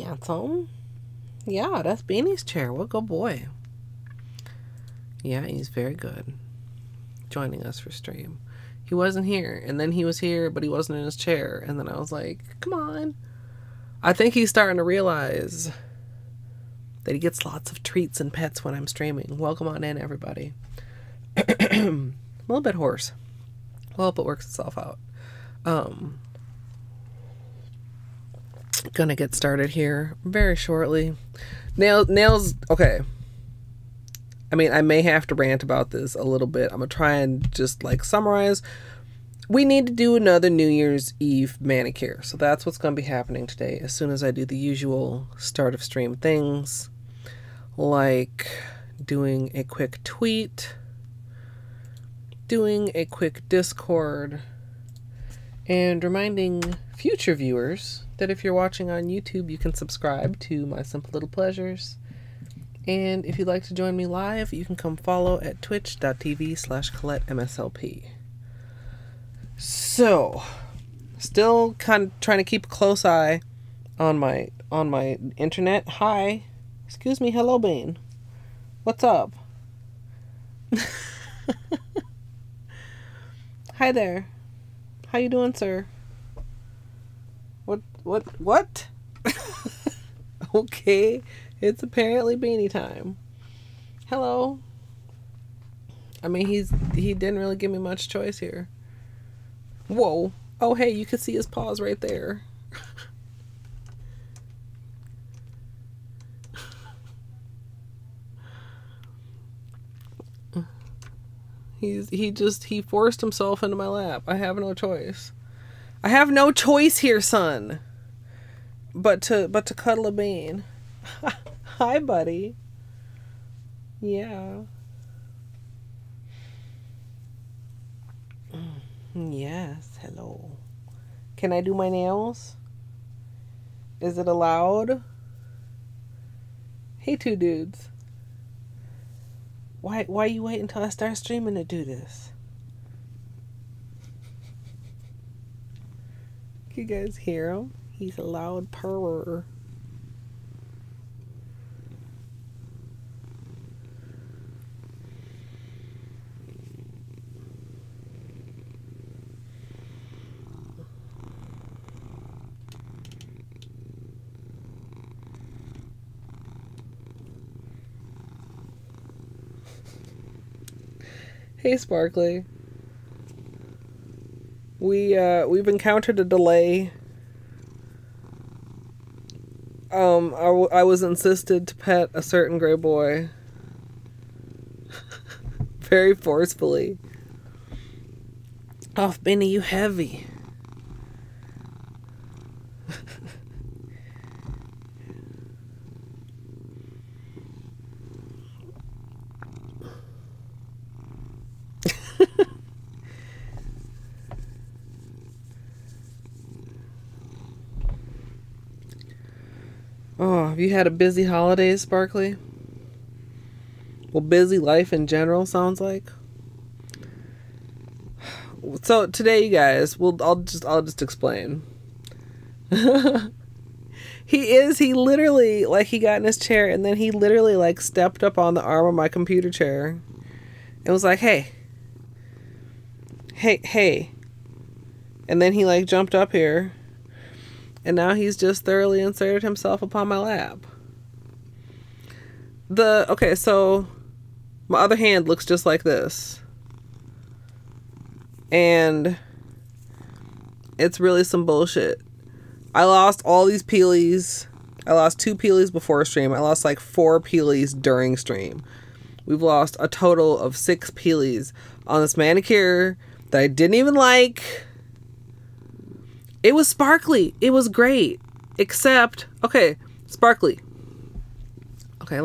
handsome. Yeah, that's Benny's chair. What a good boy. Yeah, he's very good. Joining us for stream. He wasn't here, and then he was here, but he wasn't in his chair. And then I was like, come on. I think he's starting to realize that he gets lots of treats and pets when I'm streaming. Welcome on in, everybody. I'm a little bit hoarse. Well, I hope it works itself out. Gonna get started here very shortly. Nails, okay. I mean, I may have to rant about this a little bit. I'm gonna try and just like summarize. We need to do another New Year's Eve manicure. So that's what's gonna be happening today. As soon as I do the usual start of stream things, like doing a quick tweet, doing a quick Discord, and reminding future viewers that if you're watching on YouTube, you can subscribe to My Simple Little Pleasures. And if you'd like to join me live, you can come follow at twitch.tv/ColetteMSLP. So, still kind of trying to keep a close eye on my internet. Hi. Excuse me. Hello, Bean. What's up? Hi there. How you doing, sir? What? Okay. It's apparently Beanie time. Hello. I mean, he didn't really give me much choice here. Whoa. Oh, hey, you can see his paws right there. He forced himself into my lap. I have no choice. I have no choice here, son. But to cuddle a bean. Hi, buddy. Yeah. Yes, hello. Can I do my nails? Is it allowed? Hey, two dudes. Why you wait until I start streaming to do this? You guys hear him? He's a loud purrer. Hey, Sparkly. We've encountered a delay. I was insisted to pet a certain gray boy. Very forcefully. Oh, Benny, you heavy. Have you had a busy holiday, Sparkly? Well, busy life in general sounds like. So today, you guys, I'll just explain. He literally, like, he got in his chair and then he literally like stepped up on the arm of my computer chair and was like, hey. And then he like jumped up here. And now he's just thoroughly inserted himself upon my lap. Okay, so my other hand looks just like this. And it's really some bullshit. I lost all these Peelies. I lost 2 Peelies before stream. I lost like 4 Peelies during stream. We've lost a total of 6 Peelies on this manicure that I didn't even like. It was Sparkly. It was great. Except, okay, Sparkly. Okay,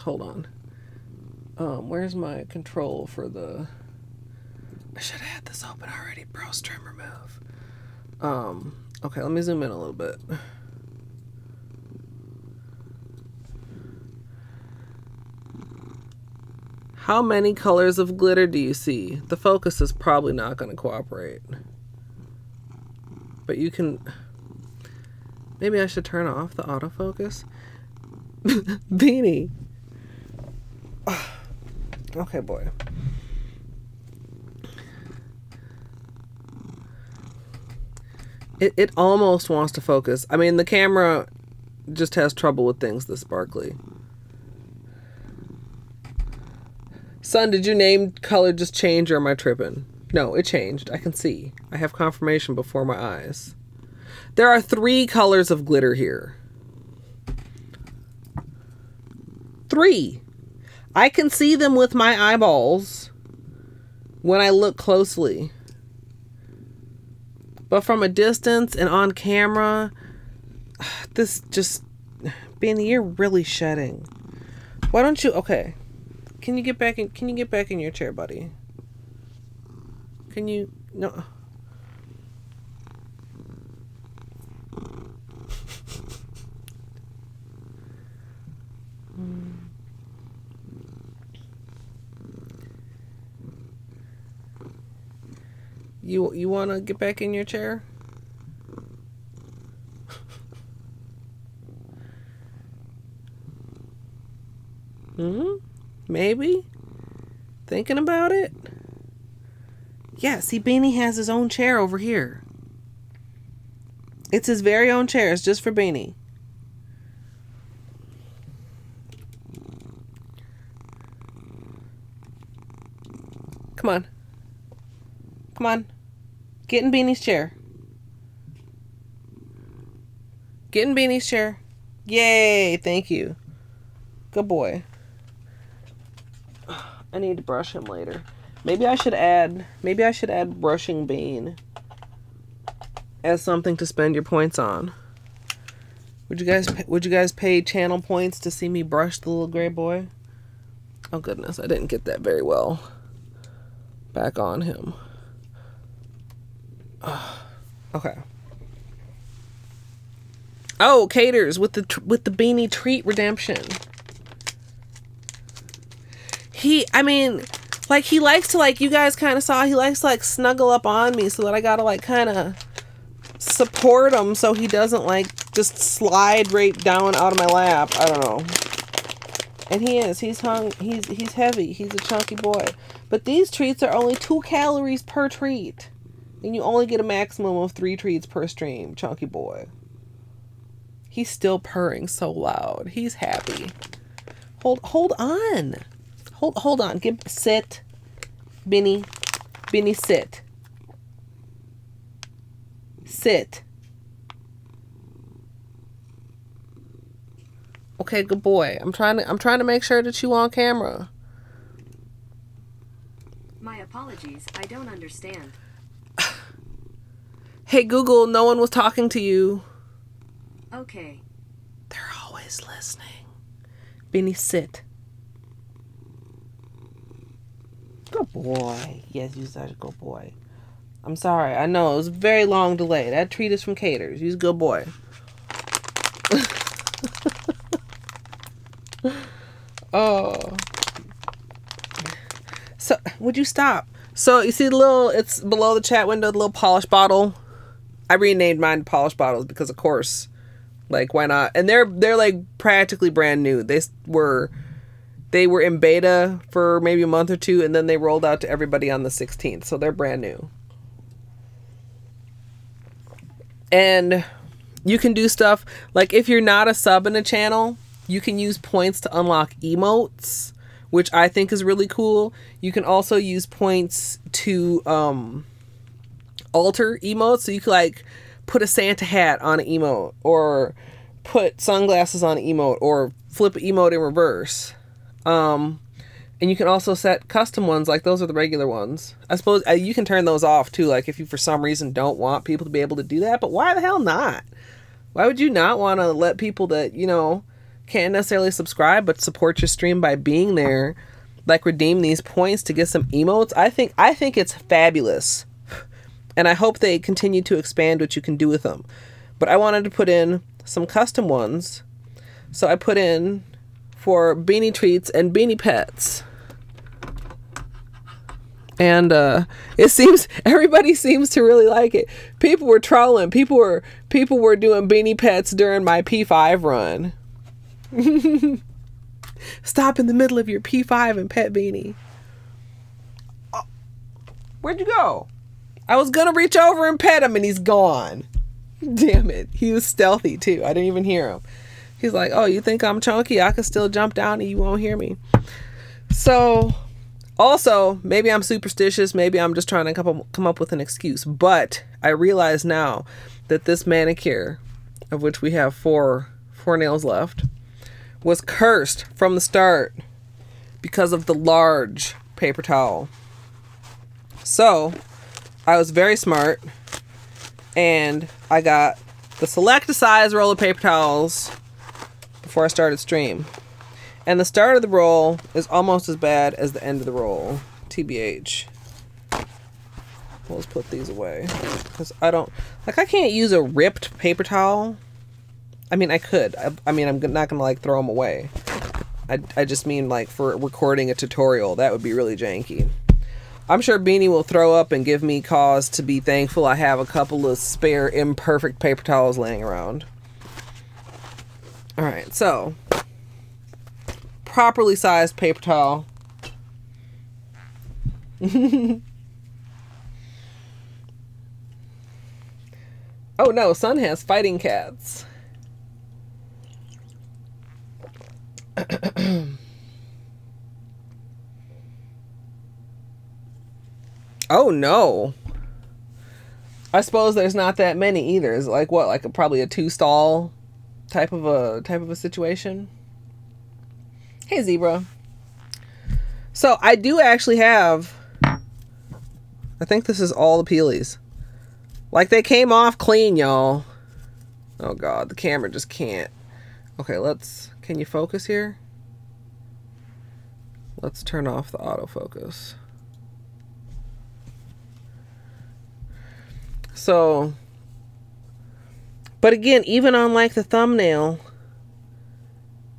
hold on. Where's my control for the, I should have had this open already, bro, stream remove. Okay, let me zoom in a little bit. How many colors of glitter do you see? The focus is probably not gonna cooperate. But you can, Maybe I should turn off the autofocus. Beanie. Okay, boy. It almost wants to focus. I mean, the camera just has trouble with things this sparkly. Son, did your name color just change or am I tripping? No, it changed. I can see. I have confirmation before my eyes. There are 3 colors of glitter here. 3. I can see them with my eyeballs when I look closely. But from a distance and on camera, this just... Benny, you're really shedding. Why don't you... Okay. Can you get back in your chair, buddy? Can you... No... You want to get back in your chair? Maybe? Thinking about it? Yeah, see, Beanie has his own chair over here. It's his very own chair. It's just for Beanie. Come on. Come on. Get in Beanie's chair. Get in Beanie's chair. Yay, thank you. Good boy. I need to brush him later. Maybe I should add brushing Bean as something to spend your points on. Would you guys pay channel points to see me brush the little gray boy? Oh goodness, I didn't get that very well back on him. Okay. Oh, Caters with the Beanie treat redemption. He likes to, like, you guys kind of saw, he likes to, like, snuggle up on me so that I gotta, like, kind of support him so he doesn't, like, just slide right down out of my lap. I don't know. And he's heavy. He's a chunky boy. But these treats are only 2 calories per treat. And you only get a maximum of 3 treats per stream, chunky boy. He's still purring so loud. He's happy. Hold on. Sit. Benny, sit. Sit. Okay, good boy. I'm trying to make sure that you're on camera. My apologies. I don't understand. Hey, Google, no one was talking to you. Okay. They're always listening. Benny, sit. Good boy. Yes, you're such a good boy. I'm sorry. I know. It was a very long delay. That treat is from Caters. You're a good boy. Oh. So, would you stop? So, you see the little, it's below the chat window, the little polish bottle. I renamed mine polish bottles because, of course, like, why not? And they're like practically brand new. They were in beta for maybe a month or 2, and then they rolled out to everybody on the 16th. So they're brand new. And you can do stuff like, if you're not a sub in a channel, you can use points to unlock emotes, which I think is really cool. You can also use points to alter emotes. So you could, like, put a Santa hat on an emote, or put sunglasses on an emote, or flip an emote in reverse. And you can also set custom ones. Like, those are the regular ones. I suppose you can turn those off too. Like, if you, for some reason, don't want people to be able to do that, but why the hell not? Why would you not want to let people that, you know, can't necessarily subscribe, but support your stream by being there, like, redeem these points to get some emotes? I think it's fabulous. And I hope they continue to expand what you can do with them. But I wanted to put in some custom ones. So I put in for Beanie Treats and Beanie Pets. And it seems everybody seems to really like it. People were trolling. People were doing beanie pets during my P5 run. Stop in the middle of your P5 and pet Beanie. Oh, where'd you go? I was gonna reach over and pet him and he's gone. Damn it. He was stealthy too. I didn't even hear him. He's like, oh, you think I'm chunky? I can still jump down and you won't hear me. So also, maybe I'm superstitious. Maybe I'm just trying to come up with an excuse. But I realize now that this manicure, of which we have four nails left, was cursed from the start because of the large paper towel. So I was very smart and I got the select a size roll of paper towels before I started stream. And the start of the roll is almost as bad as the end of the roll, TBH. We'll just put these away because I don't, like, I can't use a ripped paper towel. I mean, I could. I mean, I'm not gonna like throw them away. I just mean like for recording a tutorial, that would be really janky. I'm sure Beanie will throw up and give me cause to be thankful I have a couple of spare imperfect paper towels laying around. All right, so properly sized paper towel. Oh no, Sun has fighting cats. Oh no, I suppose there's not that many either. Is it like what, like probably a two stall type of a situation? Hey Zebra. So I do actually have, I think this is all the Peelys. Like they came off clean, y'all. Oh god, the camera just can't. Okay, let's, can you focus here? Let's turn off the autofocus. So, but again, even on like the thumbnail,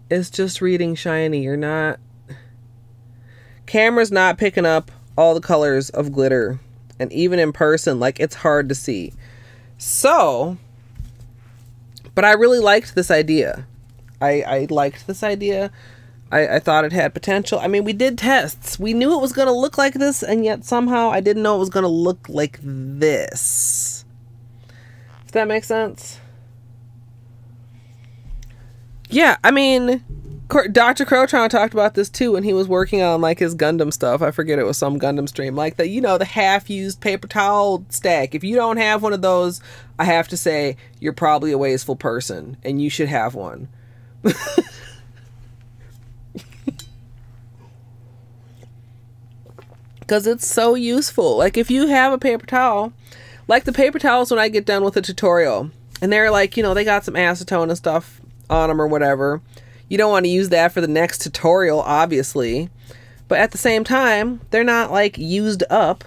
it's just reading shiny. You're not, camera's not picking up all the colors of glitter. And even in person, like it's hard to see. So, but I really liked this idea. I liked this idea. I thought it had potential. I mean, we did tests. We knew it was going to look like this, and yet somehow I didn't know it was going to look like this. Does that make sense? Yeah, I mean, Dr. Crotron talked about this too when he was working on like his Gundam stuff. I forget, it was some Gundam stream. Like the, you know, the half-used paper towel stack. If you don't have one of those, I have to say you're probably a wasteful person, and you should have one. Because it's so useful. Like if you have a paper towel, like the paper towels when I get done with a tutorial and they're like, you know, they got some acetone and stuff on them or whatever, you don't want to use that for the next tutorial obviously, but at the same time they're not like used up.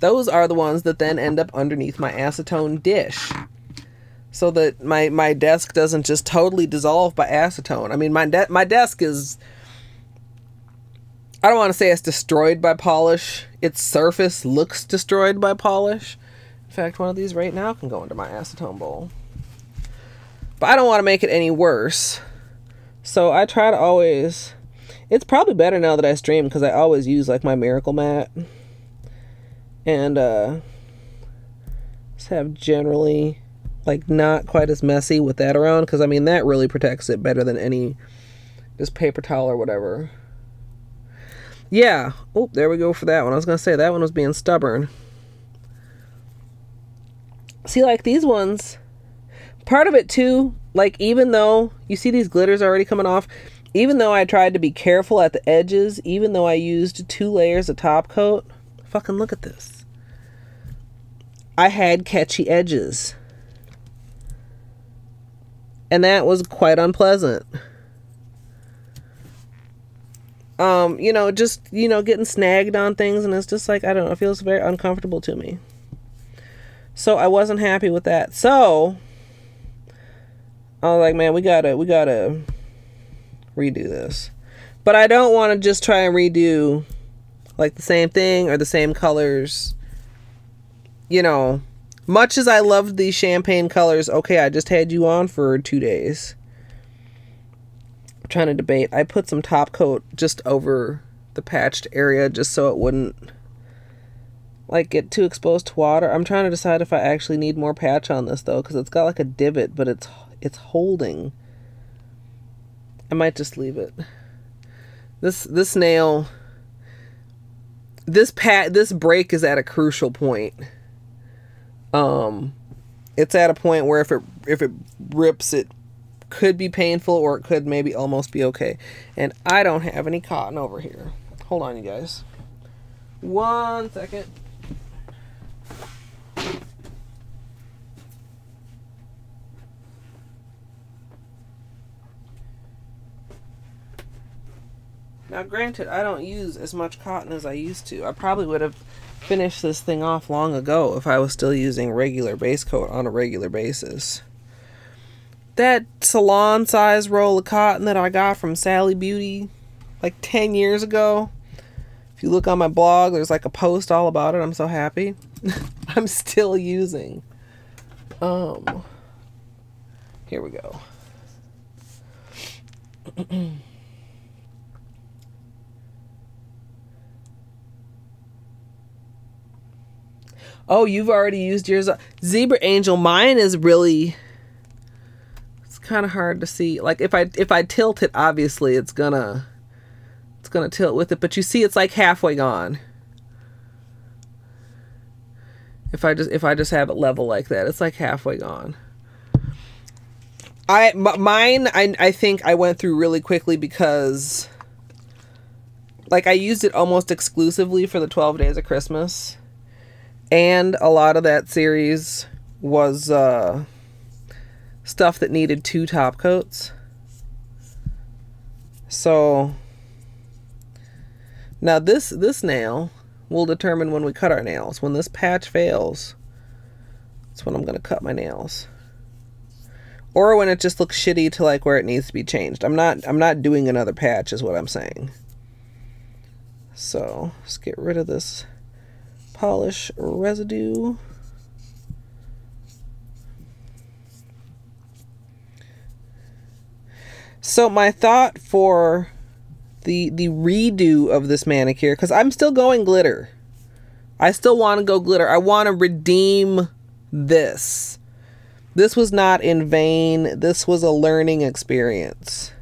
Those are the ones that then end up underneath my acetone dish, so that my desk doesn't just totally dissolve by acetone. I mean, my desk is, I don't want to say it's destroyed by polish. Its surface looks destroyed by polish. In fact, one of these right now can go into my acetone bowl. But I don't want to make it any worse. So I try to always, it's probably better now that I stream because I always use like my Miracle Mat. And just have generally, like not quite as messy with that around, because I mean that really protects it better than any just paper towel or whatever. Yeah, oh there we go for that one. I was gonna say that one was being stubborn. See, like these ones, part of it too, like even though you see these glitters already coming off, even though I tried to be careful at the edges, even though I used 2 layers of top coat, fucking look at this, I had catchy edges. And that was quite unpleasant. You know, just, you know, getting snagged on things. And it's just like, I don't know, it feels very uncomfortable to me. So I wasn't happy with that. So I was like, man, we gotta redo this. But I don't want to just try and redo like the same thing or the same colors. You know, much as I loved these champagne colors, okay, I just had you on for 2 days. I'm trying to debate. I put some top coat just over the patched area just so it wouldn't like get too exposed to water. I'm trying to decide if I actually need more patch on this though, because it's got like a divot, but it's holding. I might just leave it. This nail, this break is at a crucial point. It's at a point where if it rips, it could be painful, or it could maybe almost be okay. And I don't have any cotton over here. Hold on, you guys. 1 second. Now, granted, I don't use as much cotton as I used to. I probably would have finished this thing off long ago if I was still using regular base coat on a regular basis. That salon size roll of cotton that I got from Sally Beauty like 10 years ago. If you look on my blog, there's like a post all about it. I'm so happy. I'm still using. Here we go. Oh, you've already used yours. Zebra Angel, mine is really, it's kind of hard to see. Like if I tilt it, obviously it's gonna tilt with it, but you see it's like halfway gone. If I just have it level like that, it's like halfway gone. Mine, I think I went through really quickly because like I used it almost exclusively for the 12 Days of Christmas. And a lot of that series was stuff that needed 2 top coats. So now this nail will determine when we cut our nails. When this patch fails, that's when I'm going to cut my nails. Or when it just looks shitty to like where it needs to be changed. I'm not doing another patch is what I'm saying. So let's get rid of this polish residue. So my thought for the redo of this manicure, because I'm still going glitter. I still want to go glitter. I want to redeem this. This was not in vain. This was a learning experience.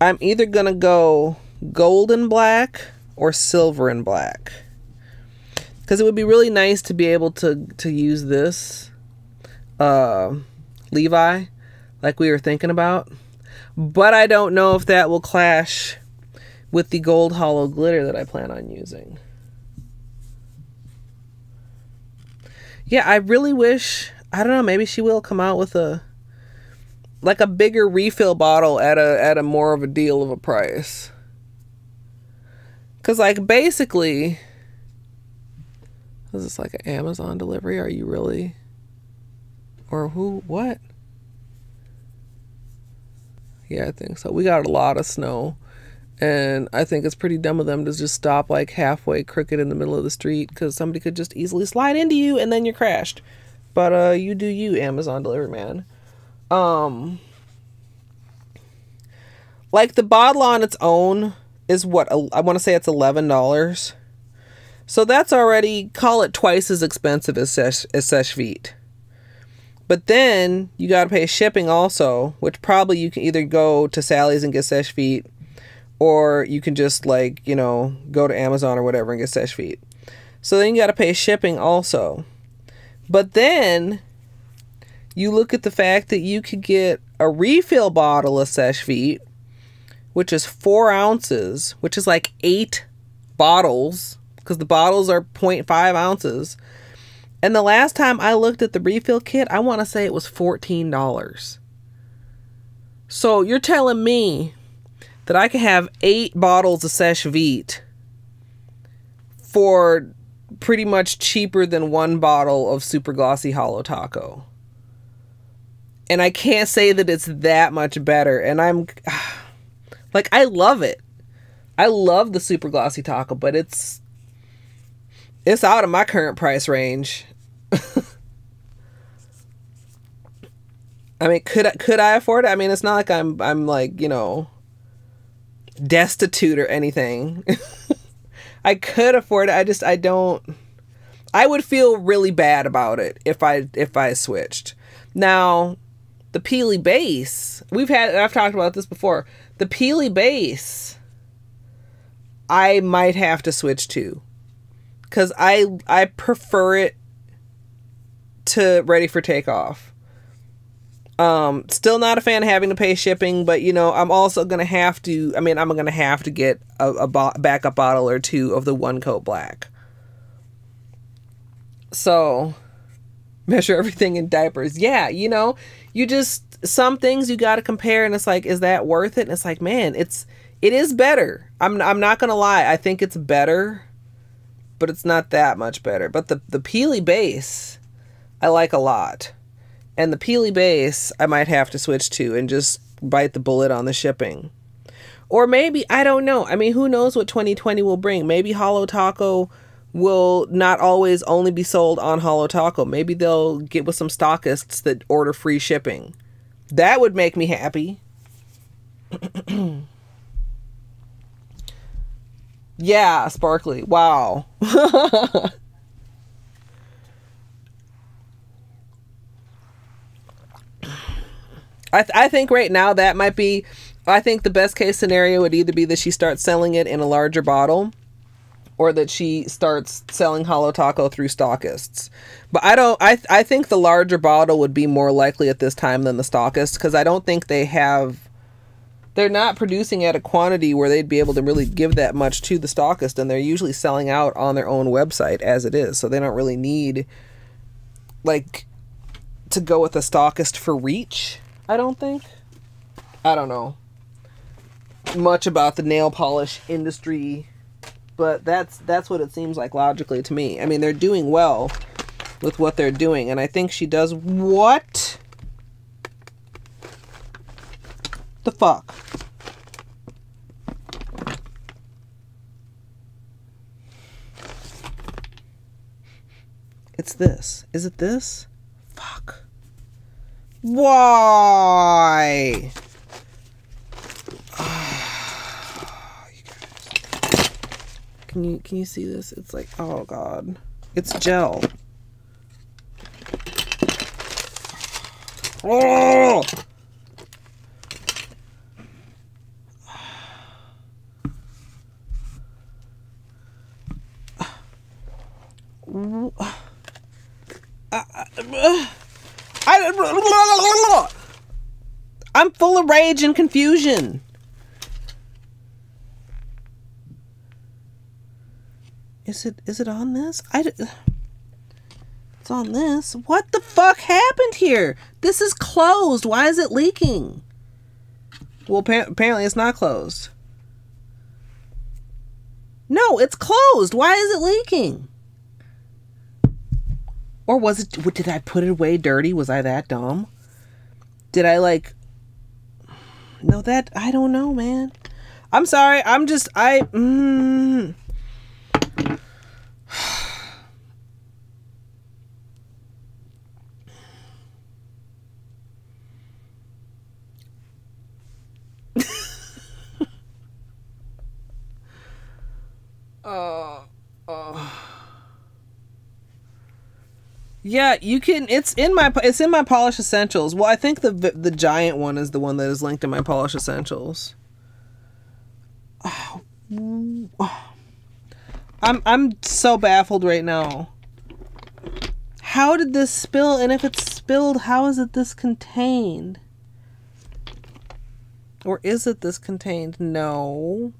I'm either going to go gold and black or silver and black. Because it would be really nice to be able to use this Levi like we were thinking about. But I don't know if that will clash with the gold hollow glitter that I plan on using. Yeah, I really wish, I don't know, maybe she will come out with a bigger refill bottle at a more of a deal of a price. Because like basically, is this like an Amazon delivery? Are you really? Or who? What? Yeah, I think so. We got a lot of snow. And I think it's pretty dumb of them to just stop like halfway crooked in the middle of the street, because somebody could just easily slide into you and then you're crashed. But you do you, Amazon delivery man. Like the bottle on its own is what? I want to say it's $11. So that's already, call it twice as expensive as Seche Vite. But then you got to pay shipping also, which probably you can either go to Sally's and get Seche Vite, or you can just like, you know, go to Amazon or whatever and get Seche Vite. So then you got to pay shipping also. But then you look at the fact that you could get a refill bottle of Seche Vite, which is 4 ounces, which is like 8 bottles. Because the bottles are 0.5 ounces. And the last time I looked at the refill kit, I want to say it was $14. So you're telling me that I can have 8 bottles of Seche Vite for pretty much cheaper than 1 bottle of Super Glossy Holo Taco. And I can't say that it's that much better. And I'm like, I love it. I love the super glossy taco, but it's out of my current price range. I mean, could I afford it? I mean, it's not like I'm like, you know, destitute or anything. I could afford it. I don't. I would feel really bad about it if I switched. Now, the Peely Base, I've talked about this before. The Peely Base, I might have to switch to, because I prefer it to Ready for Takeoff. Still not a fan of having to pay shipping, but you know, I'm also gonna have to. I mean, I'm gonna have to get a backup bottle or two of the One Coat Black. So, measure everything in diapers. Yeah, you know, you just, some things you got to compare, and it's like, is that worth it? And it's like, man, it is better. I'm not gonna lie, I think it's better, but it's not that much better. But the Peely Base, I like a lot, and the Peely Base I might have to switch to and just bite the bullet on the shipping. Or maybe, I don't know. I mean, who knows what 2020 will bring? Maybe Holo Taco will not always only be sold on Holo Taco. Maybe they'll get with some stockists that order free shipping. That would make me happy. Yeah, Sparkly. Wow. I think right now that might be, I think the best case scenario would either be that she starts selling it in a larger bottle, or that she starts selling Holo Taco through stockists. But I think the larger bottle would be more likely at this time than the stockists, because I don't think they're not producing at a quantity where they'd be able to really give that much to the stockist, and they're usually selling out on their own website as it is, so they don't really need, like, to go with the stockist for reach, I don't think. I don't know much about the nail polish industry, but that's what it seems like logically to me. I mean, they're doing well with what they're doing, and I think she does. What the fuck? It's this. Is it this? Fuck. Why? Can you see this? It's like, oh god, it's gel. Oh! I'm full of rage and confusion. Is it on this? It's on this. What the fuck happened here? This is closed. Why is it leaking? Well, apparently it's not closed. No, it's closed. Why is it leaking? Or was it, did I put it away dirty? Was I that dumb? Did I like, no, that, I don't know, man. I'm sorry. I'm just, yeah, you can, it's in my Polish Essentials. Well, I think the giant one is the one that is linked in my Polish Essentials. I'm so baffled right now. How did this spill? And if it's spilled, how is it this contained? Or is it this contained? No.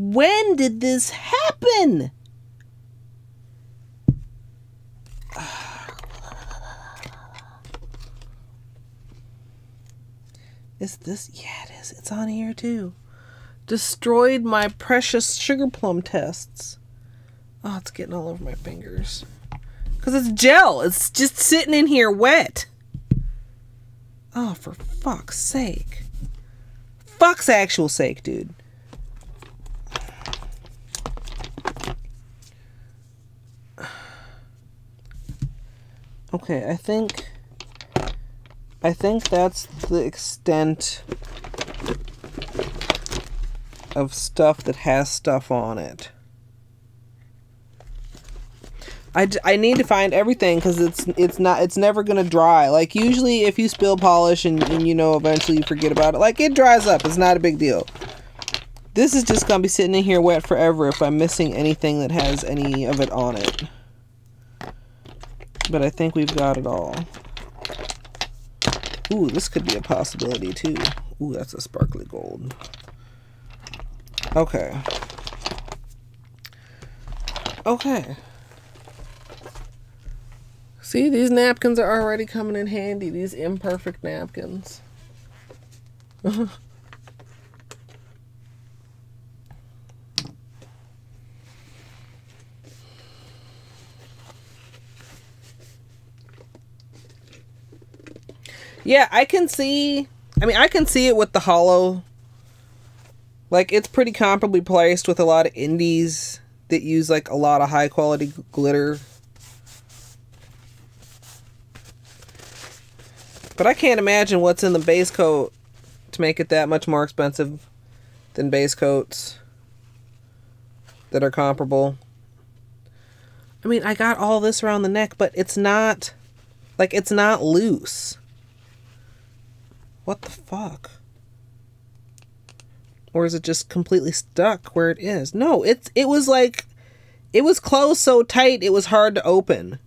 When did this happen? Is this? Yeah, it is. It's on here too. Destroyed my precious sugar plum tests. Oh, it's getting all over my fingers. Because it's gel. It's just sitting in here wet. Oh, for fuck's sake. Fuck's actual sake, dude. Okay, I think that's the extent of stuff that has stuff on it. I need to find everything because it's never gonna dry. Like usually if you spill polish and you know eventually you forget about it, like it dries up. It's not a big deal. This is just gonna be sitting in here wet forever if I'm missing anything that has any of it on it. But I think we've got it all. Ooh, this could be a possibility too. Ooh, that's a sparkly gold. Okay. Okay. See, these napkins are already coming in handy. These imperfect napkins. Yeah, I can see it with the hollow. Like, it's pretty comparably placed with a lot of indies that use, like, a lot of high-quality glitter. But I can't imagine what's in the base coat to make it that much more expensive than base coats that are comparable. I mean, I got all this around the neck, but it's not, like, it's not loose. What the fuck? Or is it just completely stuck where it is? No, it was like, it was closed so tight it was hard to open.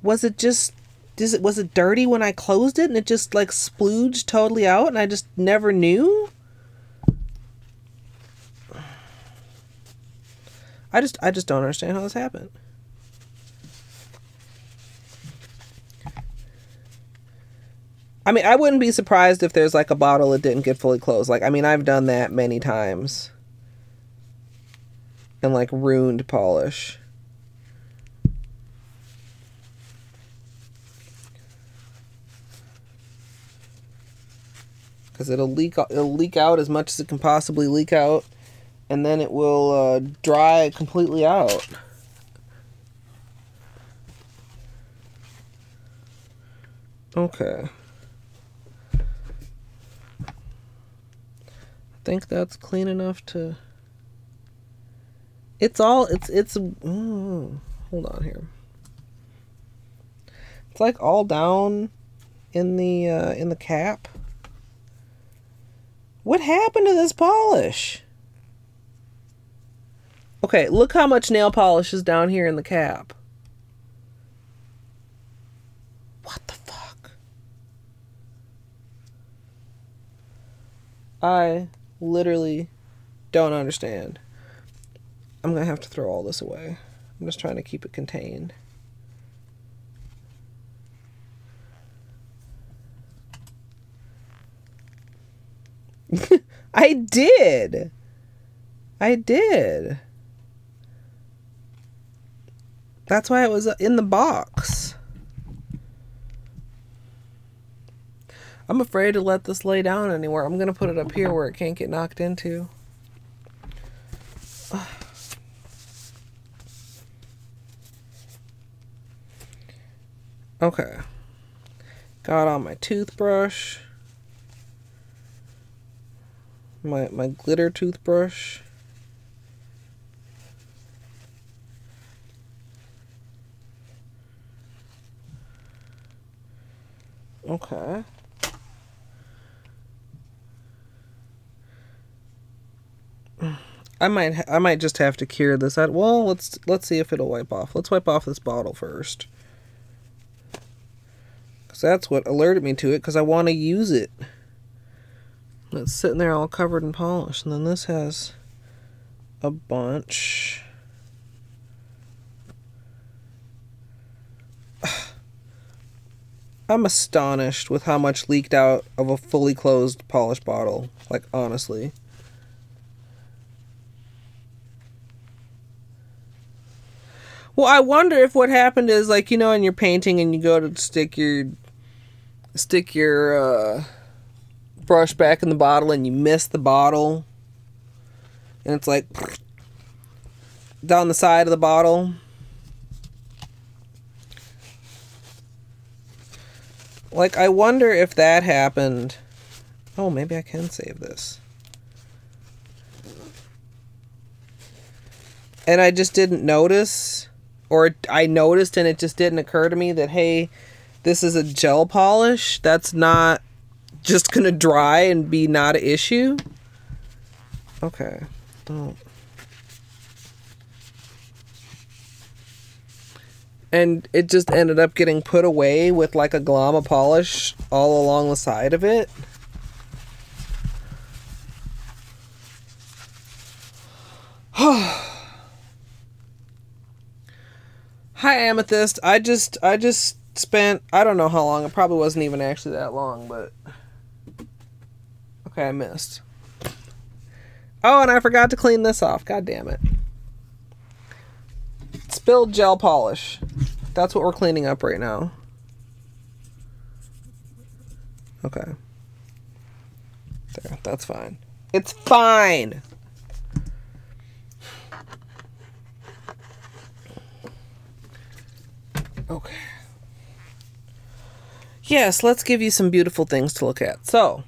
Was it just, was it dirty when I closed it and it just like splooged totally out and I just never knew? I just don't understand how this happened. I mean, I wouldn't be surprised if there's like a bottle that didn't get fully closed. Like, I mean, I've done that many times. And like ruined polish. Because it'll leak out as much as it can possibly leak out. And then it will dry completely out. Okay. I think that's clean enough to, hold on here. It's like all down in the cap. What happened to this polish? Okay, look how much nail polish is down here in the cap. What the fuck? I literally don't understand. I'm gonna have to throw all this away. I'm just trying to keep it contained. I did. That's why it was in the box. I'm afraid to let this lay down anywhere. I'm gonna put it up here where it can't get knocked into. Ugh. Okay. Got on my toothbrush. My glitter toothbrush. Okay. I might just have to cure this out. Well, let's see if it'll wipe off. Let's wipe off this bottle first. Cause that's what alerted me to it. Cause I want to use it. It's sitting there all covered in polish, and then this has a bunch. I'm astonished with how much leaked out of a fully closed polish bottle. Like honestly. Well, I wonder if what happened is, like, you know, in your painting and you go to stick your brush back in the bottle and you miss the bottle. And it's like down the side of the bottle. Like, I wonder if that happened. Oh, maybe I can save this. And I just didn't notice, or I noticed and it just didn't occur to me that, hey, this is a gel polish. That's not just gonna dry and be not an issue. Okay. Don't. And it just ended up getting put away with like a glom of polish all along the side of it. Hi, Amethyst. I just spent, I don't know how long. It probably wasn't even actually that long, but okay, I missed. Oh, and I forgot to clean this off. God damn it. Spilled gel polish. That's what we're cleaning up right now. Okay. There, that's fine. It's fine! Okay. Yes, let's give you some beautiful things to look at. So,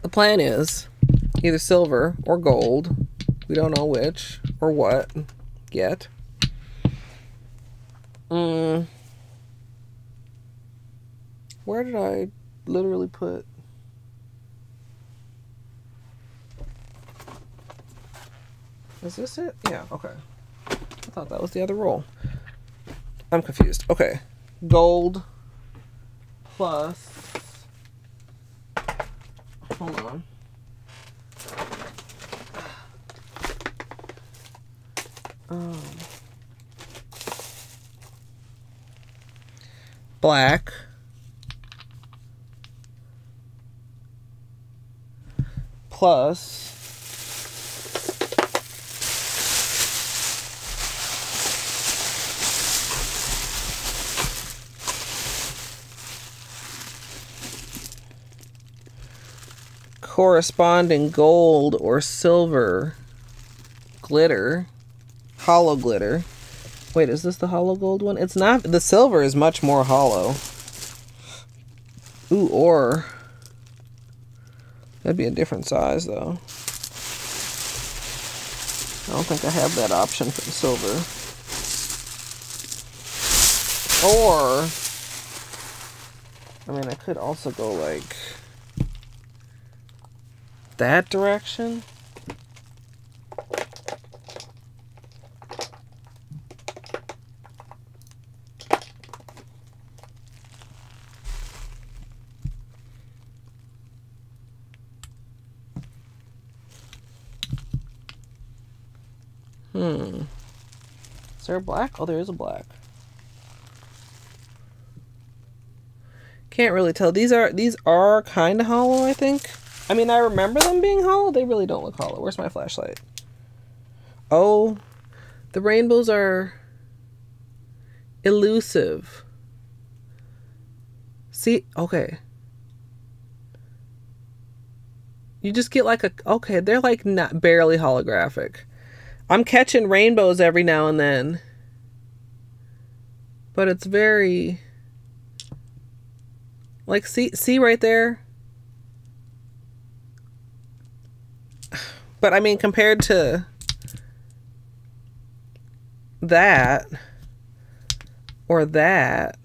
the plan is either silver or gold. We don't know which or what yet. Where did I literally put? Is this it? Yeah, okay. I thought that was the other roll. I'm confused. Okay. Gold plus... Hold on. Black. Plus... corresponding gold or silver glitter, hollow glitter. Wait, is this the hollow gold one? It's not. The silver is much more hollow. Ooh, or that'd be a different size though. I don't think I have that option for the silver. Or, I mean, I could also go like that direction. Is there a black? Oh, there is a black. Can't really tell. These are kind of hollow, I think. I mean, I remember them being hollow. They really don't look hollow. Where's my flashlight? Oh, the rainbows are elusive. See, okay. You just get like a, okay, they're like not barely holographic. I'm catching rainbows every now and then. But it's very, like, see right there? But I mean, compared to that or that,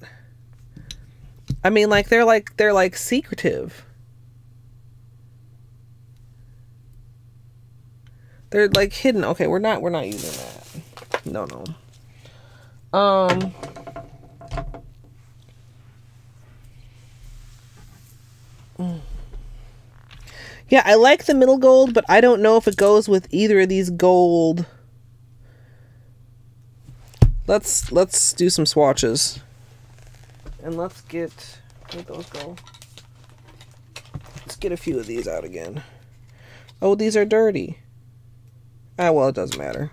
I mean, like they're like secretive. They're like hidden. Okay, we're not using that. No. Yeah, I like the middle gold, but I don't know if it goes with either of these gold. Let's do some swatches. And let's get, where'd those go? Let's get a few of these out again. Oh, these are dirty. Ah, well, it doesn't matter.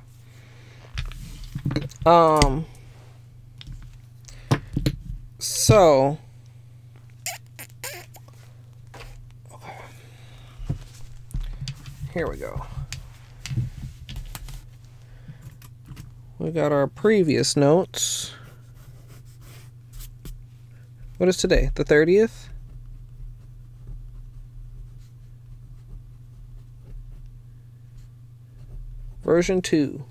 So. Okay. Here we go. We got our previous notes. What is today? The 30th? Version 2.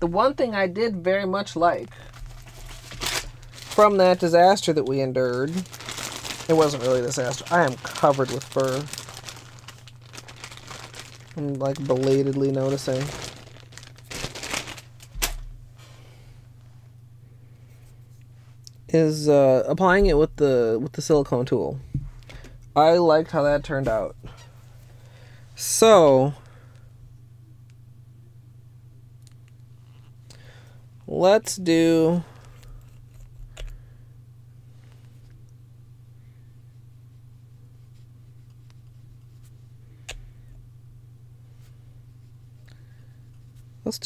The one thing I did very much like from that disaster that we endured, it wasn't really a disaster. I am covered with fur. I'm like belatedly noticing. Is applying it with the silicone tool. I liked how that turned out. So let's do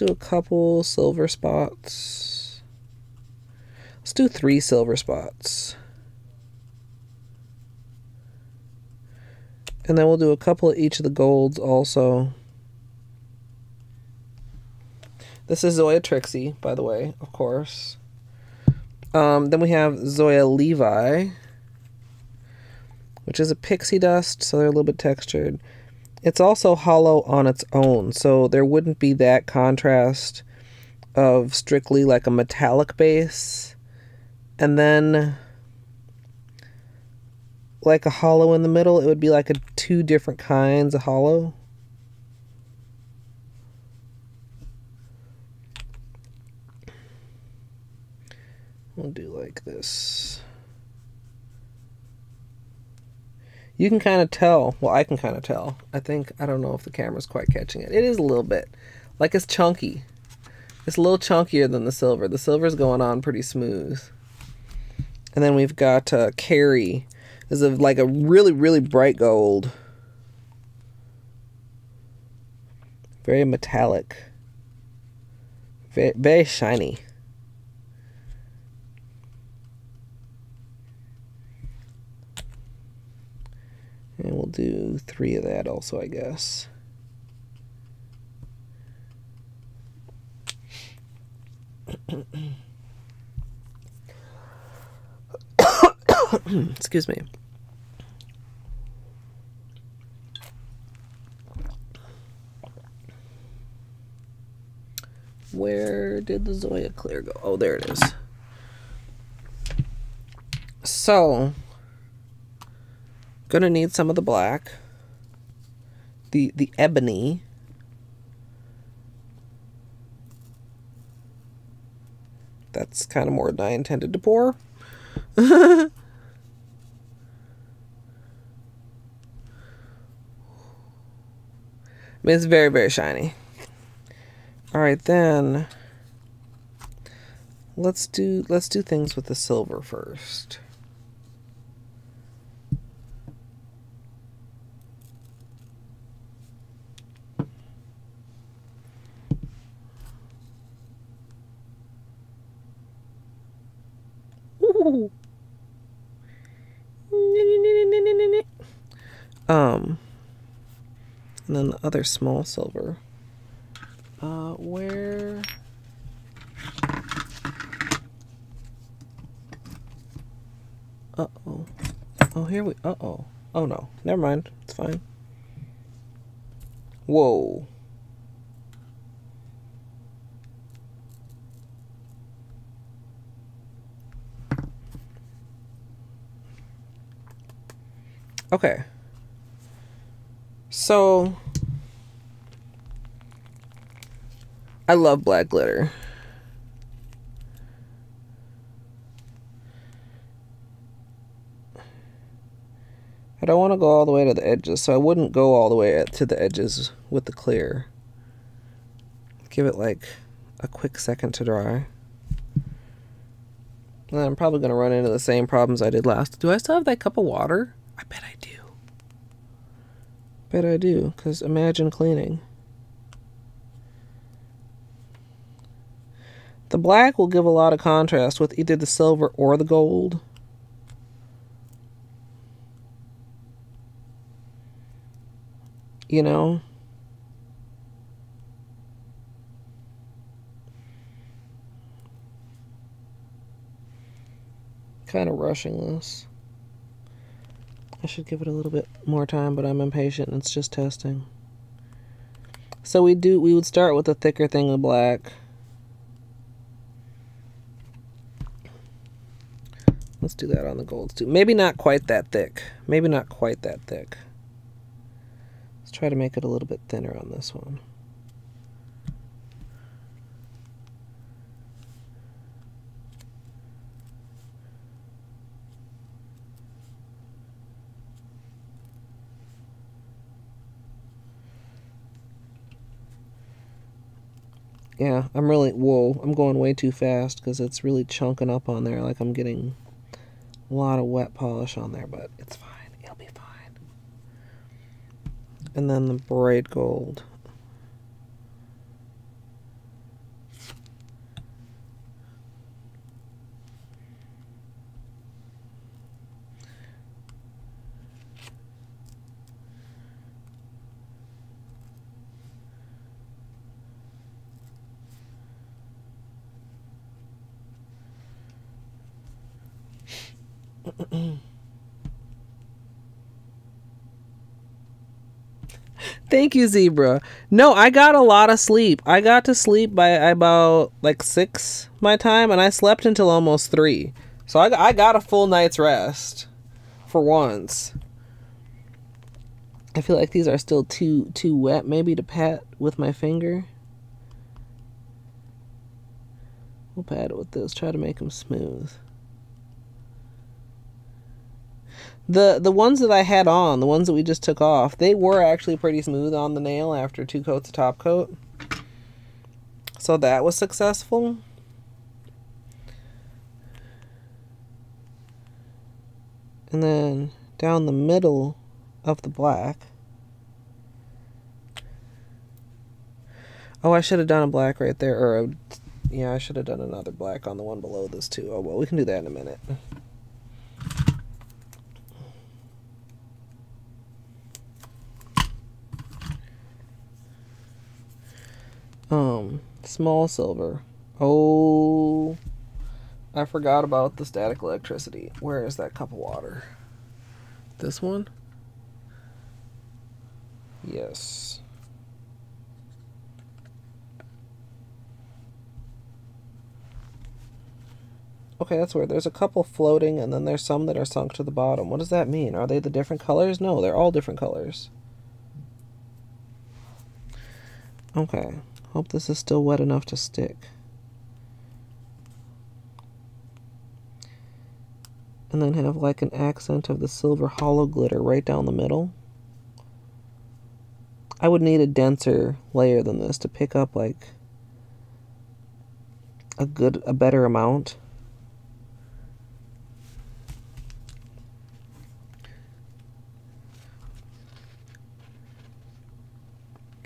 a couple silver spots. Let's do 3 silver spots. And then we'll do a couple of each of the golds also. This is Zoya Trixie, by the way, of course. Then we have Zoya Levi, which is a pixie dust, so they're a little bit textured. It's also hollow on its own, so there wouldn't be that contrast of strictly like a metallic base. And then, like a hollow in the middle, it would be like a 2 different kinds of hollow. We'll do like this. You can kind of tell. Well, I can kind of tell. I think, I don't know if the camera's quite catching it. It is a little bit. Like it's chunky. It's a little chunkier than the silver. The silver's going on pretty smooth. And then we've got Carrie. This is like a really, really bright gold. Very metallic. Very, very shiny. And we'll do 3 of that also, I guess. Excuse me. Where did the Zoya clear go? Oh, there it is. So, gonna need some of the black, the ebony. That's kind of more than I intended to pour. I mean, it's very, very shiny. All right, then let's do things with the silver first. Ooh. And then the other small silver. Where? Uh-oh. Oh, here we... Uh-oh. Oh, no. Never mind. It's fine. Whoa. Okay. So, I love black glitter. I don't want to go all the way to the edges, so I wouldn't go all the way to the edges with the clear. Give it like a quick second to dry. I'm probably going to run into the same problems I did last. Do I still have that cup of water? I bet I do. Bet I do, because imagine cleaning. The black will give a lot of contrast with either the silver or the gold. You know? Kind of rushing this. I should give it a little bit more time, but I'm impatient and it's just testing. So we would start with a thicker thing of black. Let's do that on the golds too. Maybe not quite that thick. Maybe not quite that thick. Let's try to make it a little bit thinner on this one. Yeah, I'm really, whoa, I'm going way too fast because it's really chunking up on there. Like I'm getting a lot of wet polish on there, but it's fine. It'll be fine. And then the bright gold. Thank you, Zebra. No, I got a lot of sleep. I got to sleep by about like 6 my time, and I slept until almost 3. So I got a full night's rest for once. I feel like these are still too wet, maybe to pat with my finger. We'll pat it with this, try to make them smooth. The ones that I had on, the ones that we just took off, they were actually pretty smooth on the nail after 2 coats of top coat. So that was successful. And then down the middle of the black. Oh, I should have done a black right there. Or, yeah, I should have done another black on the one below this too. Oh, well, we can do that in a minute. Small silver. Oh, I forgot about the static electricity. Where is that cup of water? This one? Yes. Okay, that's weird. There's a couple floating and then there's some that are sunk to the bottom. What does that mean? Are they the different colors? No, they're all different colors. Okay. Hope this is still wet enough to stick. And then have like an accent of the silver hollow glitter right down the middle. I would need a denser layer than this to pick up like a better amount.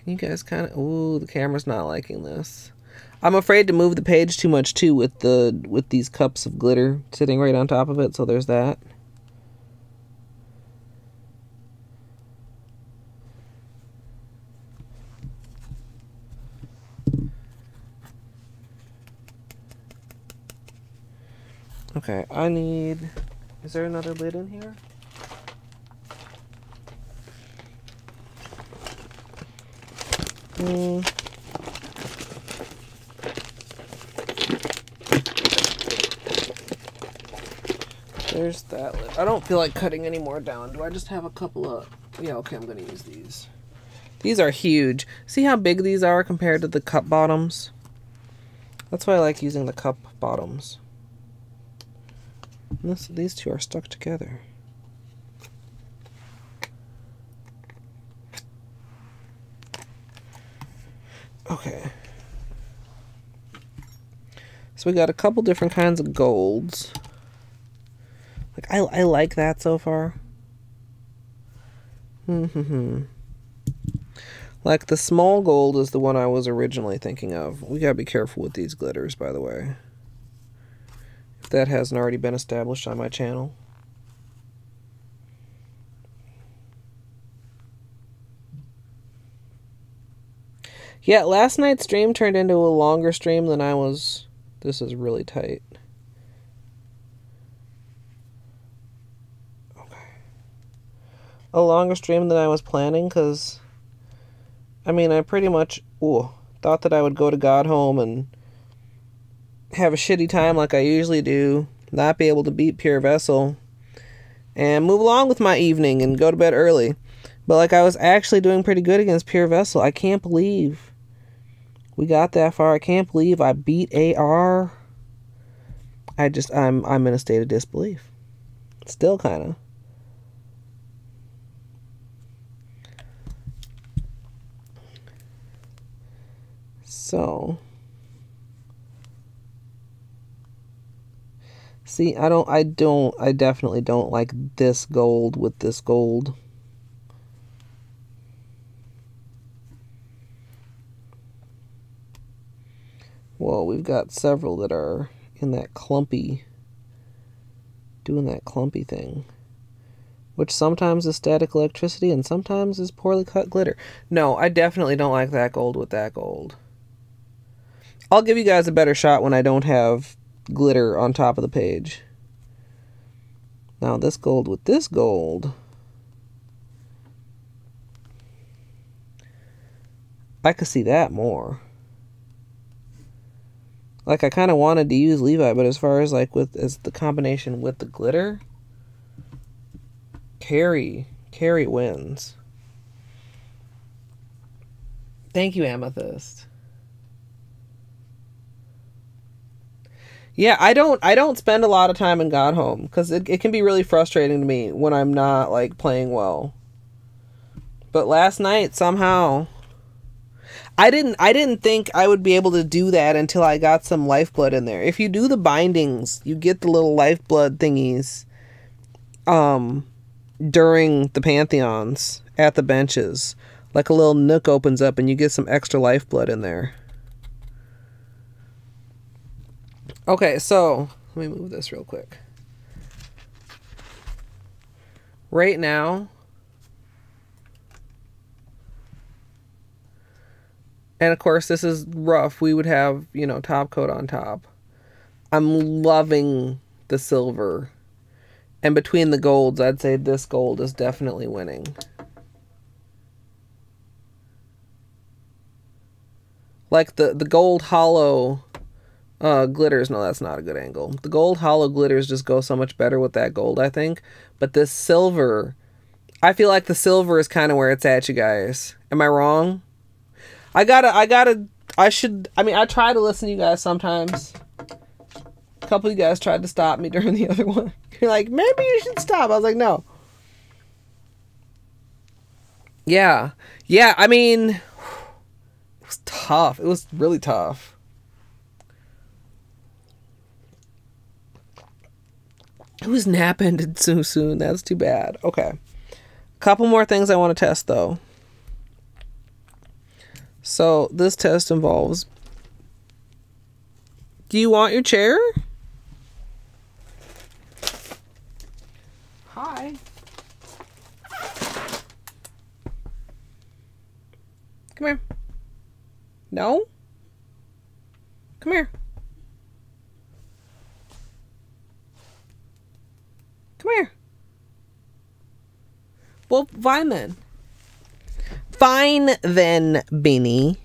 You guys kind of, ooh, the camera's not liking this. I'm afraid to move the page too much too with these cups of glitter sitting right on top of it, so there's that. Okay, I need, is there another lid in here? There's that lid. I don't feel like cutting any more down. Do I just have a couple of... Yeah, okay, I'm going to use these. These are huge. See how big these are compared to the cup bottoms? That's why I like using the cup bottoms. And these two are stuck together. Okay. So we got a couple different kinds of golds. Like, I like that so far. Like, the small gold is the one I was originally thinking of. We gotta be careful with these glitters, by the way. If that hasn't already been established on my channel. Yeah, last night's stream turned into a longer stream than I was... This is really tight. Okay. A longer stream than I was planning, because... I mean, I pretty much thought that I would go to Godhome and have a shitty time like I usually do, not be able to beat Pure Vessel, and move along with my evening and go to bed early. But, like, I was actually doing pretty good against Pure Vessel. I can't believe we got that far. I can't believe I beat AR. I just, I'm in a state of disbelief. Still, kind of. So, see, I definitely don't like this gold with this gold. Well, we've got several that are in that clumpy, doing that clumpy thing, which sometimes is static electricity and sometimes is poorly cut glitter. No, I definitely don't like that gold with that gold. I'll give you guys a better shot when I don't have glitter on top of the page. Now this gold with this gold, I could see that more. Like, I kind of wanted to use Levi, but as far as like as the combination with the glitter, Carrie wins. Thank you, Amethyst. Yeah, I don't spend a lot of time in Godhome because it can be really frustrating to me when I'm not like playing well. But last night somehow I didn't think I would be able to do that until I got some lifeblood in there. If you do the bindings, you get the little lifeblood thingies during the pantheons at the benches. Like a little nook opens up and you get some extra lifeblood in there. Okay, so let me move this real quick. Right now, and of course this is rough, we would have, you know, top coat on top. I'm loving the silver. And between the golds, I'd say this gold is definitely winning. Like the gold hollow glitters, no, that's not a good angle. The gold hollow glitters just go so much better with that gold, I think. But this silver, I feel like the silver is kind of where it's at, you guys. Am I wrong? I try to listen to you guys sometimes. A couple of you guys tried to stop me during the other one. You're like, maybe you should stop. I was like, no. Yeah. Yeah, I mean, it was tough. It was really tough. Who's nap ended so soon? That's too bad. Okay. A couple more things I want to test, though. So, this test involves... Do you want your chair? Hi. Come here. No? Come here. Come here. Well, fine then. Fine then, Benny.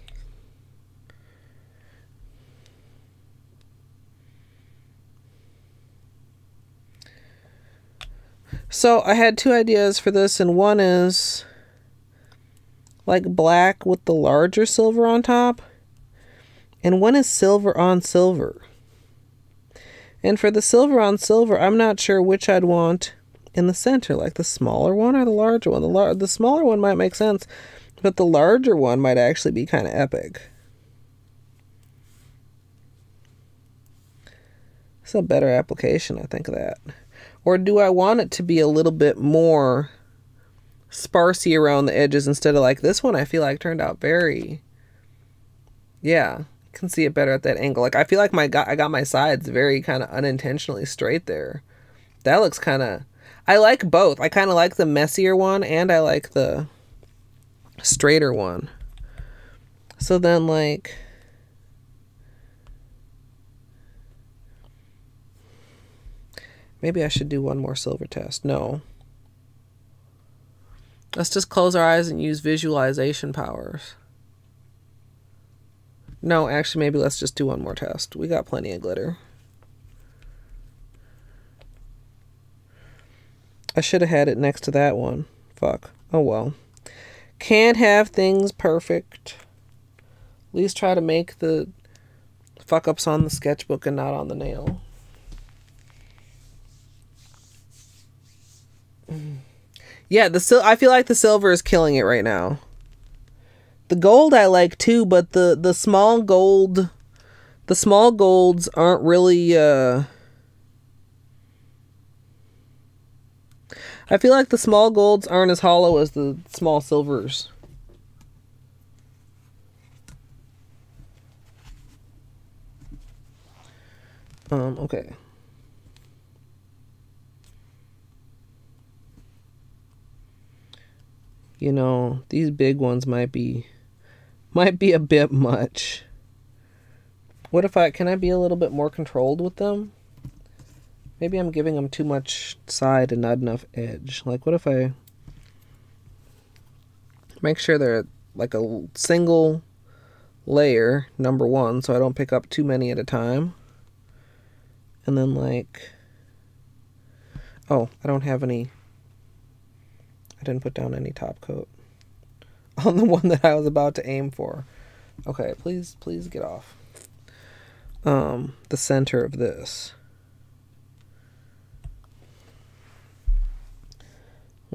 So I had two ideas for this, and one is like black with the larger silver on top, and one is silver on silver. And for the silver on silver, I'm not sure which I'd want in the center, like the smaller one or the larger one. The smaller one might make sense, but the larger one might actually be kind of epic. It's a better application, I think, of that. Or do I want it to be a little bit more sparsy around the edges instead of like this one? I feel like turned out very, yeah, can see it better at that angle. Like I feel like I got my sides very kind of unintentionally straight there. That looks kind of, I like both. I kind of like the messier one and I like the straighter one. So then like, maybe I should do one more silver test. No. Let's just close our eyes and use visualization powers. No, actually, maybe let's just do one more test. We got plenty of glitter. I should have had it next to that one. Fuck. Oh, well. Can't have things perfect. At least try to make the fuck-ups on the sketchbook and not on the nail. Yeah, I feel like the silver is killing it right now. The gold I like too, but the small golds aren't really. I feel like the small golds aren't as hollow as the small silvers. Okay. You know, these big ones might be a bit much. What if can I be a little bit more controlled with them? Maybe I'm giving them too much side and not enough edge. Like what if I make sure they're like a single layer, number one, so I don't pick up too many at a time. And then like, oh, I don't have any. I didn't put down any top coat on the one that I was about to aim for. Okay, please get off. The center of this.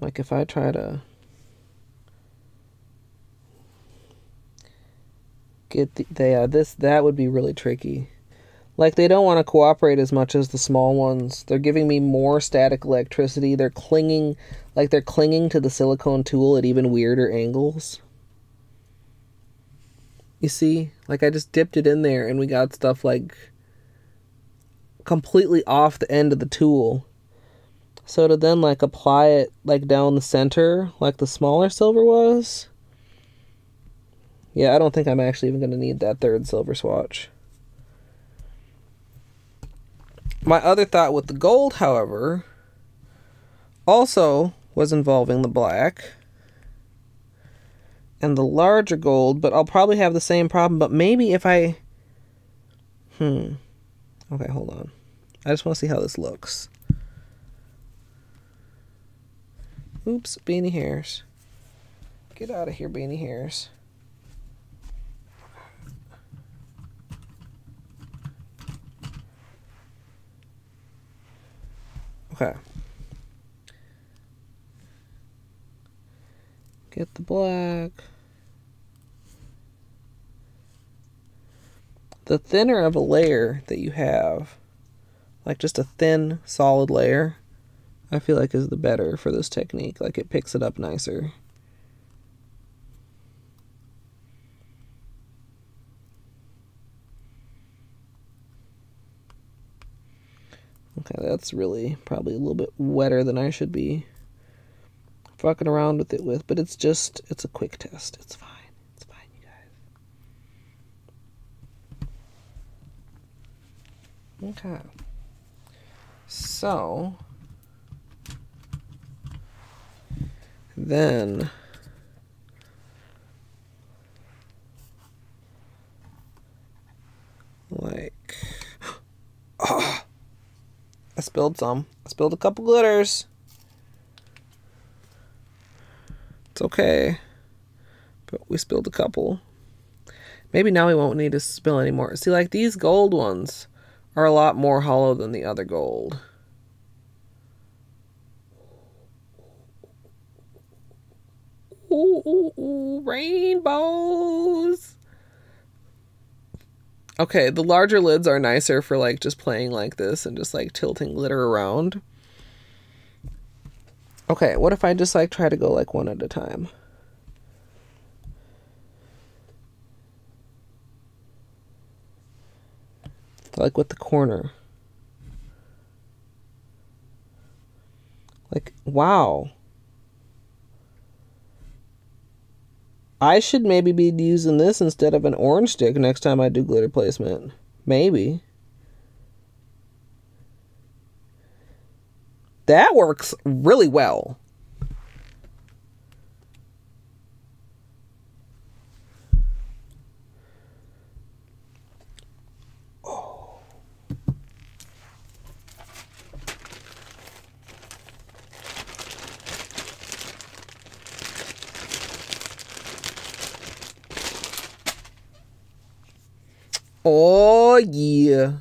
Like if I try to get that would be really tricky. Like they don't want to cooperate as much as the small ones. They're giving me more static electricity. They're clinging, like they're clinging to the silicone tool at even weirder angles. You see, like I just dipped it in there and we got stuff like completely off the end of the tool. So to then like apply it like down the center, like the smaller silver was. Yeah, I don't think I'm actually even going to need that third silver swatch. My other thought with the gold, however, also was involving the black and the larger gold, but I'll probably have the same problem, but maybe if I, okay, hold on. I just want to see how this looks. Oops, beanie hairs. Get out of here, beanie hairs. Okay. Get the black. The thinner of a layer that you have, like just a thin, solid layer, I feel like is the better for this technique. Like it picks it up nicer. Okay, that's really probably a little bit wetter than I should be fucking around with it with, but it's just, it's a quick test. It's fine. It's fine, you guys. Okay. So, then, like, oh. I spilled some. I spilled a couple glitters. It's okay. But we spilled a couple. Maybe now we won't need to spill anymore. See, like these gold ones are a lot more hollow than the other gold. Ooh, rainbows. Okay, the larger lids are nicer for like just playing like this and just like tilting glitter around. Okay, what if I just like try to go like one at a time? Like with the corner. Like, wow. I should maybe be using this instead of an orange stick next time I do glitter placement. Maybe. That works really well. Oh, yeah.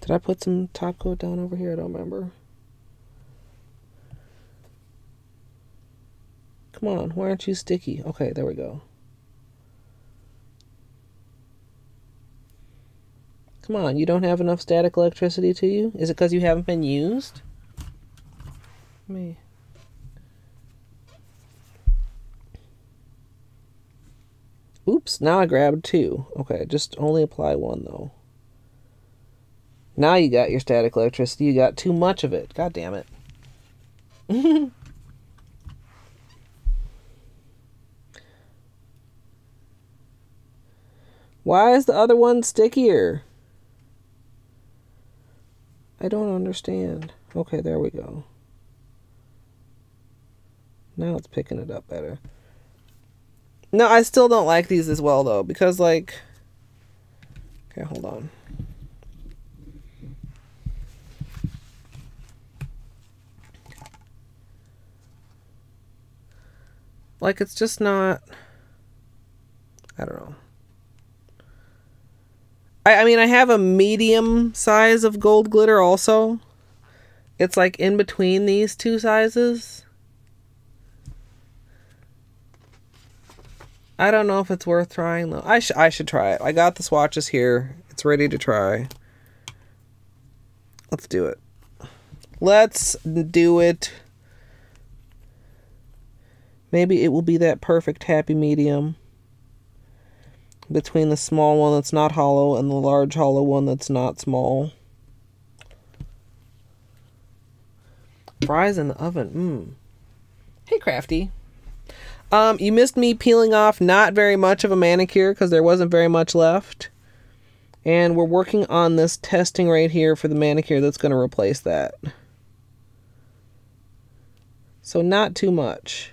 Did I put some top coat down over here? I don't remember. Come on. Why aren't you sticky? Okay, there we go. Come on. You don't have enough static electricity to you? Is it because you haven't been used? Me. Oops, now I grabbed two. Okay, just only apply one, though. Now you got your static electricity. You got too much of it. God damn it. Why is the other one stickier? I don't understand. Okay, there we go. Now it's picking it up better. No, I still don't like these as well, though, because, like... Okay, hold on. Like, it's just not... I don't know. I mean, I have a medium size of gold glitter also. It's, like, in between these two sizes. I don't know if it's worth trying, though. I should try it. I got the swatches here. It's ready to try. Let's do it. Let's do it. Maybe it will be that perfect happy medium between the small one that's not hollow and the large hollow one that's not small. Fries in the oven. Hey, Crafty. You missed me peeling off not very much of a manicure because there wasn't very much left. And we're working on this testing right here for the manicure that's going to replace that. So not too much.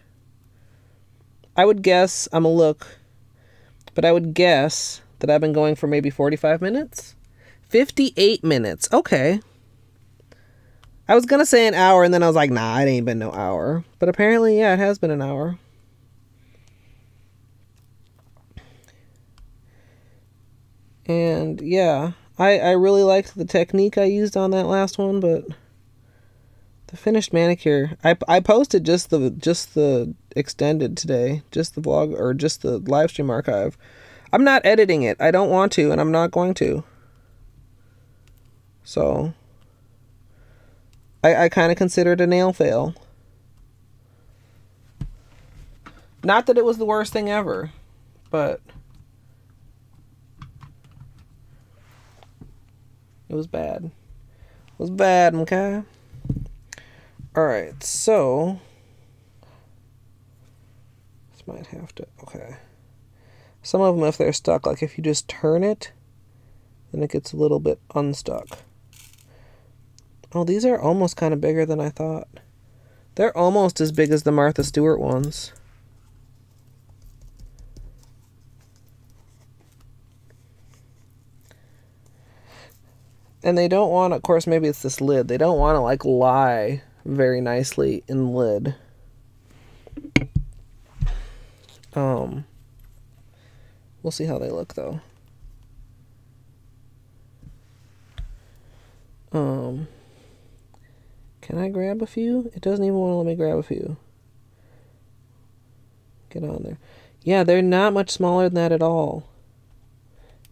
I would guess, I'm going to look, but I would guess that I've been going for maybe 45 minutes? 58 minutes. Okay. I was going to say an hour and then I was like, nah, it ain't been no hour. But apparently, yeah, it has been an hour. And yeah, I really liked the technique I used on that last one, but the finished manicure, I posted just the extended today, just the vlog or just the live stream archive. I'm not editing it. I don't want to, and I'm not going to. So I kind of considered a nail fail. Not that it was the worst thing ever, but it was bad. It was bad, okay? Alright, so... This might have to... Okay. Some of them, if they're stuck, like if you just turn it, then it gets a little bit unstuck. Oh, these are almost kind of bigger than I thought. They're almost as big as the Martha Stewart ones. And they don't want, of course, maybe it's this lid. They don't want to, like, lie very nicely in the lid. We'll see how they look, though. Can I grab a few? It doesn't even want to let me grab a few. Get on there. Yeah, they're not much smaller than that at all.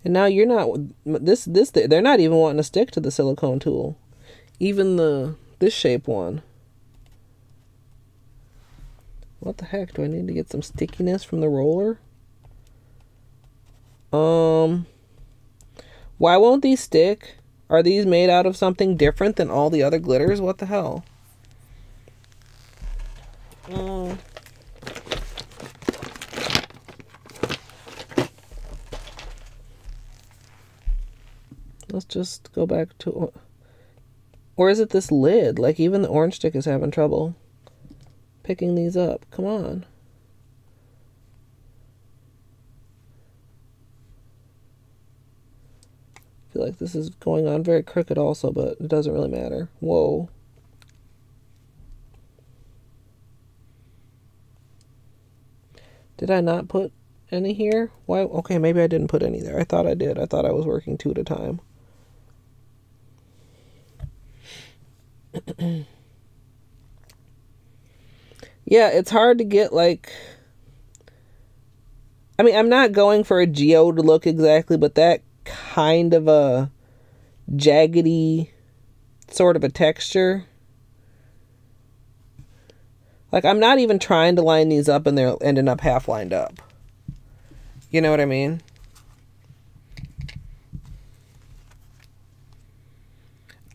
And now you're not, they're not even wanting to stick to the silicone tool. Even this shape one. What the heck? Do I need to get some stickiness from the roller? Why won't these stick? Are these made out of something different than all the other glitters? What the hell? Let's just go back to... Or is it this lid? Like, even the orange stick is having trouble picking these up. Come on. I feel like this is going on very crooked also, but it doesn't really matter. Whoa. Did I not put any here? Why? Okay, maybe I didn't put any there. I thought I did. I thought I was working two at a time. Yeah, it's hard to get, like... I mean, I'm not going for a geode look exactly, but that kind of a jaggedy sort of a texture. Like, I'm not even trying to line these up and they're ending up half lined up. You know what I mean?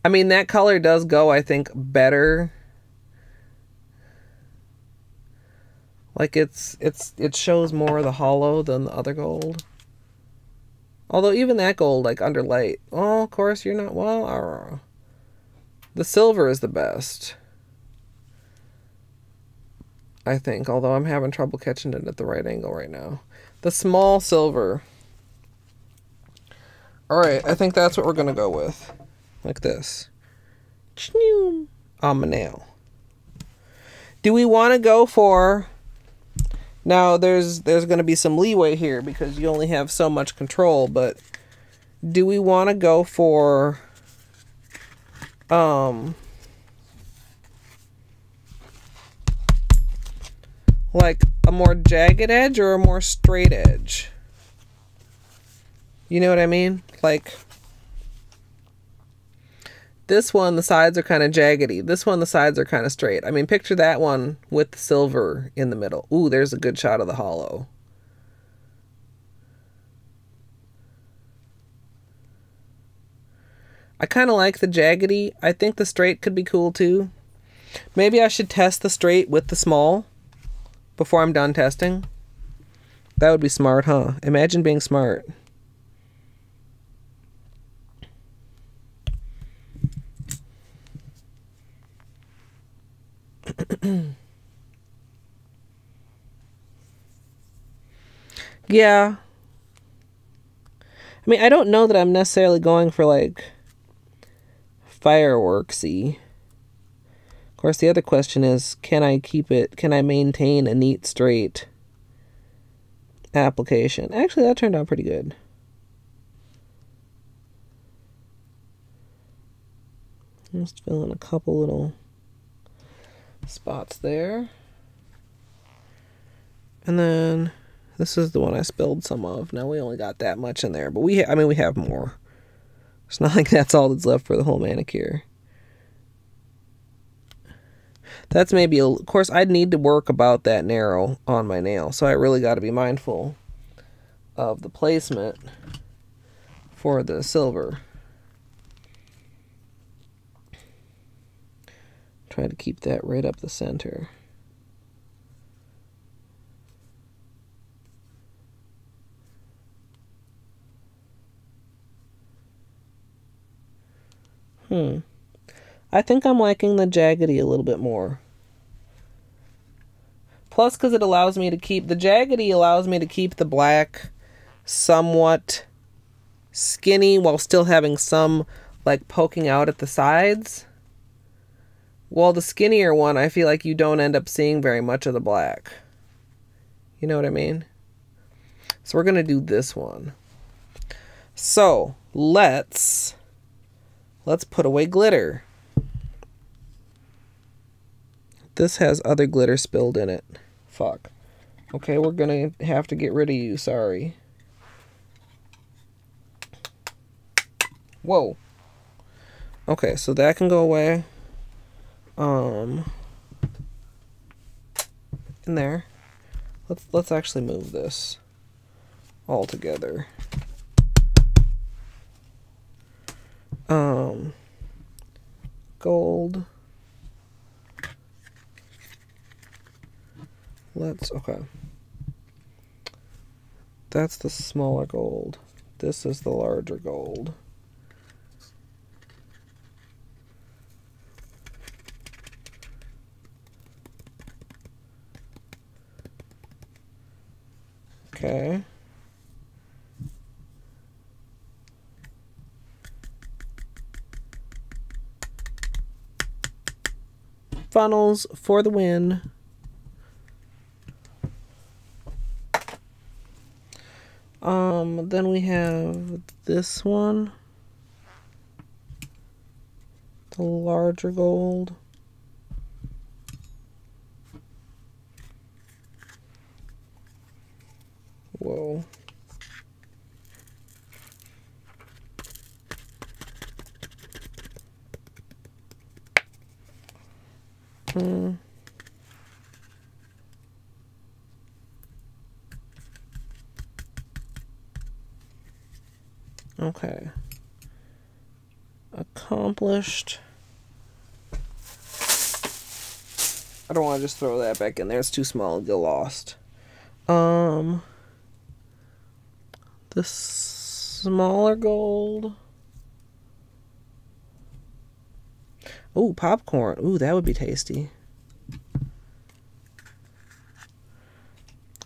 I mean, that color does go, I think, better. Like, it shows more of the hollow than the other gold. Although even that gold, like, under light. Oh, of course, you're not... Well, the silver is the best, I think. Although I'm having trouble catching it at the right angle right now. The small silver. Alright, I think that's what we're going to go with. Like this. On my nail. Do we want to go for... Now, there's going to be some leeway here because you only have so much control, but do we want to go for, like a more jagged edge or a more straight edge? You know what I mean? Like, this one, the sides are kind of jaggedy. This one, the sides are kind of straight. I mean, picture that one with the silver in the middle. Ooh, there's a good shot of the hollow. I kind of like the jaggedy. I think the straight could be cool too. Maybe I should test the straight with the small before I'm done testing. That would be smart, huh? Imagine being smart. Yeah. I mean, I don't know that I'm necessarily going for, like, fireworksy. Of course, the other question is, can I keep it, can I maintain a neat, straight application? Actually, that turned out pretty good. I'm just filling a couple little spots there. And then this is the one I spilled some of. Now we only got that much in there, but we, I mean, we have more. It's not like that's all that's left for the whole manicure. That's maybe, of course, I'd need to work about that narrow on my nail. So I really got to be mindful of the placement for the silver. Try to keep that right up the center. I think I'm liking the jaggedy a little bit more. Plus, because it allows me to keep... The jaggedy allows me to keep the black somewhat skinny while still having some, like, poking out at the sides. Well, the skinnier one, I feel like you don't end up seeing very much of the black. You know what I mean? So we're going to do this one. So let's put away glitter. This has other glitter spilled in it. Fuck. Okay, we're gonna have to get rid of you, sorry. Whoa. Okay, so that can go away. In there. Let's actually move this all together. Gold. Let's, okay. That's the smaller gold. This is the larger gold. Okay. Funnels for the win. Then we have this one, the larger gold. Whoa. Okay. Accomplished. I don't want to just throw that back in there. It's too small and get lost. The smaller gold. Ooh, popcorn. Ooh, that would be tasty.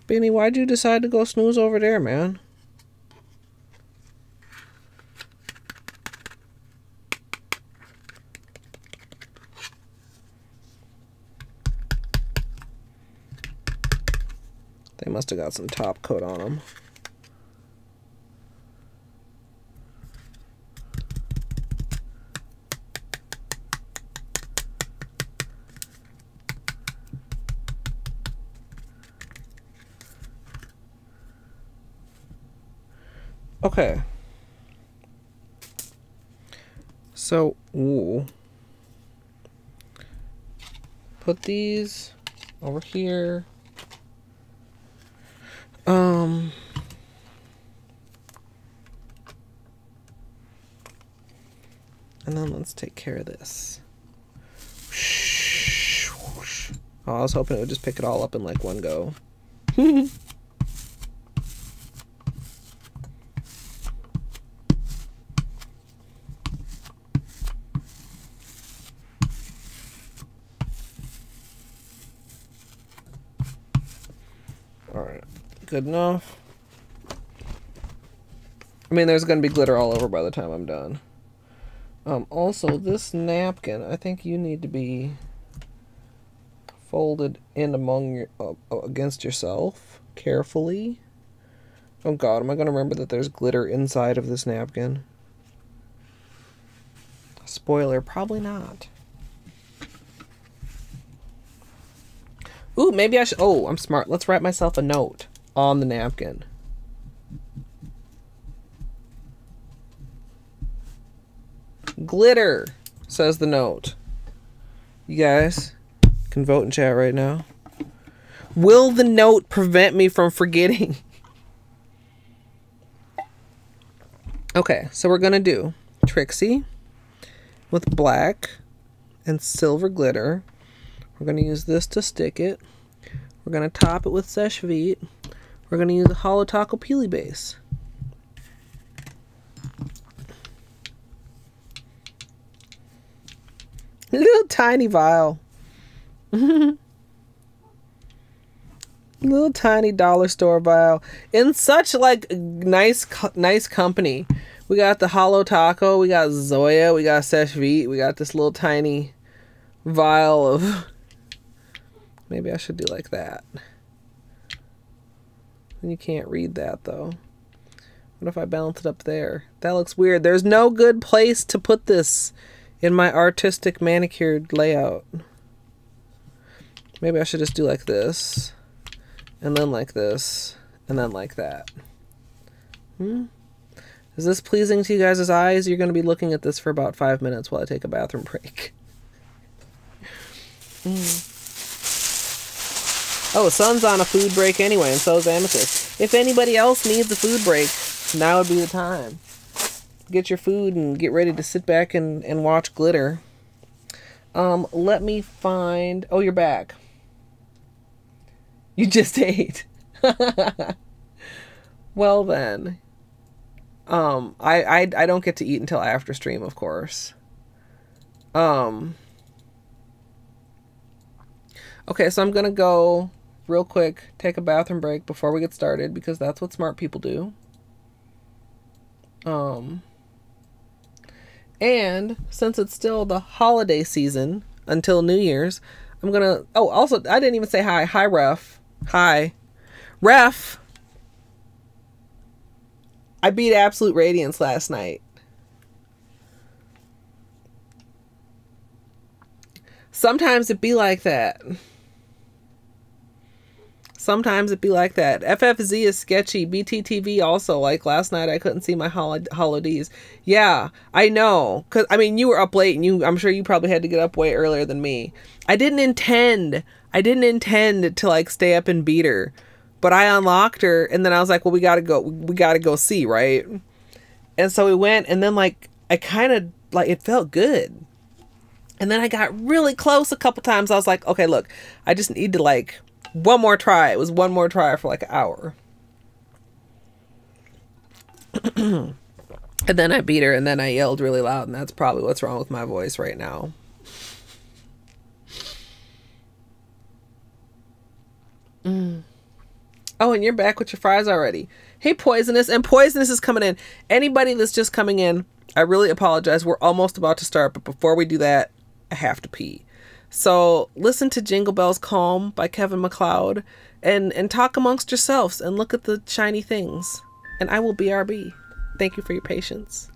Benny, why'd you decide to go snooze over there, man? They must have got some top coat on them. Okay. So, ooh. Put these over here. And then let's take care of this. Oh, I was hoping it would just pick it all up in like one go. Good enough. I mean, there's going to be glitter all over by the time I'm done. Also, this napkin, I think you need to be folded in among your, against yourself carefully. Oh God, am I going to remember that there's glitter inside of this napkin? Spoiler, probably not. Ooh, maybe I should, oh, I'm smart. Let's write myself a note on the napkin. Glitter, says the note. You guys can vote in chat right now. Will the note prevent me from forgetting? Okay, so we're gonna do Trixie with black and silver glitter. We're gonna use this to stick it. We're gonna top it with Seche Vite. We're going to use a Holo Taco Peely Base. A little tiny vial. Little tiny dollar store vial. In such like nice company. We got the Holo Taco. We got Zoya. We got Seche Vite. We got this little tiny vial of... Maybe I should do like that. You can't read that, though. What if I balance it up there? That looks weird. There's no good place to put this in my artistic manicured layout. Maybe I should just do like this. and then like this, and then like that. Hmm? Is this pleasing to you guys' eyes? You're going to be looking at this for about 5 minutes while I take a bathroom break. Oh, Sun's on a food break anyway, and so is Amethyst. If anybody else needs a food break, now would be the time. Get your food and get ready to sit back and watch glitter. Let me find... Oh, you're back. You just ate. Well, then. I don't get to eat until after stream, of course. Okay, so I'm going to go real quick, take a bathroom break before we get started, because that's what smart people do. And since it's still the holiday season until New Year's, I'm going to... Oh, also, I didn't even say hi. Hi, Ref. Hi. Ref! I beat Absolute Radiance last night. Sometimes it be like that. Sometimes it be like that. FFZ is sketchy. BTTV also. Like last night I couldn't see my holidays. Yeah, I know. Cause I mean, you were up late and you, I'm sure you probably had to get up way earlier than me. I didn't intend to like stay up and beat her. But I unlocked her, and then I was like, well, we gotta go see, right? And so we went, and then like, I kind of, like, it felt good. And then I got really close a couple times. I was like, okay, look, I just need to like, one more try. It was one more try for like an hour. And then I beat her, and then I yelled really loud, and that's probably what's wrong with my voice right now. Oh, and you're back with your fries already. Hey, Poisonous. And Poisonous is coming in. Anybody that's just coming in, I really apologize. We're almost about to start, but before we do that, I have to pee. So listen to Jingle Bells Calm by Kevin MacLeod and talk amongst yourselves and look at the shiny things. And I will BRB. Thank you for your patience.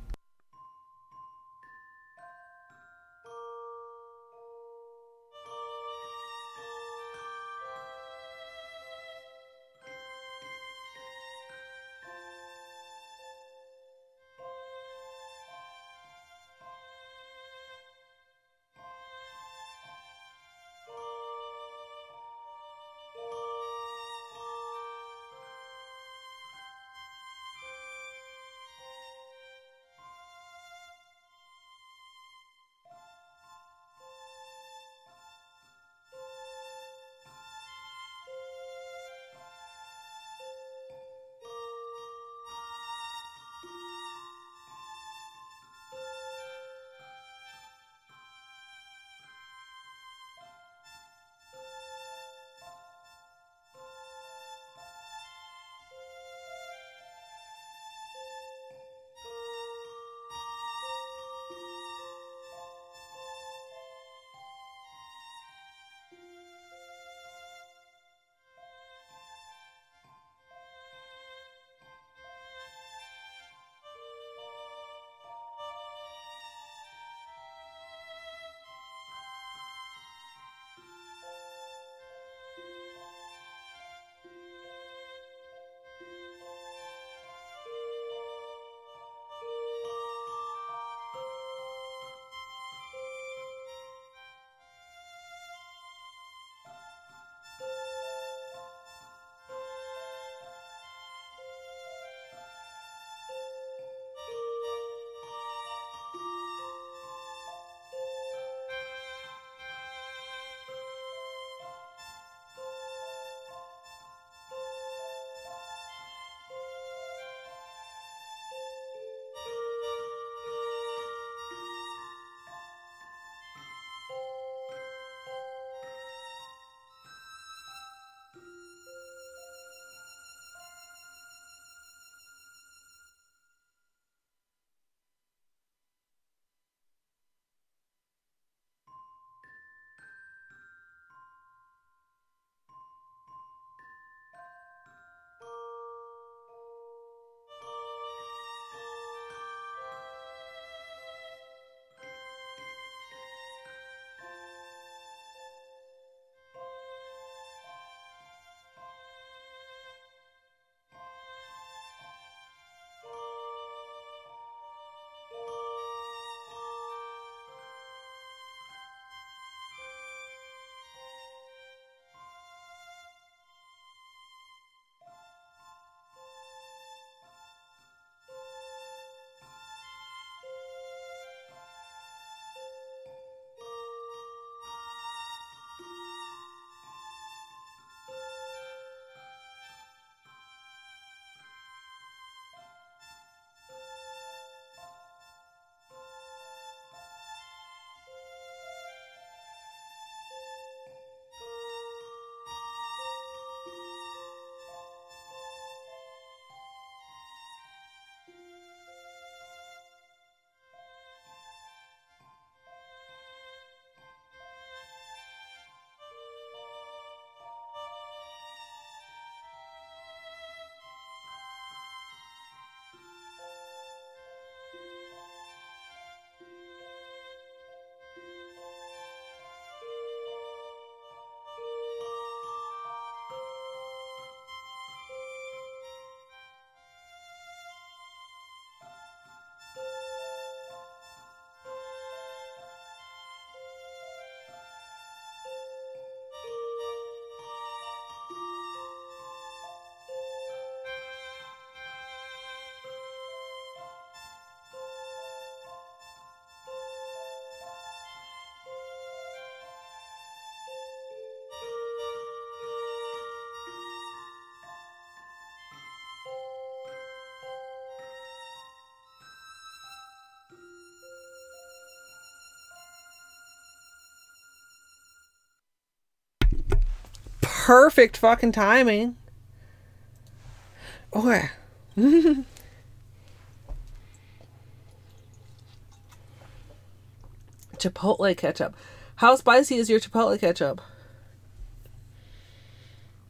perfect fucking timing. Okay. Chipotle ketchup. How spicy is your Chipotle ketchup?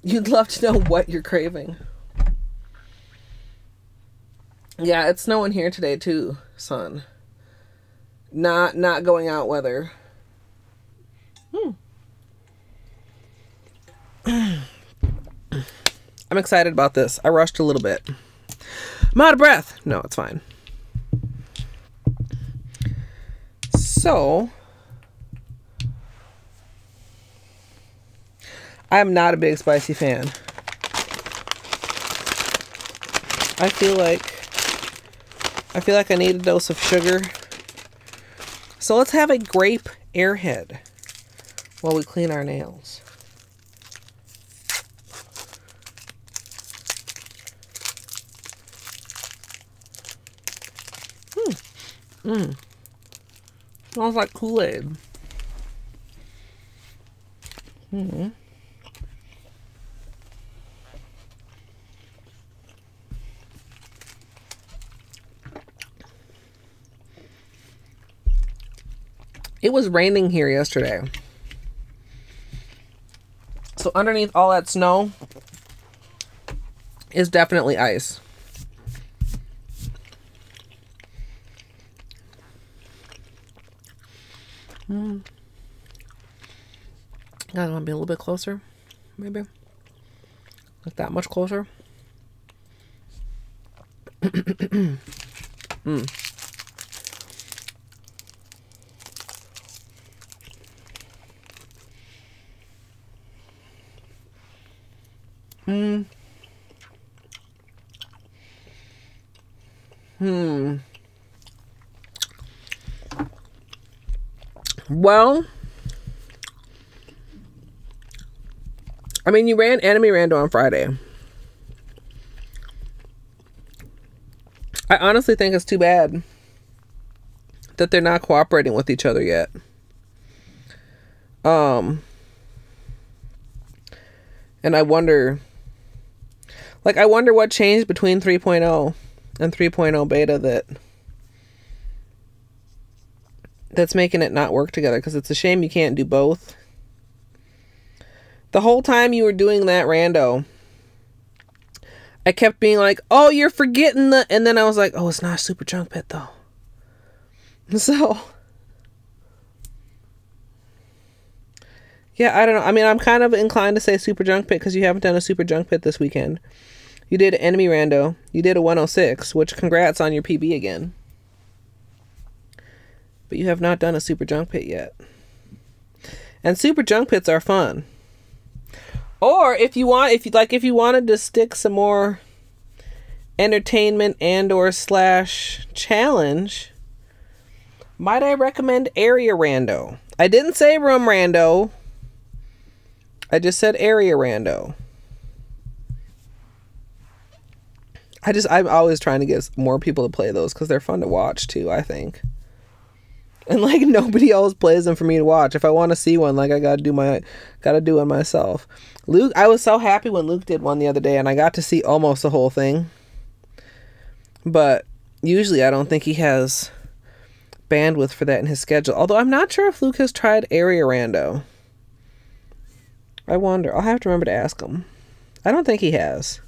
You'd love to know what you're craving. Yeah, it's snowing here today too, son. Not going out weather. I'm excited about this. I rushed a little bit. I'm out of breath. No, it's fine. So, I'm not a big spicy fan. I feel like I need a dose of sugar. So let's have a grape airhead while we clean our nails. Smells like Kool-Aid. It was raining here yesterday. So underneath all that snow is definitely ice. I want to be a little bit closer, maybe. Like that much closer. Well, I mean, you ran Anime Rando on Friday. I honestly think it's too bad that they're not cooperating with each other yet. And I wonder, like, I wonder what changed between 3.0 and 3.0 beta that's making it not work together, because it's a shame you can't do both. The whole time you were doing that rando, I kept being like, oh, you're forgetting the, and then I was like, oh, it's not a super junk pit though. So yeah, I don't know. I mean, I'm kind of inclined to say super junk pit because you haven't done a super junk pit this weekend. You did enemy rando. You did a 106, which congrats on your PB again. But you have not done a super junk pit yet. And super junk pits are fun. Or if you wanted to stick some more entertainment and/or challenge, might I recommend Area Rando? I didn't say Room Rando. I just said Area Rando. I'm always trying to get more people to play those because they're fun to watch too, I think. And like nobody else plays them for me to watch. If I want to see one, like I gotta do one myself. Luke, I was so happy when Luke did one the other day and I got to see almost the whole thing. But usually I don't think he has bandwidth for that in his schedule. Although I'm not sure if Luke has tried Area Rando. I wonder. I'll have to remember to ask him. I don't think he has.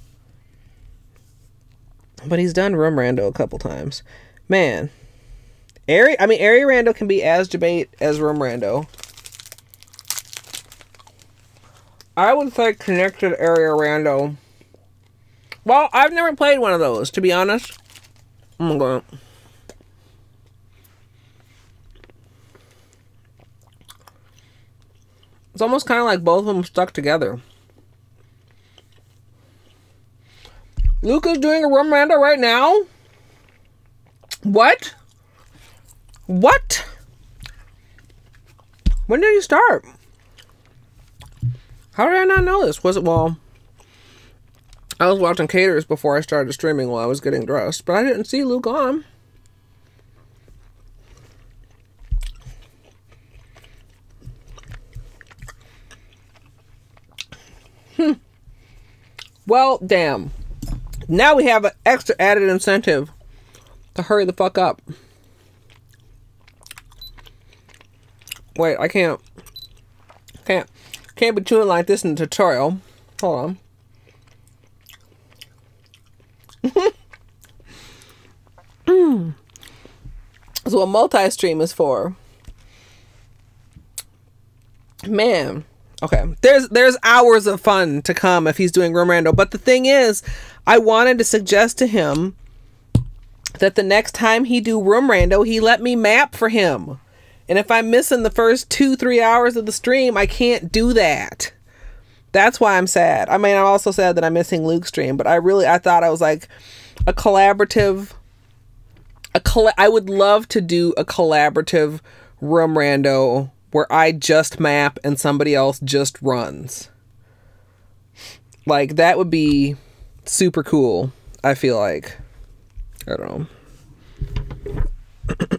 But he's done Room Rando a couple times. Man. Area Rando can be as debate as Room Rando. I would say connected Area Rando. Well, I've never played one of those, to be honest. Oh my god. It's almost kind of like both of them stuck together. Luke is doing a Room Rando right now? What? What? When did you start? How did I not know this? Was it, well, I was watching Caters before I started streaming while I was getting dressed, but I didn't see Luke on. Well, damn. Now we have an extra added incentive to hurry the fuck up. Wait, I can't be chewing like this in the tutorial. Hold on. That's what multi-stream is for. Man. Okay. There's hours of fun to come if he's doing Room Rando. But the thing is, I wanted to suggest to him that the next time he do Room Rando, he let me map for him. And if I'm missing the first 2-3 hours of the stream, I can't do that. That's why I'm sad. I mean, I'm also sad that I'm missing Luke's stream, but I thought I was like a collaborative, I would love to do a collaborative Room Rando where I just map and somebody else just runs. Like, that would be super cool, I feel like. I don't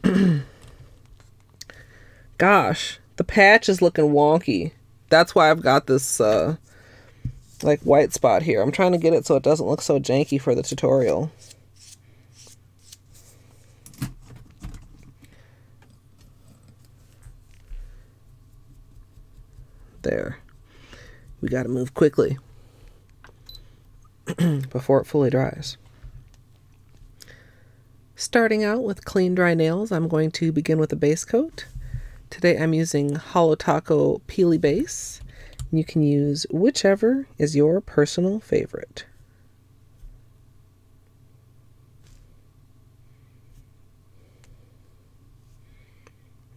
know. Gosh, the patch is looking wonky. That's why I've got this, like, white spot here. I'm trying to get it so it doesn't look so janky for the tutorial. There. We gotta move quickly before it fully dries. Starting out with clean, dry nails, I'm going to begin with a base coat. Today I'm using Holo Taco Peely Base. You can use whichever is your personal favorite.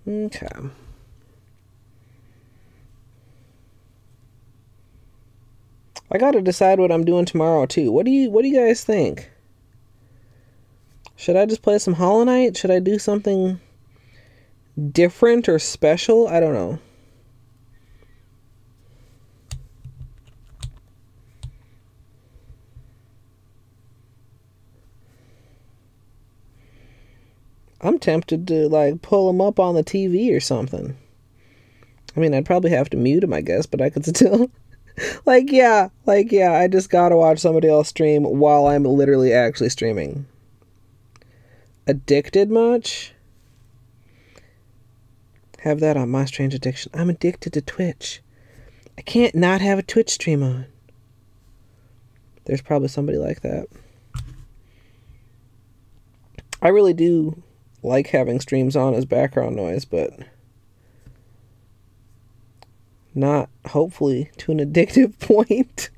Okay. I gotta decide what I'm doing tomorrow too. What do you guys think? Should I just play some Hollow Knight? Should I do something different or special? I don't know. I'm tempted to like pull him up on the TV or something. I mean, I'd probably have to mute him, I guess, but I could still like yeah, I just gotta watch somebody else stream while I'm literally actually streaming. Addicted much? Have that on my strange addiction. I'm addicted to Twitch. I can't not have a Twitch stream on. There's probably somebody like that. I really do like having streams on as background noise, but not hopefully to an addictive point.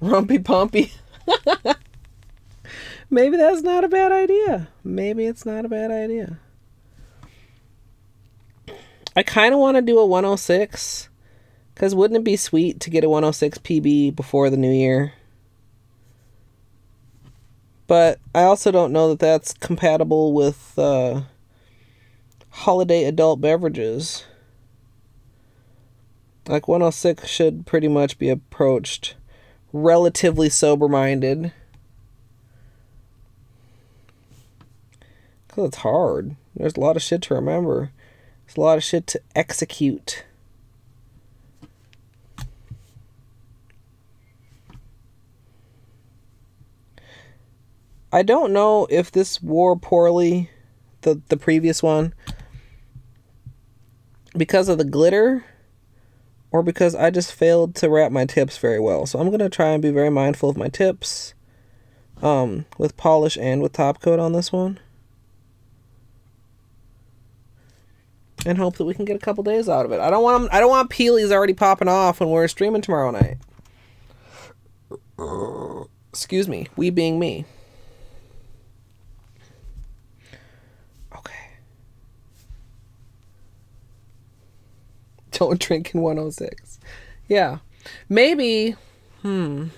Rumpy Pumpy. Maybe that's not a bad idea. Maybe it's not a bad idea. I kind of want to do a 106, because wouldn't it be sweet to get a 106 PB before the new year? But I also don't know that that's compatible with holiday adult beverages. Like, 106 should pretty much be approached relatively sober-minded. Because it's hard. There's a lot of shit to remember. There's a lot of shit to execute. I don't know if this wore poorly, the previous one, because of the glitter or because I just failed to wrap my tips very well. So I'm going to try and be very mindful of my tips with polish and with top coat on this one. And hope that we can get a couple days out of it. I don't want Peely's already popping off when we're streaming tomorrow night. Excuse me. We being me. Okay. Don't drink in 106. Yeah. Maybe. I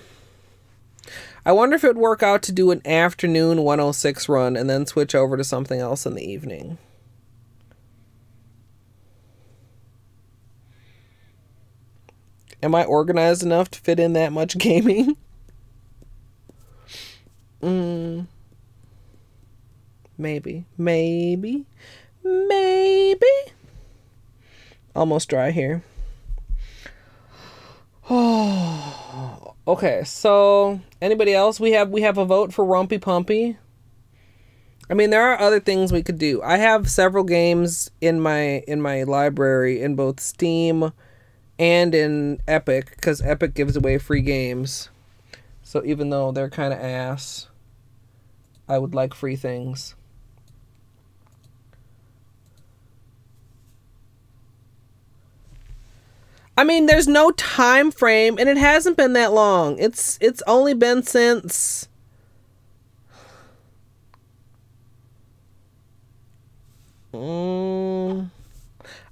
wonder if it would work out to do an afternoon 106 run and then switch over to something else in the evening. Am I organized enough to fit in that much gaming? Maybe. Almost dry here. Oh, okay. So anybody else? We have a vote for Rumpy Pumpy. I mean, there are other things we could do. I have several games in my library in both Steam and in Epic, because Epic gives away free games. So even though they're kind of ass, I would like free things. I mean, there's no time frame, and it hasn't been that long. It's only been since... I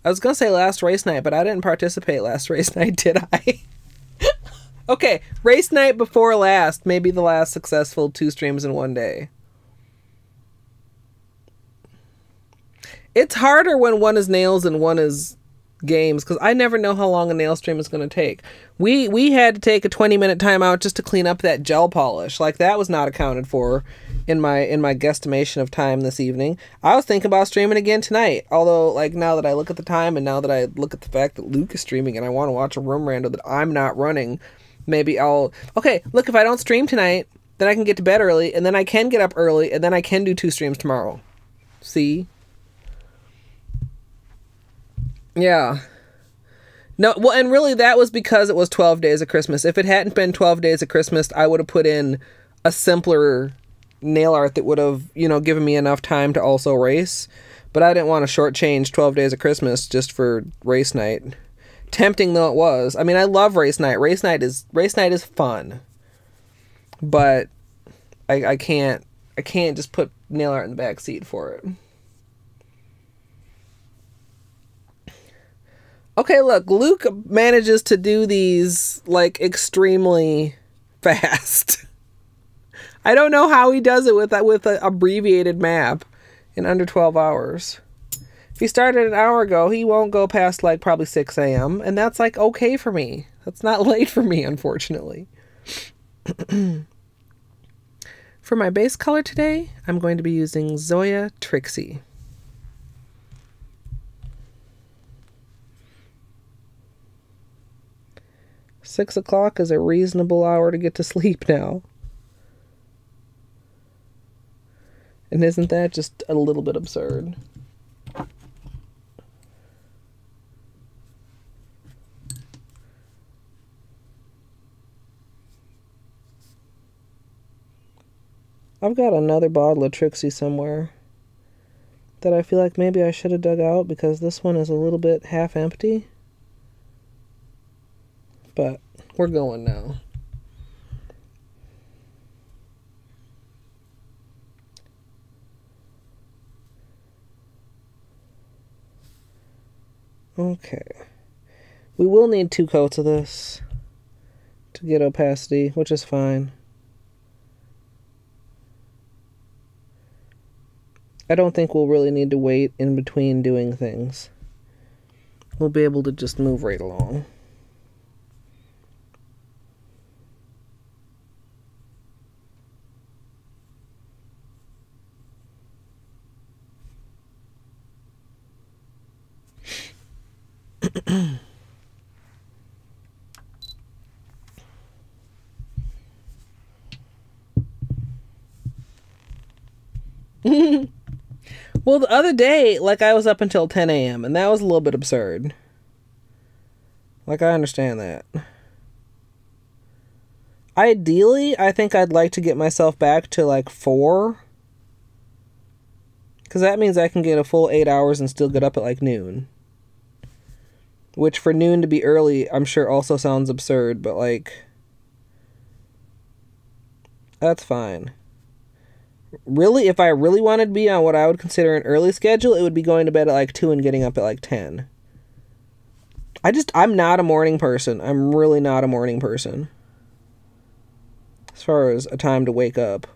was going to say last race night, but I didn't participate last race night, did I? Okay, race night before last. Maybe the last successful 2 streams in 1 day. It's harder when one is nails and one is... games, because I never know how long a nail stream is going to take. We had to take a 20-minute timeout just to clean up that gel polish. Like, that was not accounted for in my guesstimation of time this evening. I was thinking about streaming again tonight, although, like, now that I look at the time and now that I look at the fact that Luke is streaming and I want to watch a Room Rando that I'm not running, maybe I'll... Okay, look, if I don't stream tonight, then I can get to bed early, and then I can get up early, and then I can do 2 streams tomorrow. See? Yeah. No, well, and really that was because it was 12 days of Christmas. If it hadn't been 12 days of Christmas, I would have put in a simpler nail art that would have, you know, given me enough time to also race. But I didn't want to shortchange 12 days of Christmas just for race night. Tempting though it was. I mean, I love race night. Race night is fun. But I can't just put nail art in the back seat for it. Okay, look, Luke manages to do these, like, extremely fast. I don't know how he does it with an abbreviated map in under 12 hours. If he started an hour ago, he won't go past, like, probably 6 a.m., and that's, like, okay for me. That's not late for me, unfortunately. For my base color today, I'm going to be using Zoya Trixie. Six 6 o'clock is a reasonable hour to get to sleep now. And isn't that just a little bit absurd? I've got another bottle of Trixie somewhere that I feel like maybe I should have dug out because this one is a little bit half empty. But we're going now. Okay. We will need 2 coats of this to get opacity, which is fine. I don't think we'll really need to wait in between doing things. We'll be able to just move right along. Well, the other day, like, I was up until 10 a.m. and that was a little bit absurd. Like, I understand that. Ideally, I think I'd like to get myself back to, like, 4. Because that means I can get a full 8 hours and still get up at, like, noon. Which, for noon to be early, I'm sure also sounds absurd, but, like, that's fine. Really, if I really wanted to be on what I would consider an early schedule, it would be going to bed at, like, 2 and getting up at, like, 10. I'm not a morning person. I'm really not a morning person. As far as a time to wake up.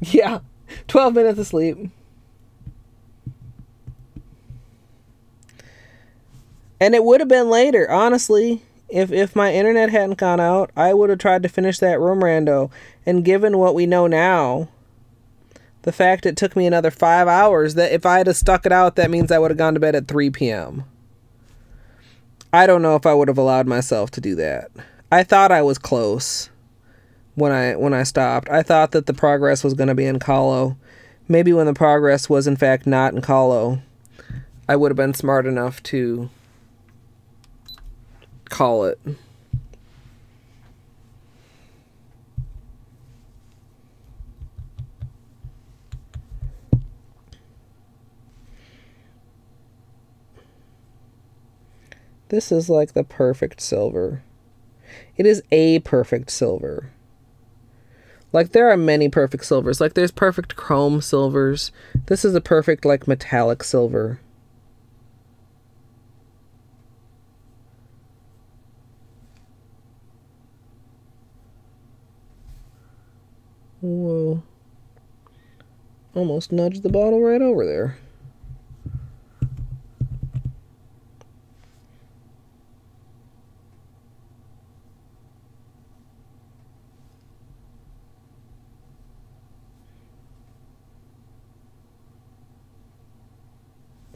Yeah. 12 minutes of sleep. And it would have been later, honestly. If my internet hadn't gone out, I would have tried to finish that Room Rando. And given what we know now, The fact it took me another 5 hours, that if I had stuck it out, that means I would have gone to bed at 3 p.m. I don't know if I would have allowed myself to do that. I thought I was close when I stopped. I thought that the progress was going to be in Kahlo. Maybe when the progress was, in fact, not in Kahlo, I would have been smart enough to call it. This is like the perfect silver. It is a perfect silver. Like, there are many perfect silvers. Like, there's perfect chrome silvers. This is a perfect, like, metallic silver. Whoa. Almost nudged the bottle right over there.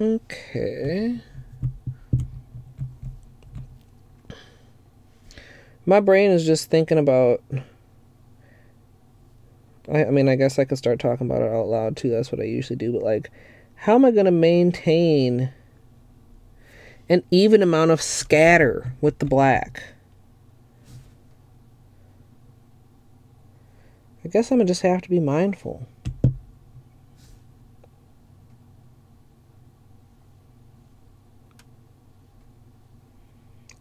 Okay. My brain is just thinking about... I mean, I guess I could start talking about it out loud, too. That's what I usually do. But, like, how am I going to maintain an even amount of scatter with the black? I guess I'm going to just have to be mindful.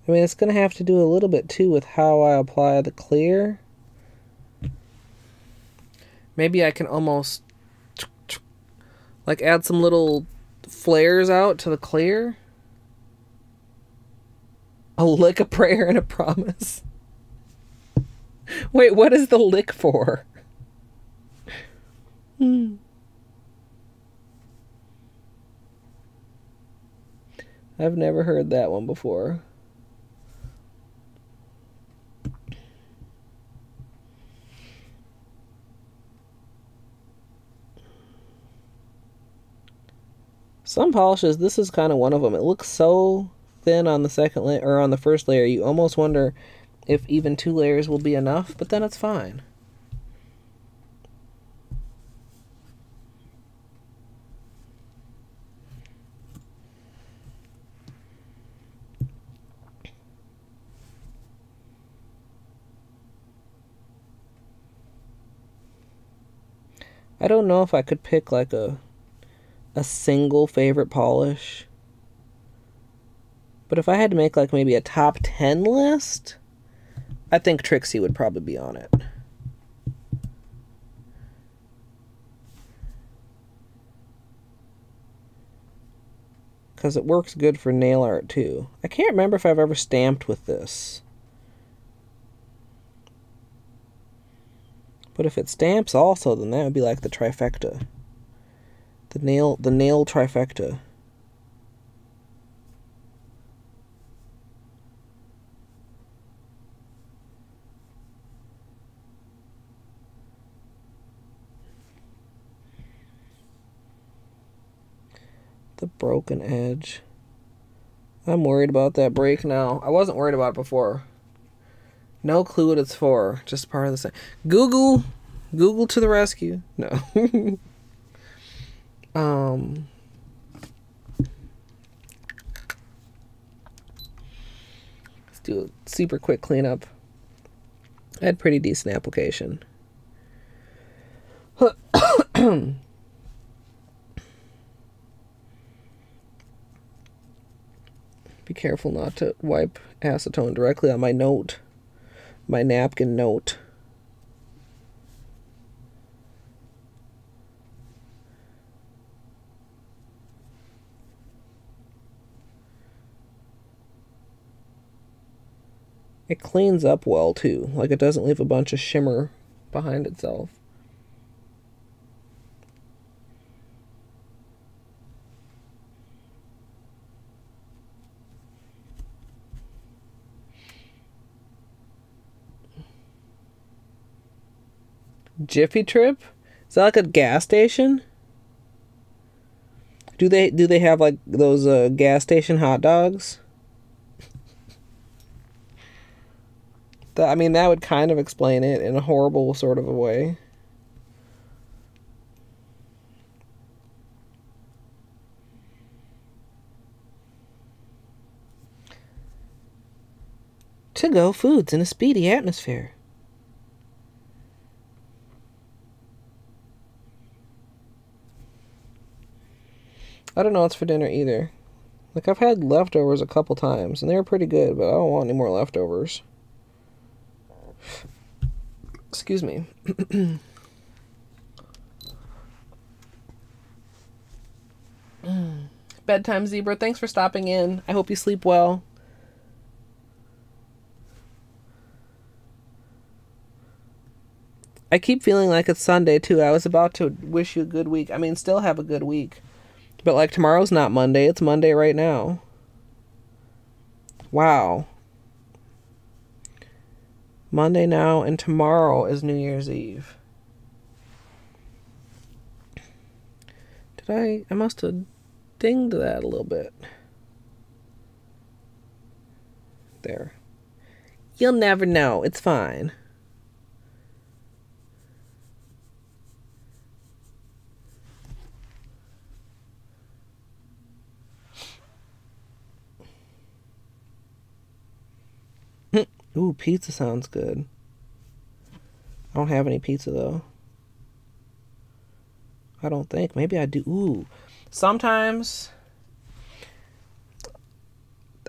I mean, it's going to have to do a little bit, too, with how I apply the clear. Maybe I can almost, like, add some little flares out to the clear. A lick, a prayer, and a promise. Wait, what is the lick for? I've never heard that one before. Some polishes, this is kind of one of them. It looks so thin on the second layer, or on the first layer, you almost wonder if even 2 layers will be enough, but then it's fine. I don't know if I could pick like a single favorite polish. But if I had to make like maybe a top 10 list, I think Trixie would probably be on it. Because it works good for nail art too. I can't remember if I've ever stamped with this. But if it stamps also, then that would be like the trifecta. The nail trifecta. The broken edge. I'm worried about that break now. I wasn't worried about it before. No clue what it's for. Just part of the same. Google! Google to the rescue. No. Let's do a super quick cleanup. I had pretty decent application. Be careful not to wipe acetone directly on my note, my napkin note. It cleans up well, too. Like, it doesn't leave a bunch of shimmer behind itself. Jiffy Trip? Is that like a gas station? Do they have like those gas station hot dogs? I mean, that would kind of explain it in a horrible sort of a way. To-go foods in a speedy atmosphere. I don't know what's for dinner either. Like, I've had leftovers a couple times, and they were pretty good, but I don't want any more leftovers. Excuse me. Bedtime Zebra, thanks for stopping in. I hope you sleep well. I keep feeling like it's Sunday, too. I was about to wish you a good week. I mean, still have a good week. But, like, tomorrow's not Monday. It's Monday right now. Wow. Monday now, and tomorrow is New Year's Eve. I must have dinged that a little bit. There. You'll never know. It's fine. Ooh, pizza sounds good. I don't have any pizza, though. I don't think. Maybe I do. Ooh. Sometimes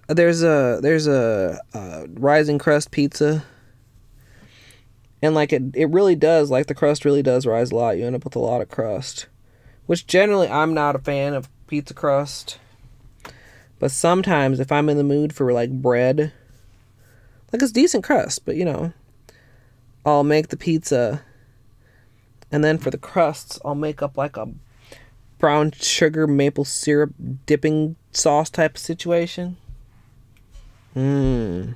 there's a rising crust pizza. And, like, it really does. Like, the crust really does rise a lot. You end up with a lot of crust. Which, generally, I'm not a fan of pizza crust. But sometimes, if I'm in the mood for, like, bread... Like, it's decent crust, but, you know, I'll make the pizza, and then for the crusts, I'll make up, like, a brown sugar maple syrup dipping sauce type of situation. Mmm.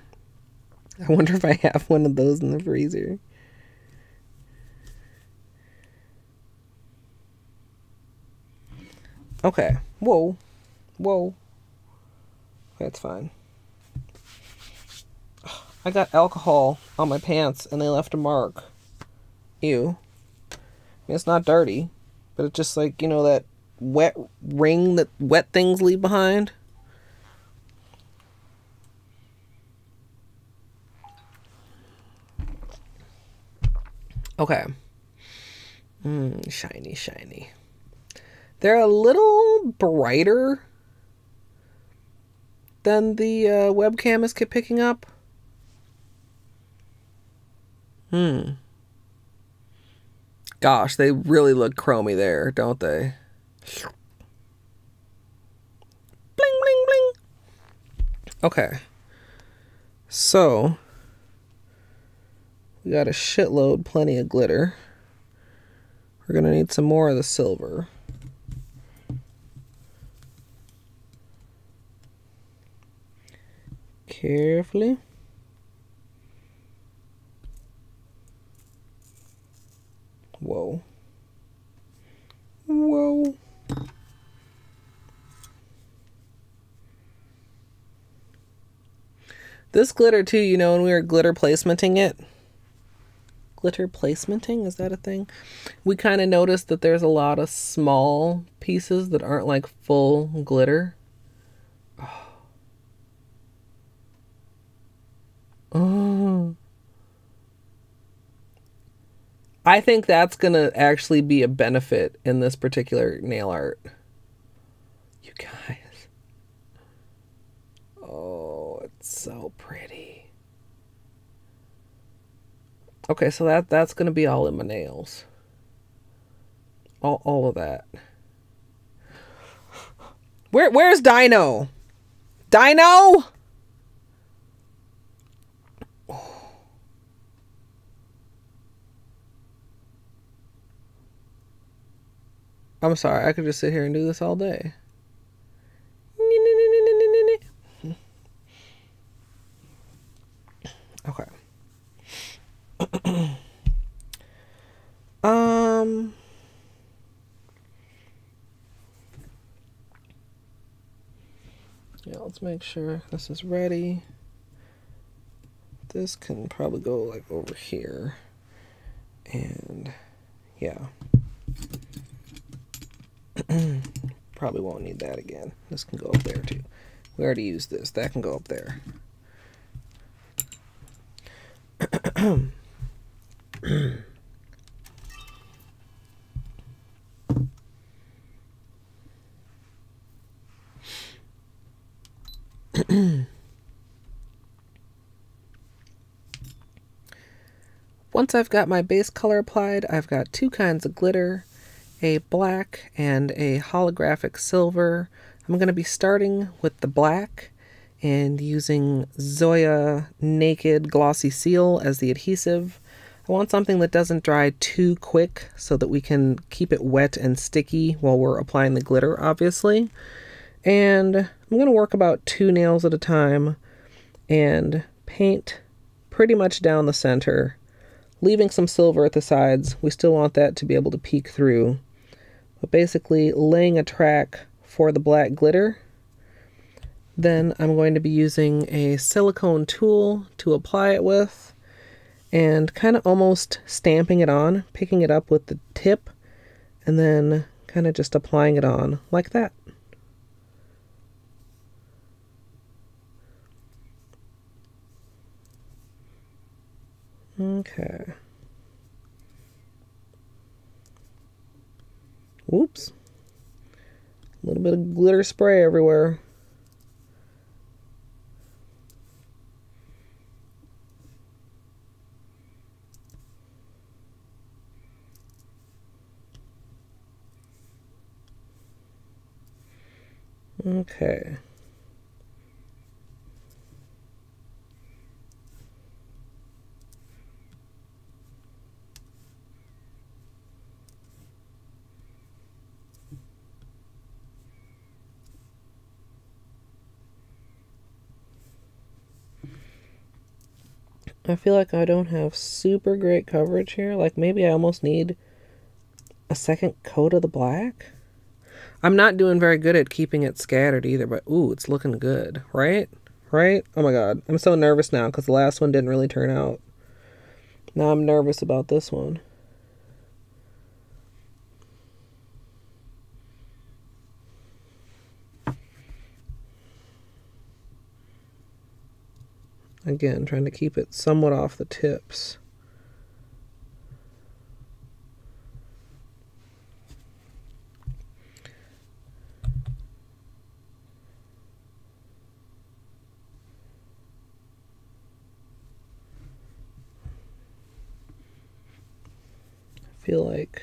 I wonder if I have one of those in the freezer. Okay. Whoa. Whoa. That's fine. I got alcohol on my pants, and they left a mark. Ew. I mean, it's not dirty, but it's just like, you know, that wet ring that wet things leave behind. Okay. Mmm, shiny, shiny. They're a little brighter than the webcam is picking up. Hmm. Gosh, they really look chromy there, don't they? Bling, bling, bling. Okay. So, we got a shitload, plenty of glitter. We're gonna need some more of the silver. Carefully. Whoa. Whoa. This glitter, too, you know, when we were glitter placementing it. Glitter placementing? Is that a thing? We kind of noticed that there's a lot of small pieces that aren't, like, full glitter. Oh. Oh. I think that's going to actually be a benefit in this particular nail art. You guys. Oh, it's so pretty. Okay, so that's going to be all in my nails. All of that. Where's Dino? Dino? I'm sorry, I could just sit here and do this all day. Okay. let's make sure this is ready. This can probably go like over here, and yeah, probably won't need that again. This can go up there too. We already used this. That can go up there. Once I've got my base color applied, I've got two kinds of glitter, a black and a holographic silver. I'm going to be starting with the black and using Zoya Naked Glossy Seal as the adhesive. I want something that doesn't dry too quick so that we can keep it wet and sticky while we're applying the glitter, obviously. And I'm going to work about 2 nails at a time and paint pretty much down the center, leaving some silver at the sides. We still want that to be able to peek through. But basically laying a track for the black glitter. Then I'm going to be using a silicone tool to apply it with and kind of almost stamping it on, picking it up with the tip, and then kind of just applying it on like that. Okay. Whoops. A little bit of glitter spray everywhere. Okay. I feel like I don't have super great coverage here. Like maybe I almost need a second coat of the black. I'm not doing very good at keeping it scattered either, but ooh, it's looking good, right? Right? Oh my God. I'm so nervous now because the last one didn't really turn out. Now I'm nervous about this one. Again, trying to keep it somewhat off the tips. I feel like,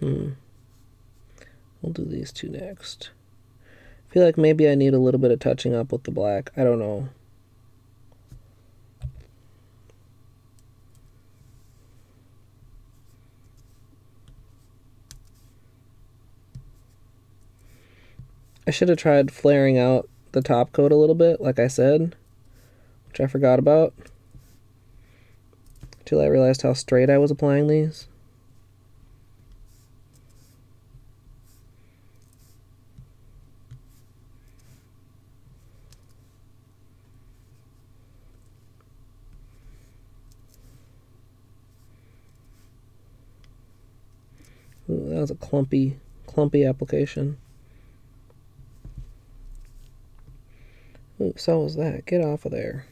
we'll do these two next. I feel like maybe I need a little bit of touching up with the black. I don't know. I should have tried flaring out the top coat a little bit, like I said, which I forgot about until I realized how straight I was applying these. Ooh, that was a clumpy application. Oops, how was that? Get off of there.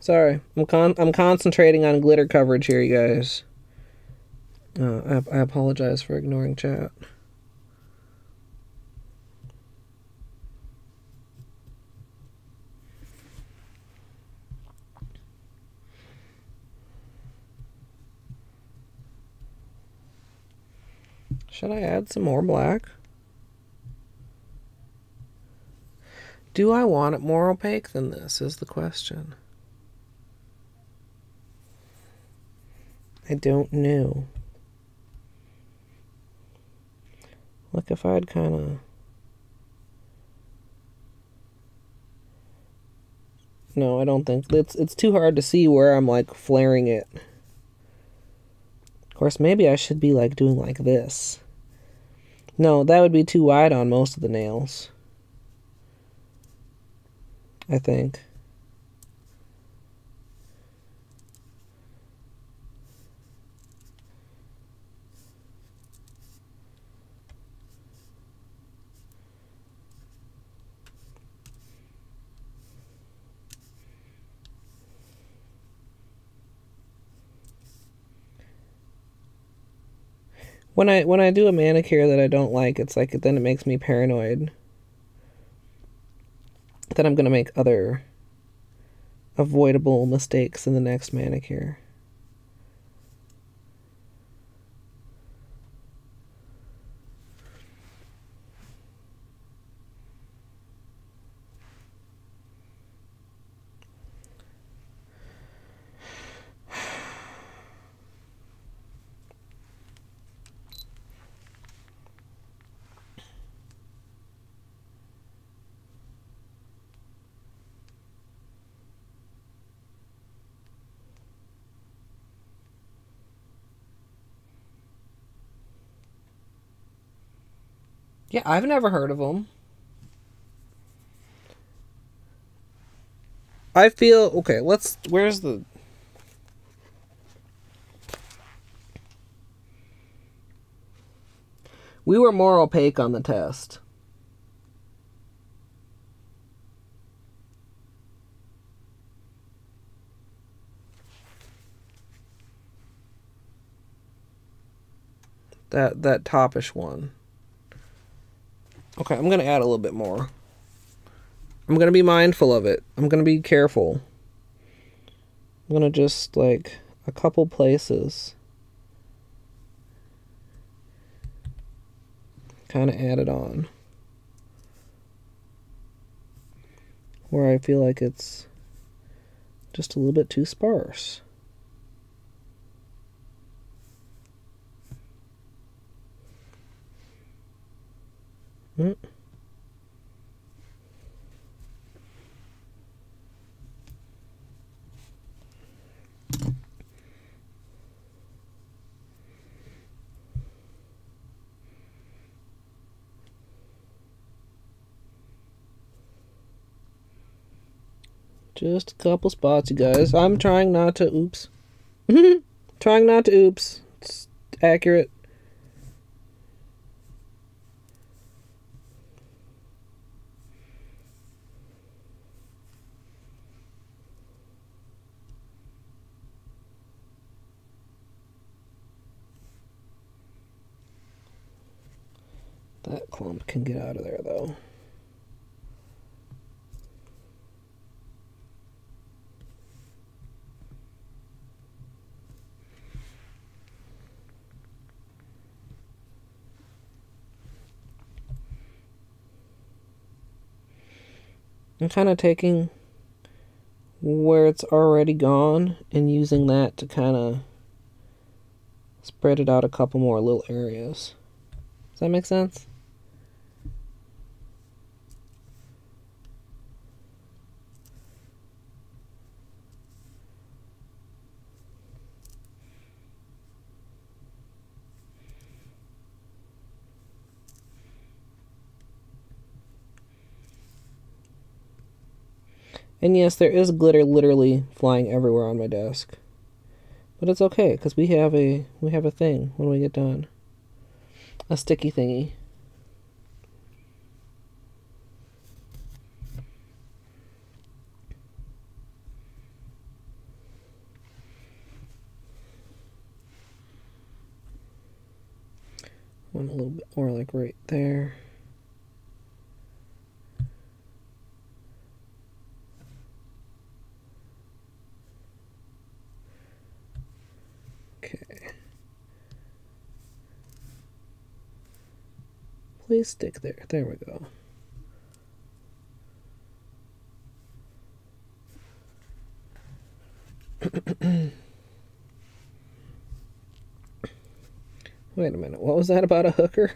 Sorry, I'm concentrating on glitter coverage here, you guys. I apologize for ignoring chat. Should I add some more black? Do I want it more opaque than this is the question. I don't know. Like if I'd kind of No, I don't think. It's too hard to see where I'm, like, flaring it. Of course, maybe I should be, like, doing like this. No, that would be too wide on most of the nails. I think. When I do a manicure that I don't like, it's like, then it makes me paranoid that I'm going to make other avoidable mistakes in the next manicure. Yeah, I've never heard of them. I feel... Okay, let's... Where's the... We were more opaque on the test. That topish one. Okay, I'm going to add a little bit more. I'm going to be mindful of it. I'm going to be careful. I'm going to just, like, a couple places. Kind of add it on. Where I feel like it's just a little bit too sparse. Just a couple spots, you guys. I'm trying not to oops. Trying not to oops. It's accurate. That clump can get out of there, though. I'm kind of taking where it's already gone and using that to kind of spread it out a couple more little areas. Does that make sense? And yes, there is glitter literally flying everywhere on my desk. But it's okay, because we have a thing when we get done. A sticky thingy. One a little bit more like right there. Please stick there. There we go. Wait a minute. What was that about a hooker?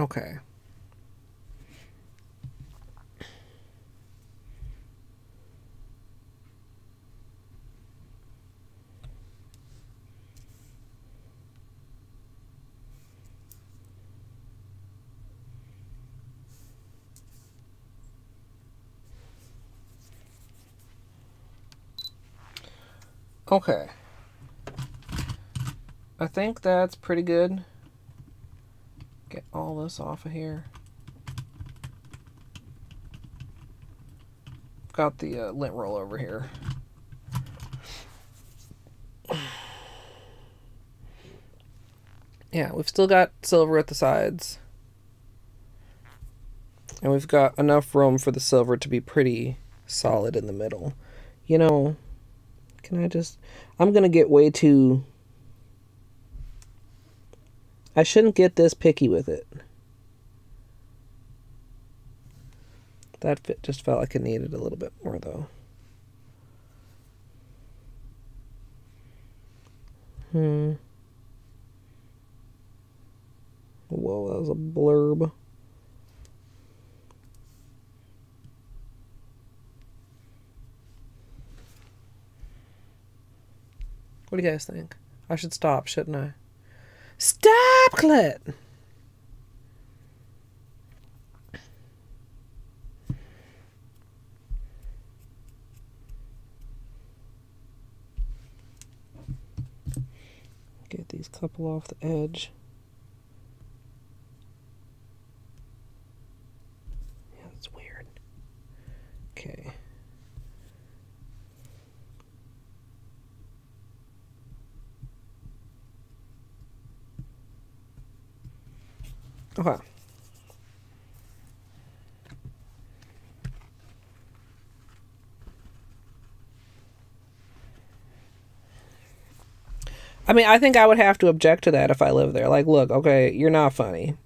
Okay. Okay. I think that's pretty good. Get all this off of here. Got the lint roll over here. Yeah, we've still got silver at the sides. And we've got enough room for the silver to be pretty solid in the middle. You know... Can I just... I'm going to get way too... I shouldn't get this picky with it. That fit just felt like it needed a little bit more, though. Whoa, that was a blurb. What do you guys think? I should stop, shouldn't I? Stop, clit! Get these couple off the edge. Yeah, that's weird. Okay. Okay. I mean, I think I would have to object to that if I lived there. Like, look, okay, you're not funny.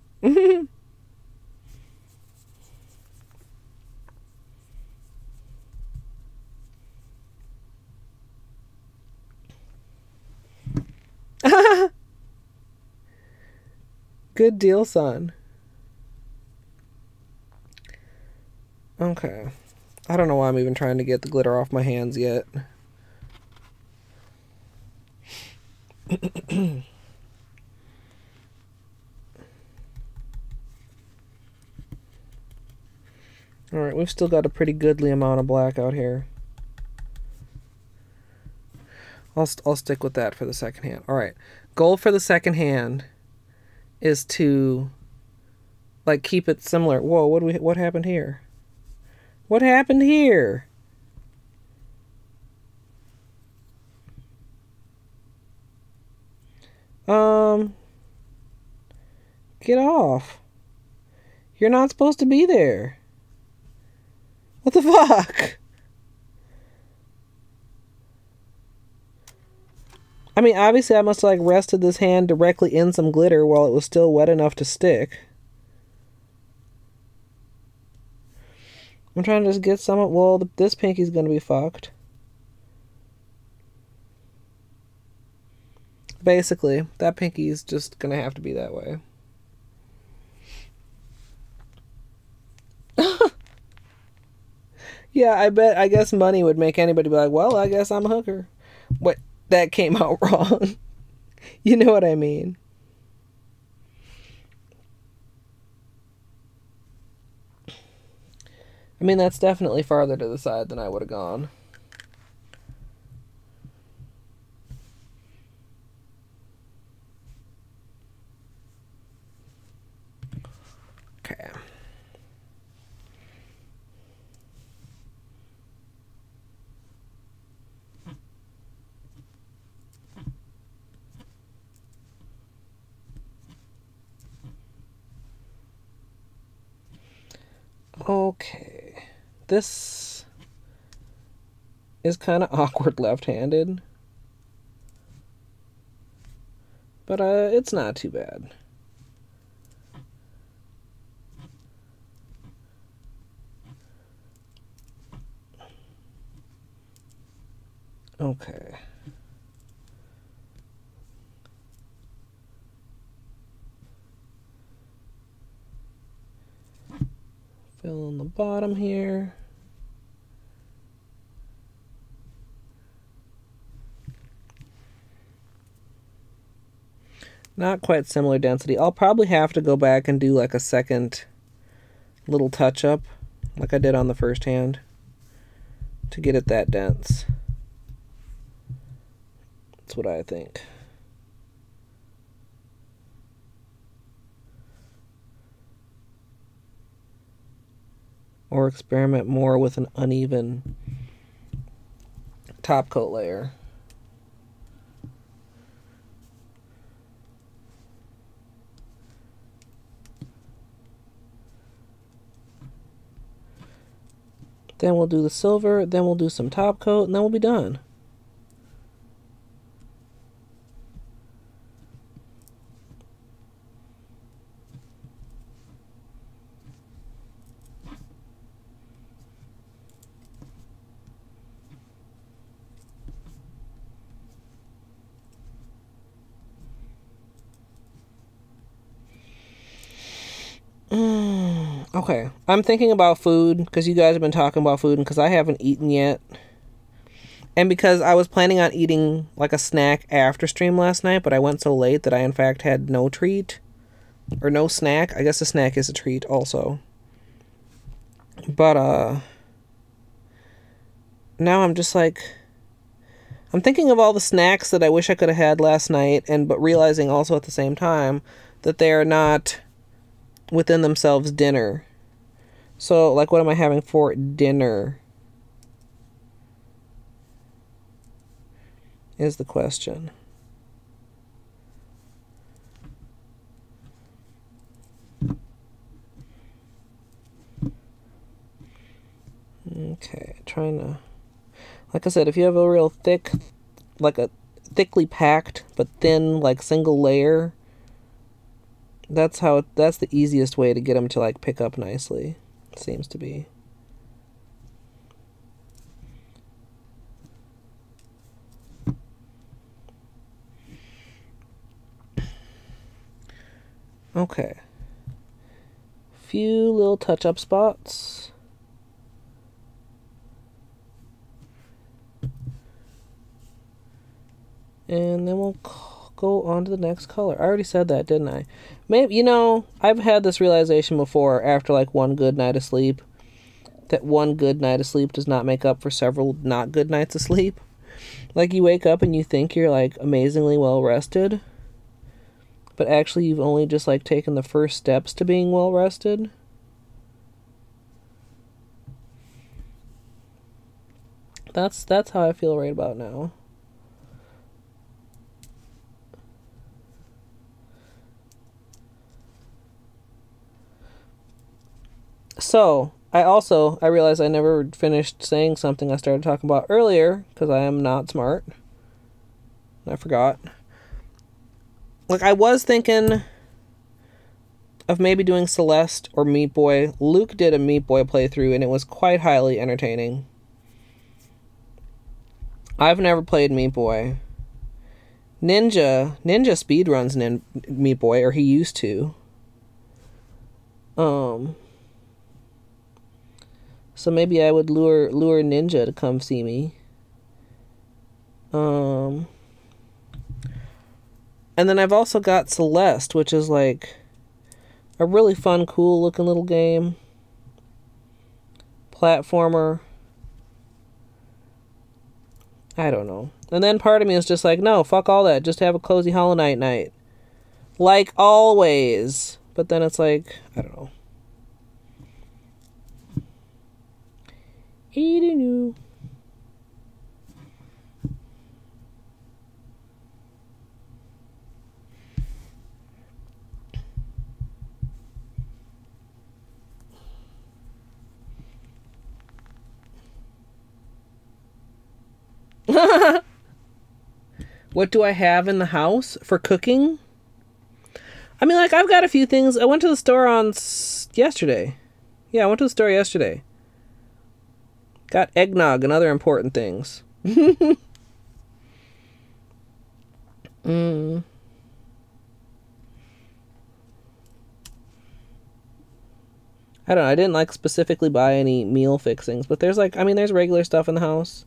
Good deal, son. Okay. I don't know why I'm even trying to get the glitter off my hands yet. Alright, we've still got a pretty goodly amount of black out here. I'll stick with that for the second hand. Alright. Goal for the second hand is to, like, keep it similar. Whoa, what happened here? What happened here? Get off. You're not supposed to be there. What the fuck? I mean, obviously I must have, like, rested this hand directly in some glitter while it was still wet enough to stick. I'm trying to just get some... Well, this pinky's gonna be fucked. Basically, that pinky's just gonna have to be that way. Yeah, I guess money would make anybody be like, well, I guess I'm a hooker. Wait... That came out wrong. You know what I mean. I mean, that's definitely farther to the side than I would have gone. Okay. Okay, this is kind of awkward left-handed, but it's not too bad. Okay. fill in the bottom here. Not quite similar density. I'll probably have to go back and do like a second little touch up like I did on the first hand to get it that dense. That's what I think. Or experiment more with an uneven top coat layer. Then we'll do the silver, then we'll do some top coat, and then we'll be done. Okay, I'm thinking about food because you guys have been talking about food and because I haven't eaten yet. And because I was planning on eating like a snack after stream last night, but I went so late that I in fact had no treat or no snack. I guess a snack is a treat also. But now I'm just like, I'm thinking of all the snacks that I wish I could have had last night, and but realizing also at the same time that they are not within themselves dinner. So, like, what am I having for dinner is the question. Okay, trying to... Like I said, if you have a real thick, like a thickly packed, but thin, like, single layer, that's how, that's the easiest way to get them to, like, pick up nicely. Seems to be. Okay. Few little touch-up spots. And then we'll go on to the next color. I already said that, didn't I? Maybe, you know, I've had this realization before after like one good night of sleep, that one good night of sleep does not make up for several not good nights of sleep. Like, you wake up and you think you're like amazingly well rested, but actually you've only just like taken the first steps to being well rested. That's how I feel right about now. So, I realized I never finished saying something I started talking about earlier, because I am not smart. I forgot. Like, I was thinking of maybe doing Celeste or Meat Boy. Luke did a Meat Boy playthrough, and it was quite highly entertaining. I've never played Meat Boy. Ninja speedruns Meat Boy, or he used to. So maybe I would lure Ninja to come see me. And then I've also got Celeste, which is like a really fun, cool looking little game. Platformer. I don't know. And then part of me is just like, no, fuck all that. Just have a cozy Hollow Knight night. Like always. But then it's like, I don't know. Eating. What do I have in the house for cooking? I mean, like, I've got a few things. I went to the store yesterday. Yeah, I went to the store yesterday. Got eggnog and other important things. I don't know, I didn't like specifically buy any meal fixings, but there's like, I mean, there's regular stuff in the house.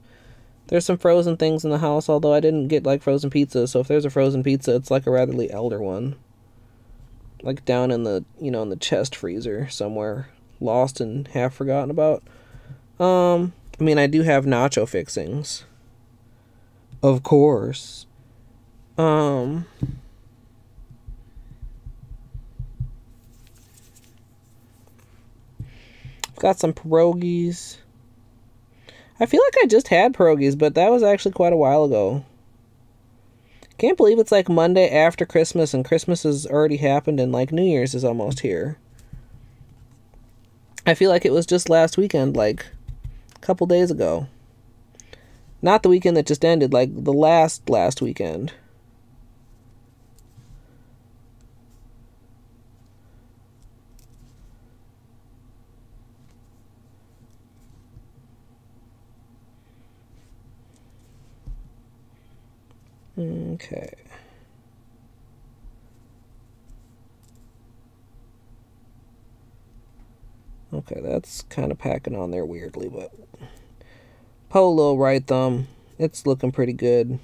There's some frozen things in the house, although I didn't get like frozen pizza, so if there's a frozen pizza, it's like a ratherly elder one. Like down in the, you know, in the chest freezer somewhere, lost and half forgotten about. I mean, I do have nacho fixings. Of course. Got some pierogies. I feel like I just had pierogies, but that was actually quite a while ago. Can't believe it's like Monday after Christmas, and Christmas has already happened, and like New Year's is almost here. I feel like it was just last weekend, like a couple days ago. Not the weekend that just ended, like the last weekend. Okay. Okay, that's kind of packing on there weirdly, but... Polo right thumb. It's looking pretty good.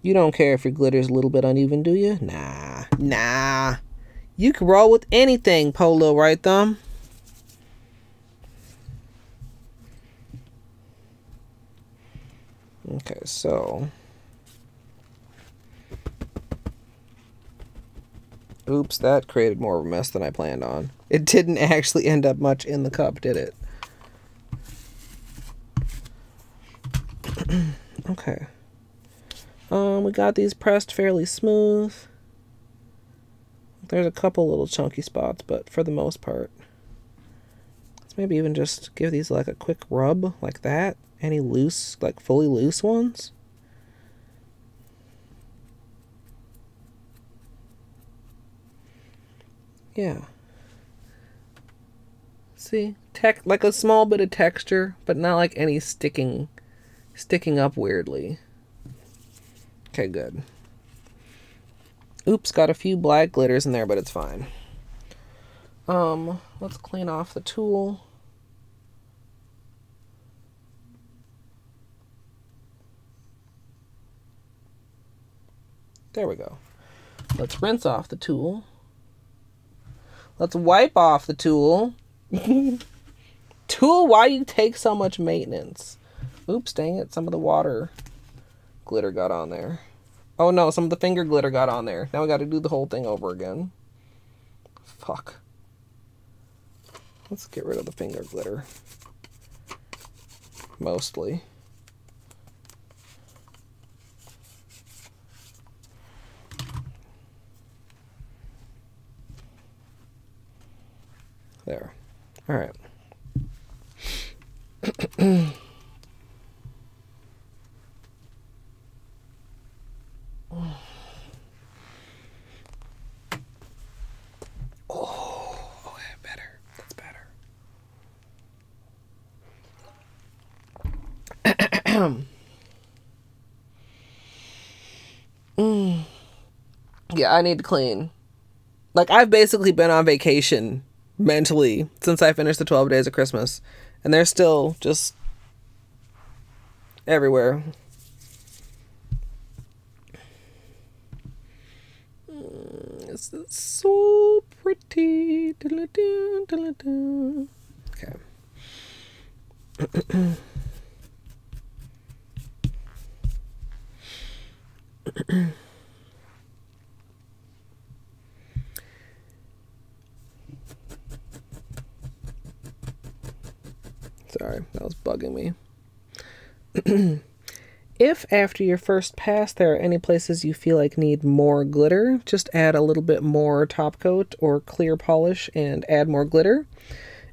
You don't care if your glitter's a little bit uneven, do you? Nah. Nah. You can roll with anything, Polo right thumb. Okay, so... Oops, that created more of a mess than I planned on. It didn't actually end up much in the cup, did it? Okay. We got these pressed fairly smooth. There's a couple little chunky spots, but for the most part. Let's maybe even just give these like a quick rub like that. Any loose, like fully loose ones. Yeah. See, like a small bit of texture, but not like any sticking up weirdly. Okay, good. Oops, got a few black glitters in there, but it's fine. Let's clean off the tool. There we go. Let's rinse off the tool. Let's wipe off the tool. Tool, why you take so much maintenance? Oops, dang it. Some of the water glitter got on there. Oh no, some of the finger glitter got on there. Now we gotta do the whole thing over again. Fuck. Let's get rid of the finger glitter. Mostly. There. All right. Oh, okay, better. That's better. Yeah, I need to clean. Like, I've basically been on vacation mentally since I finished the 12 days of Christmas, and they're still just everywhere. This is so pretty. Okay. Sorry, that was bugging me. If after your first pass there are any places you feel like need more glitter, just add a little bit more top coat or clear polish and add more glitter.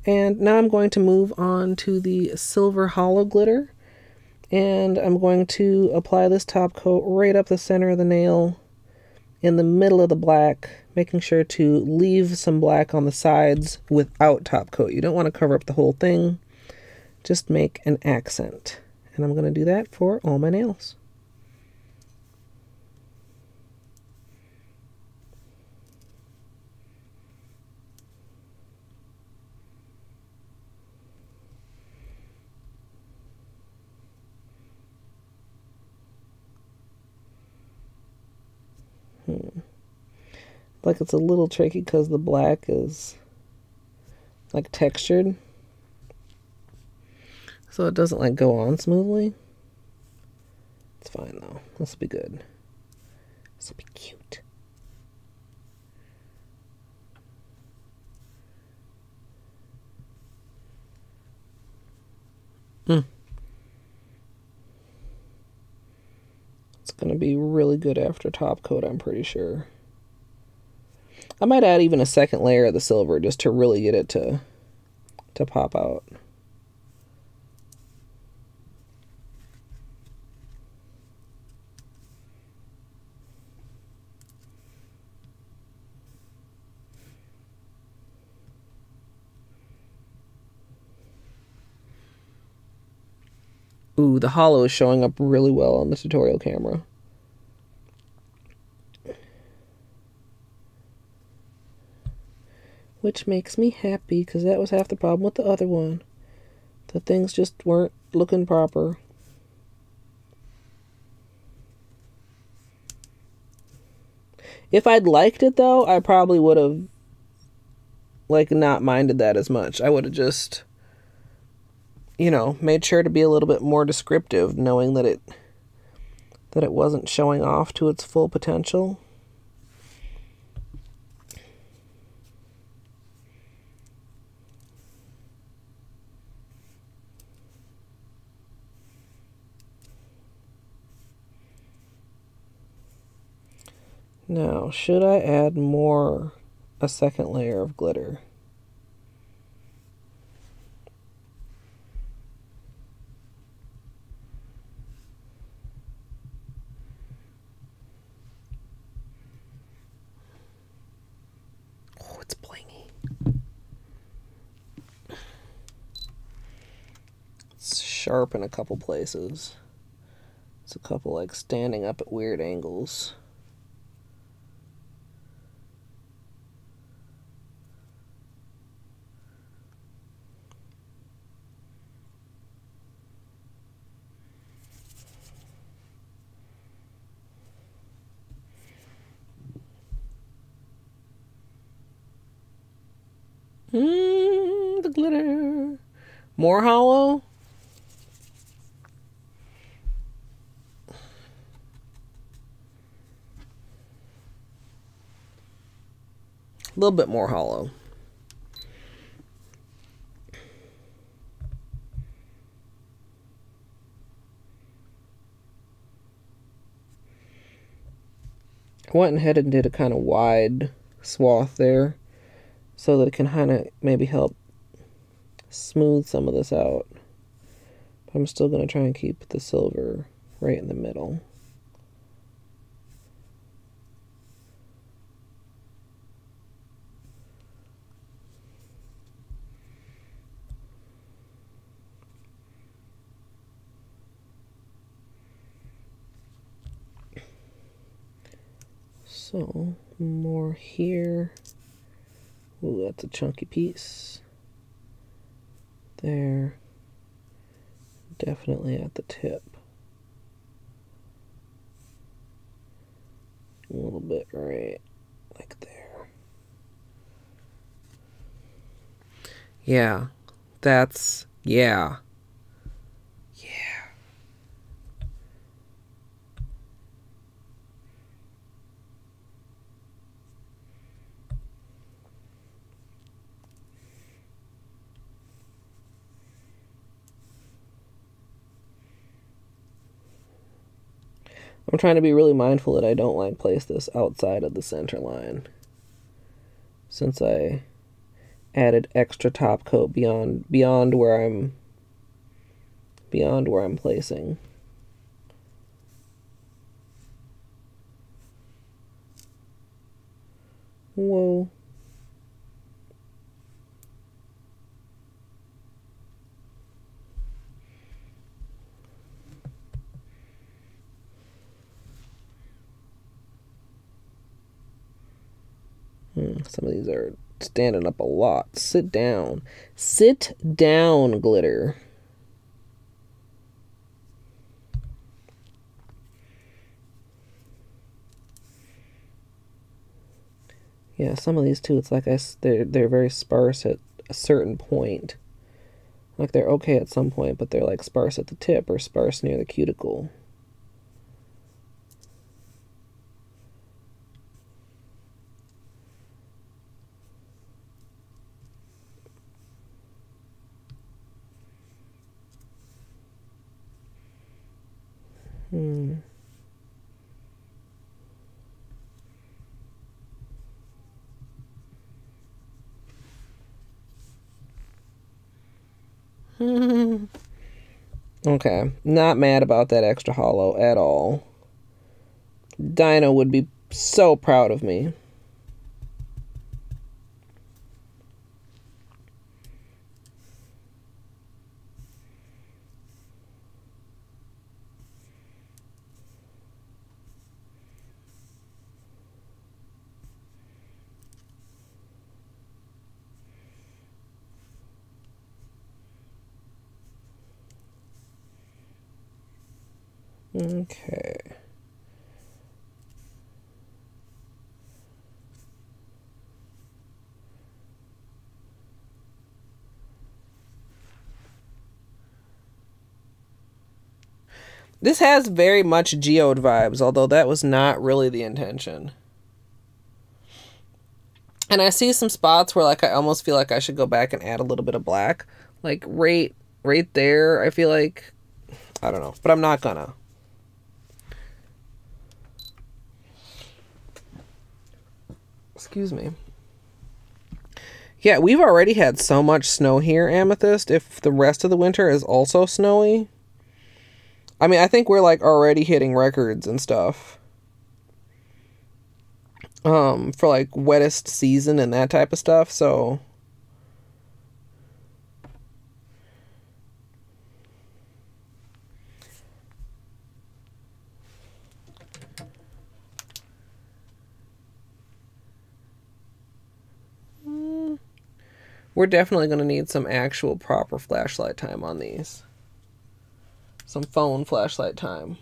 And now I'm going to move on to the silver hollow glitter. And I'm going to apply this top coat right up the center of the nail in the middle of the black, making sure to leave some black on the sides without top coat. You don't want to cover up the whole thing. Just make an accent. And I'm going to do that for all my nails. Like, it's a little tricky because the black is like textured, so it doesn't like go on smoothly. It's fine though. This will be good. This will be cute. It's gonna be really good after top coat, I'm pretty sure. I might add even a second layer of the silver just to really get it to pop out. Ooh, the hollow is showing up really well on the tutorial camera. Which makes me happy, because that was half the problem with the other one. The things just weren't looking proper. If I'd liked it though, I probably would have like not minded that as much. I would have just, you know, made sure to be a little bit more descriptive, knowing that it wasn't showing off to its full potential. Now, should I add more, a second layer of glitter? Oh, it's blingy. It's sharp in a couple places. It's a couple like standing up at weird angles. The glitter. More hollow? A little bit more hollow. I went ahead and did a kind of wide swath there, so that it can kind of maybe help smooth some of this out. But I'm still going to try and keep the silver right in the middle. So, more here. Ooh, that's a chunky piece. There. Definitely at the tip. A little bit right, like there. Yeah. That's, yeah. Yeah. I'm trying to be really mindful that I don't like place this outside of the center line, since I added extra top coat beyond where I'm placing. Whoa. Some of these are standing up a lot. Sit down. Sit down, glitter. Yeah, some of these too, it's like they're very sparse at a certain point. Like they're okay at some point, but they're like sparse at the tip or sparse near the cuticle. Hmm. Okay, not mad about that extra hollow at all. Dinah would be so proud of me. Okay. This has very much Geode vibes, although that was not really the intention. And I see some spots where like I almost feel like I should go back and add a little bit of black. Like right there, I feel like, I don't know, but I'm not gonna. Excuse me. Yeah, we've already had so much snow here, Amethyst. If the rest of the winter is also snowy, I mean, I think we're like already hitting records and stuff for like wettest season and that type of stuff. So we're definitely going to need some actual proper flashlight time on these. Some phone flashlight time.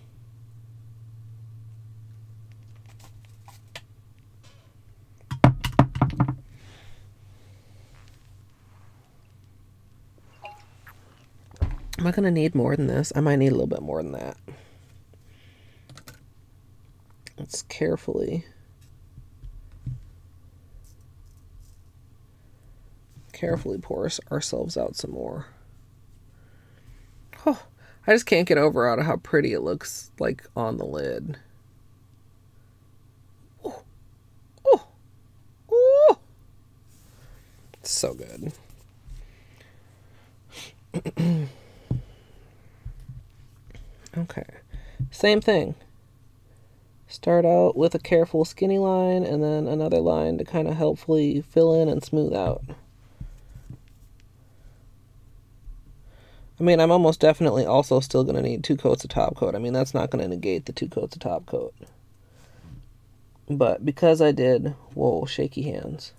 Am I going to need more than this? I might need a little bit more than that. Let's carefully pour ourselves out some more. Oh, I just can't get over out of how pretty it looks like on the lid. Oh, oh, oh! It's so good. Okay, same thing. Start out with a careful skinny line and then another line to kind of helpfully fill in and smooth out. I mean, I'm almost definitely also still going to need two coats of top coat. I mean, that's not going to negate the two coats of top coat. But because I did, whoa, shaky hands.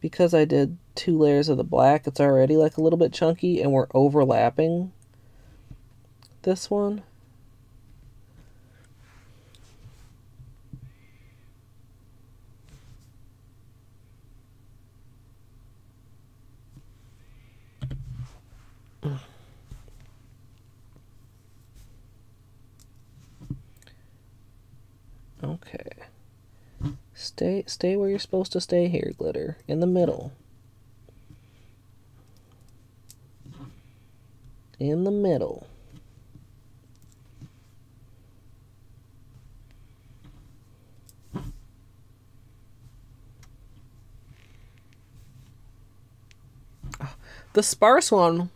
Because I did two layers of the black, it's already like a little bit chunky and we're overlapping this one. Okay. Stay where you're supposed to stay here, glitter. In the middle. In the middle. The sparse one.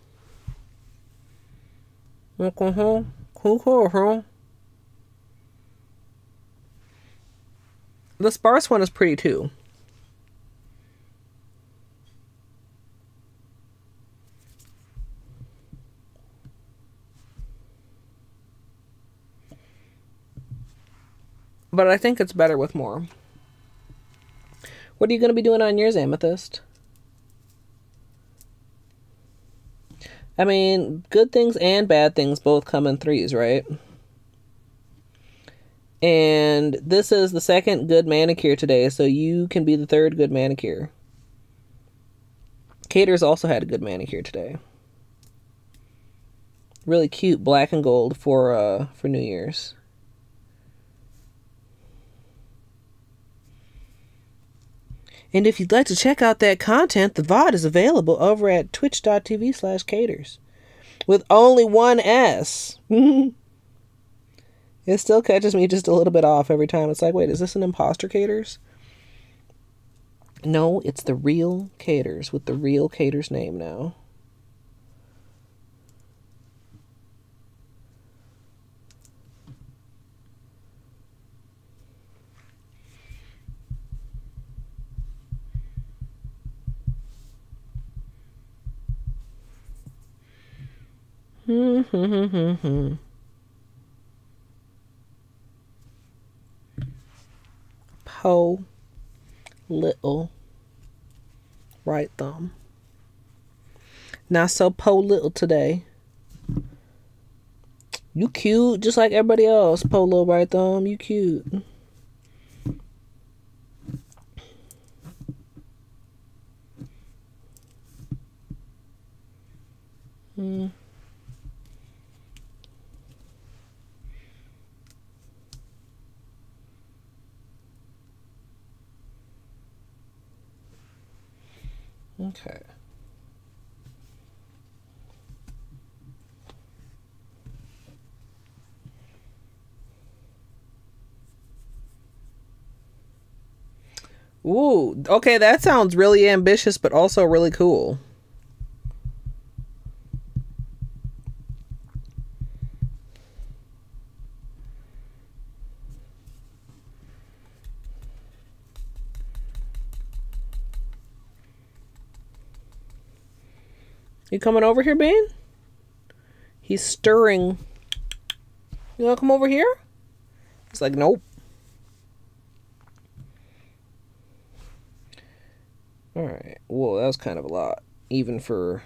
The sparse one is pretty too. But I think it's better with more. What are you going to be doing on yours, Amethyst? I mean, good things and bad things both come in threes, right? And this is the second good manicure today, so you can be the third good manicure. Caters also had a good manicure today. Really cute black and gold for New Year's. And if you'd like to check out that content, the VOD is available over at twitch.tv/caters. With only one S. It still catches me just a little bit off every time. It's like, wait, is this an imposter Caters? No, it's the real Caters with the real Caters name now. Po little right thumb. Not so po little today. You cute, just like everybody else. Po little right thumb, you cute. Okay. Ooh, okay, that sounds really ambitious, but also really cool. You coming over here, Ben? He's stirring. You wanna come over here? He's like, nope. All right. Whoa, that was kind of a lot, even for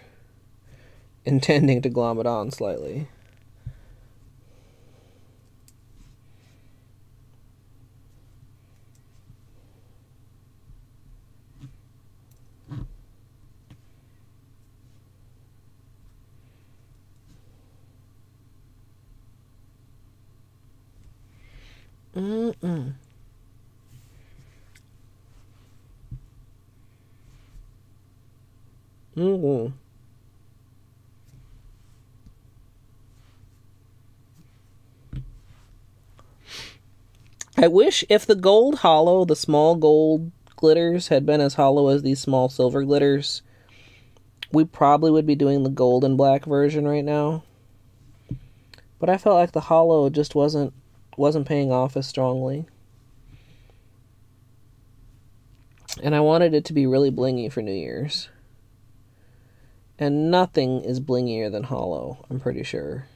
intending to glom it on slightly. I wish if the gold hollow, the small gold glitters had been as hollow as these small silver glitters, we probably would be doing the gold and black version right now. But I felt like the hollow just wasn't paying off as strongly. And I wanted it to be really blingy for New Year's. And nothing is blingier than hollow, I'm pretty sure.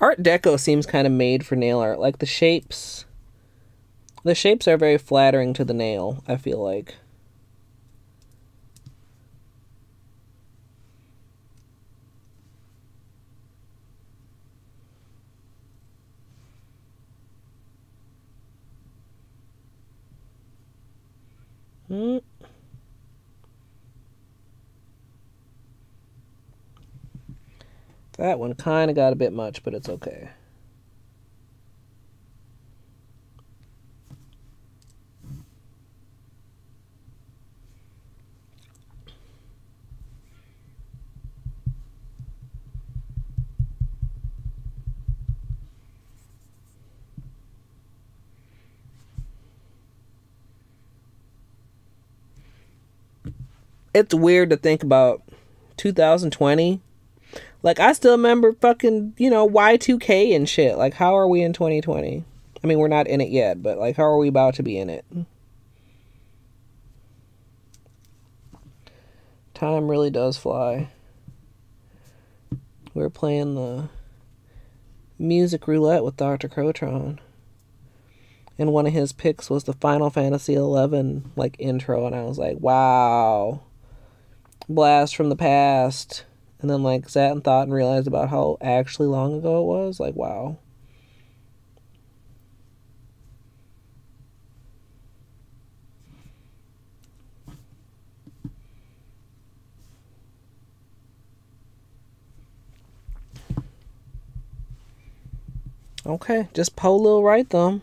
Art Deco seems kind of made for nail art. Like the shapes are very flattering to the nail, I feel like. That one kind of got a bit much, but it's okay. It's weird to think about 2020. Like, I still remember fucking, you know, Y2K and shit. Like, how are we in 2020? I mean, we're not in it yet, but, like, how are we about to be in it? Time really does fly. We're playing the music roulette with Dr. Crotron. and one of his picks was the Final Fantasy XI like intro, and I was like, wow, blast from the past. And then like sat and thought and realized about how actually long ago it was. Like, wow. Okay, just pull little right thumb.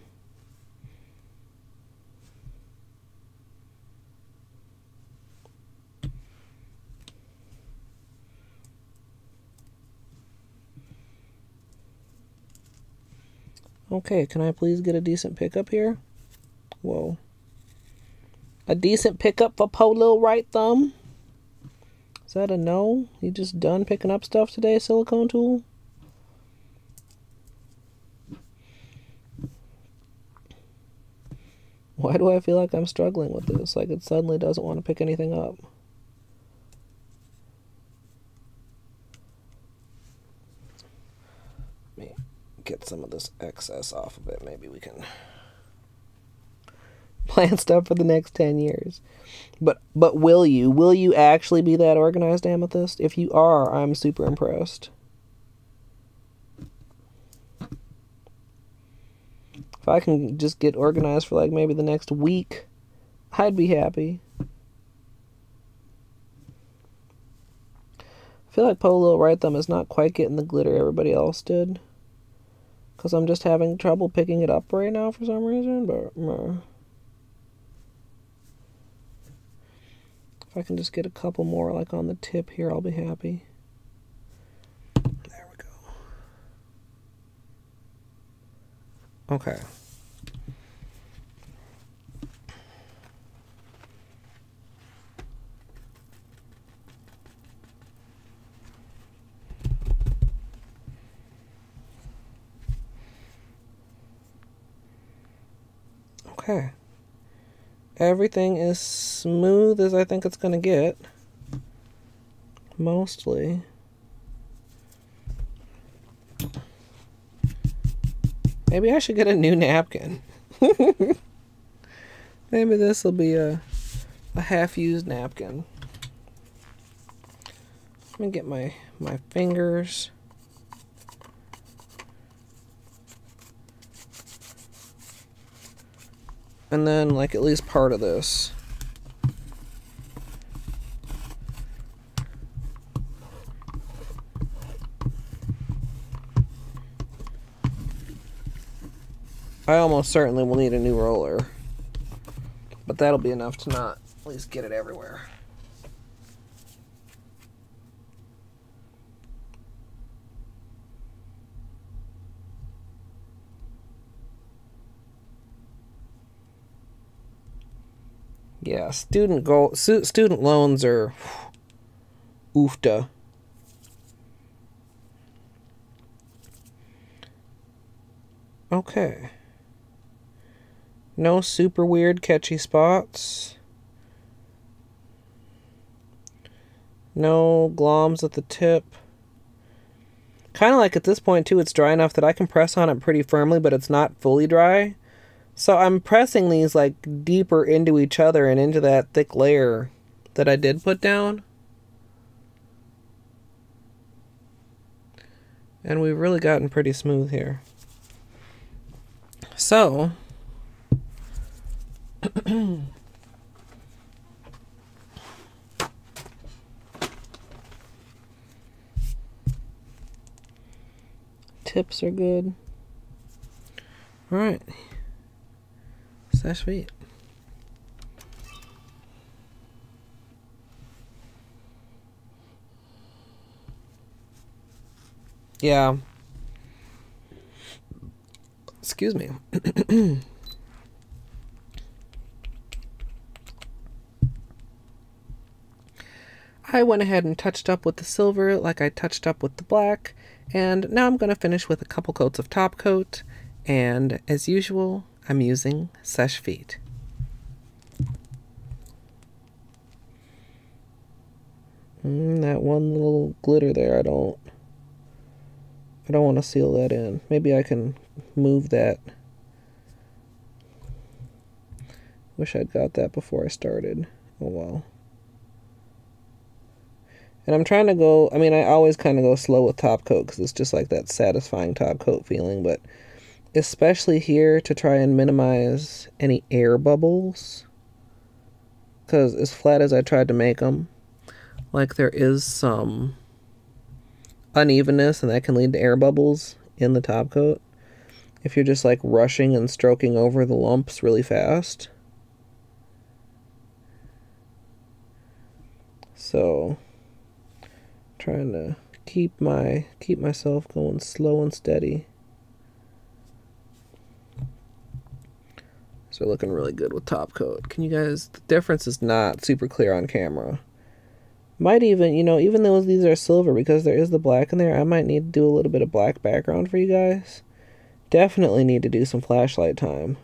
Okay, can I please get a decent pickup here? Whoa. A decent pickup for Po Lil Right Thumb? Is that a no? You just done picking up stuff today, silicone tool? Why do I feel like I'm struggling with this? Like it suddenly doesn't want to pick anything up. Get some of this excess off of it. Maybe we can plan stuff for the next 10 years. But will you actually be that organized, Amethyst? If you are, I'm super impressed. If I can just get organized for like maybe the next week, I'd be happy. I feel like Polo Right Thumb is not quite getting the glitter everybody else did. Because I'm just having trouble picking it up right now for some reason. But if I can just get a couple more like on the tip here, I'll be happy. There we go. Okay. Okay, everything is smooth as I think it's gonna get, mostly. Maybe I should get a new napkin. Maybe this will be a half-used napkin. Let me get my fingers. And then, like, at least part of this. I almost certainly will need a new roller. But that'll be enough to not at least get it everywhere. Yeah, student loans are oofta. Okay. No super weird catchy spots. No gloms at the tip. Kind of like at this point too, it's dry enough that I can press on it pretty firmly, but it's not fully dry. So I'm pressing these like deeper into each other and into that thick layer that I did put down. And we've really gotten pretty smooth here. So, tips are good. All right. Seche Vite. Yeah. Excuse me. I went ahead and touched up with the silver like I touched up with the black, and now I'm going to finish with a couple coats of top coat, and as usual, I'm using Seche Vite. That one little glitter there, I don't want to seal that in. Maybe I can move that Wish I'd got that before I started. Oh well. And I'm trying to go, I mean, I always kind of go slow with top coat because it's just like that satisfying top coat feeling, but especially here to try and minimize any air bubbles, because as flat as I tried to make them, like, there is some unevenness and that can lead to air bubbles in the top coat if you're just like rushing and stroking over the lumps really fast. So trying to keep myself going slow and steady. So looking really good with top coat. Can you guys, the difference is not super clear on camera. Might even, you know, even though these are silver, because there is the black in there, I might need to do a little bit of black background for you guys. Definitely need to do some flashlight time.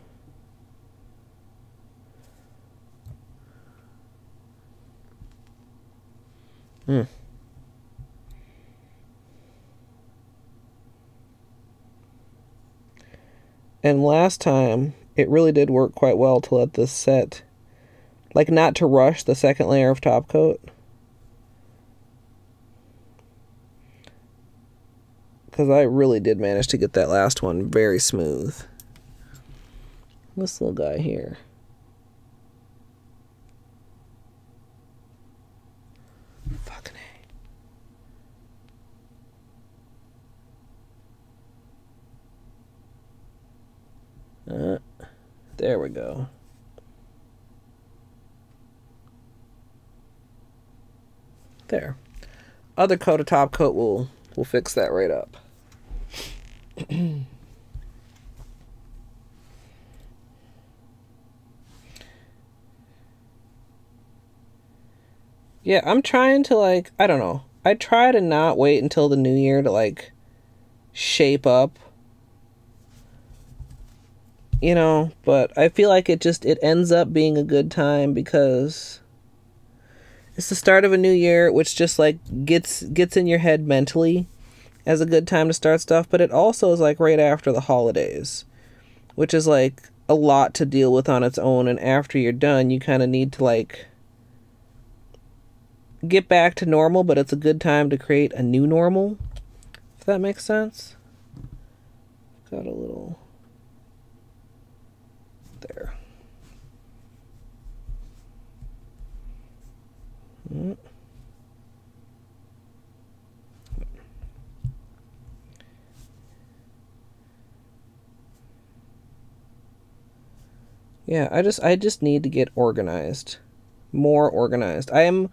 And last time, it really did work quite well to let this set, like, not to rush the second layer of top coat. Because I really did manage to get that last one very smooth. This little guy here. Fucking A. There we go. There. Other coat of top coat will fix that right up. Yeah, I'm trying to, like, I don't know. I try to not wait until the new year to, like, shape up, you know, but I feel like it ends up being a good time because it's the start of a new year, which just, like, gets in your head mentally as a good time to start stuff, but it also is, like, right after the holidays, which is, like, a lot to deal with on its own, and after you're done, you kind of need to, like, get back to normal, but it's a good time to create a new normal, if that makes sense. Got a little... there. Yeah, I just need to get organized. More organized. I'm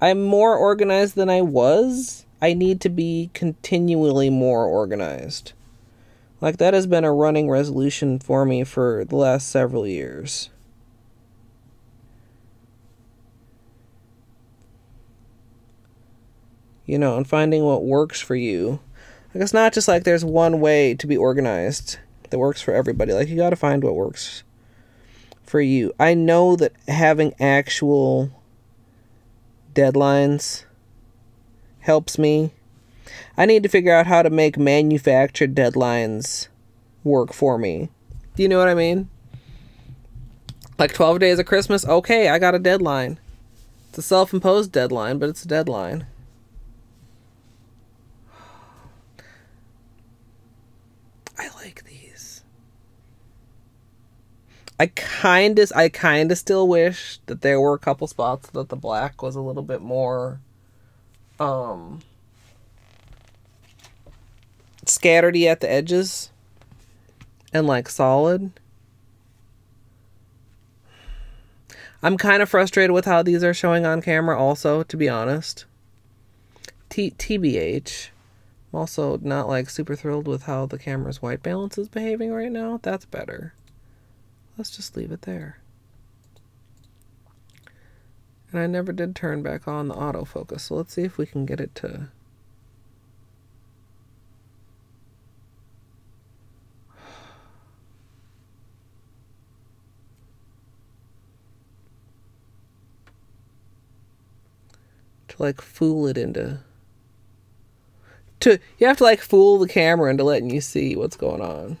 more organized than I was. I need to be continually more organized. Like, that has been a running resolution for me for the last several years. You know, and finding what works for you. Like, it's not just like there's one way to be organized that works for everybody. Like, you gotta find what works for you. I know that having actual deadlines helps me. I need to figure out how to make manufactured deadlines work for me. Do you know what I mean? Like, 12 days of Christmas, okay, I got a deadline. It's a self-imposed deadline, but it's a deadline. I like these. I kind of still wish that there were a couple spots that the black was a little bit more scatteredy at the edges and, like, solid. I'm kind of frustrated with how these are showing on camera also, to be honest. TBH. I'm also not, like, super thrilled with how the camera's white balance is behaving right now. That's better. Let's just leave it there. And I never did turn back on the autofocus, so let's see if we can get it to... to, like, fool it into... you have to, like, fool the camera into letting you see what's going on.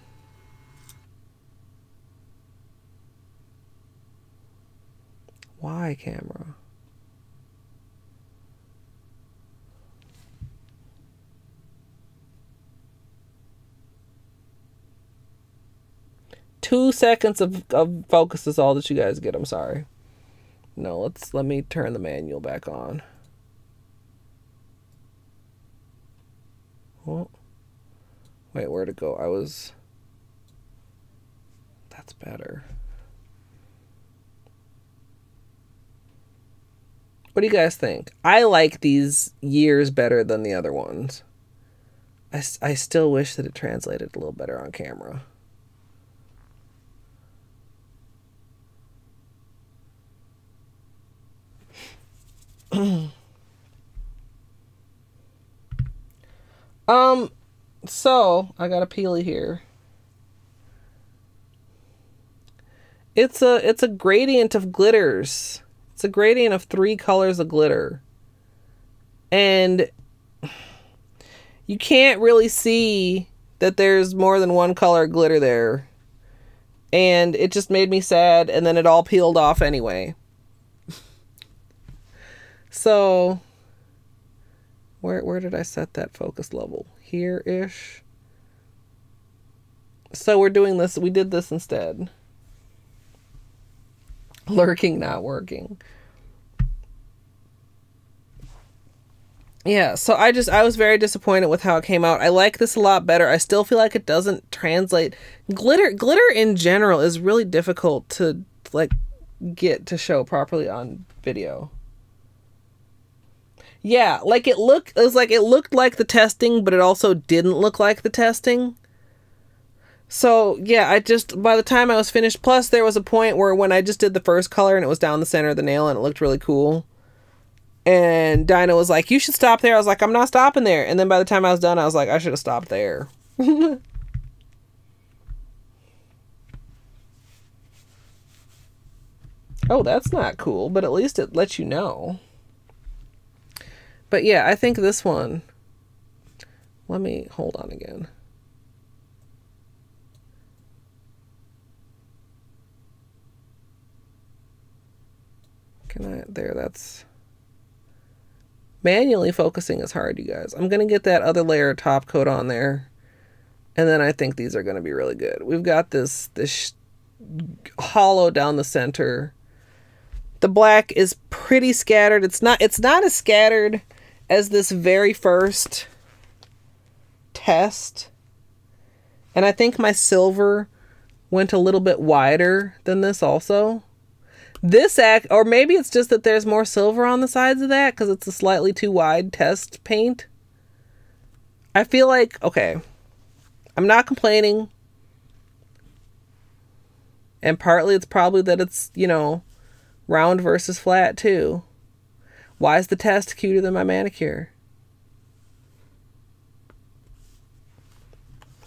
Y camera. Two seconds of focus is all that you guys get. I'm sorry. No, let me turn the manual back on. Oh. Wait, where'd it go? That's better. What do you guys think? I like these years better than the other ones. I still wish that it translated a little better on camera. So I got a Peely here. It's a gradient of glitters. It's a gradient of 3 colors of glitter. And you can't really see that there's more than 1 color of glitter there. And it just made me sad, and then it all peeled off anyway. So where did I set that focus level? Here-ish. So we're doing this. We did this instead. Lurking, not working. Yeah, so I was very disappointed with how it came out. I like this a lot better. I still feel like it doesn't translate. Glitter in general is really difficult to, like, get to show properly on video. Yeah, like it looked like the testing, but it also didn't look like the testing. So yeah, by the time I was finished, plus there was a point where when I just did the first color and it was down the center of the nail and it looked really cool. And Dinah was like, you should stop there. I was like, I'm not stopping there. And then by the time I was done, I was like, I should have stopped there. Oh, that's not cool, but at least it lets you know. But yeah, I think this one, let me hold on again. That's manually focusing is hard, you guys. I'm going to get that other layer of top coat on there. And then I think these are going to be really good. We've got this hollow down the center. The black is pretty scattered. It's not as scattered as this very first test. And I think my silver went a little bit wider than this also. Or maybe it's just that there's more silver on the sides of that because it's a slightly too wide test paint. I feel like, okay, I'm not complaining. And partly it's probably that it's, you know, round versus flat too. Why is the test cuter than my manicure?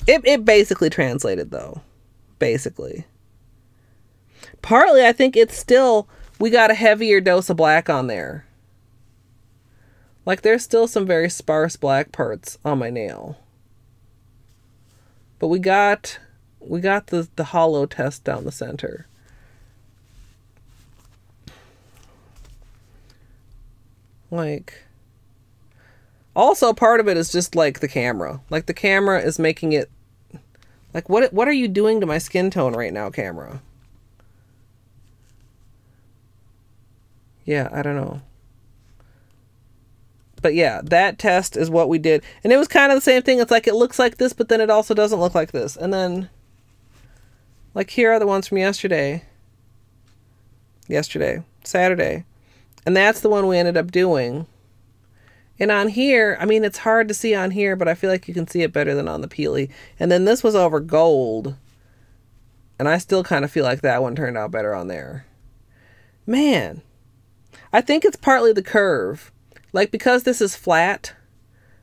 It basically translated though. Basically. Partly I think it's still, we got a heavier dose of black on there. Like there's still some very sparse black parts on my nail. But we got the hollow test down the center. Like, also part of it is just like the camera. Like the camera is making it, like what are you doing to my skin tone right now, camera? Yeah, I don't know. But yeah, that test is what we did. And it was kind of the same thing. It's like, it looks like this, but then it also doesn't look like this. And then like here are the ones from yesterday. Saturday. And that's the one we ended up doing. And on here, I mean, it's hard to see on here, but I feel like you can see it better than on the Peely. And then this was over gold. And I still kind of feel like that one turned out better on there. Man, I think it's partly the curve. Like because this is flat,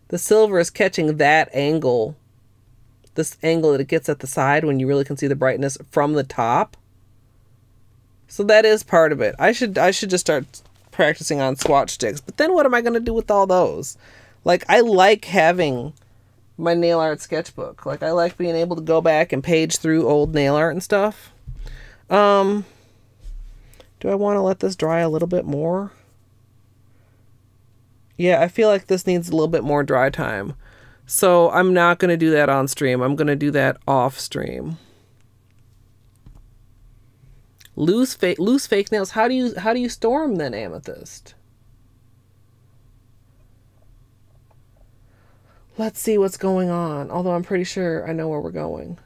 the silver is catching that angle. This angle that it gets at the side when you really can see the brightness from the top. So that is part of it. I should just start practicing on swatch sticks, but then what am I going to do with all those? Like, I like having my nail art sketchbook. Like, I like being able to go back and page through old nail art and stuff. Do I want to let this dry a little bit more? Yeah, I feel like this needs a little bit more dry time. So I'm not going to do that on stream. I'm going to do that off stream. Loose fake nails. How do you store them then, Amethyst? Let's see what's going on. Although I'm pretty sure I know where we're going.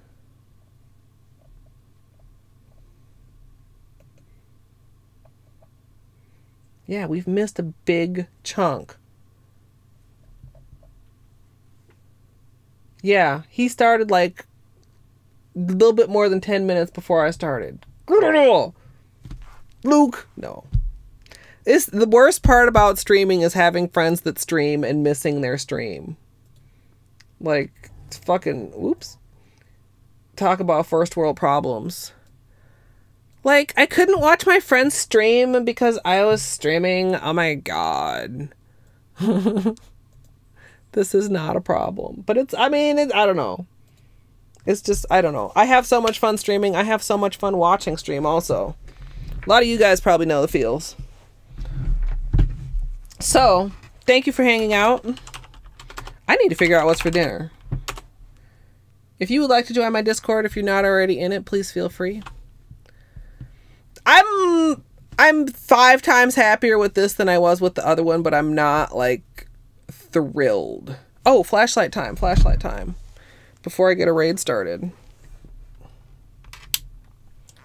Yeah, we've missed a big chunk. Yeah, he started like a little bit more than 10 minutes before I started. Luke, no. It's the worst part about streaming is having friends that stream and missing their stream. Like, it's fucking, oops. Talk about first world problems. Like, I couldn't watch my friends stream because I was streaming. Oh my God. This is not a problem. But it's, I mean, I don't know. It's just, I don't know. I have so much fun streaming. I have so much fun watching stream also. A lot of you guys probably know the feels. So, thank you for hanging out. I need to figure out what's for dinner. If you would like to join my Discord, if you're not already in it, please feel free. I'm 5 times happier with this than I was with the other one, but I'm not like thrilled. Oh, flashlight time, flashlight time. Before I get a raid started.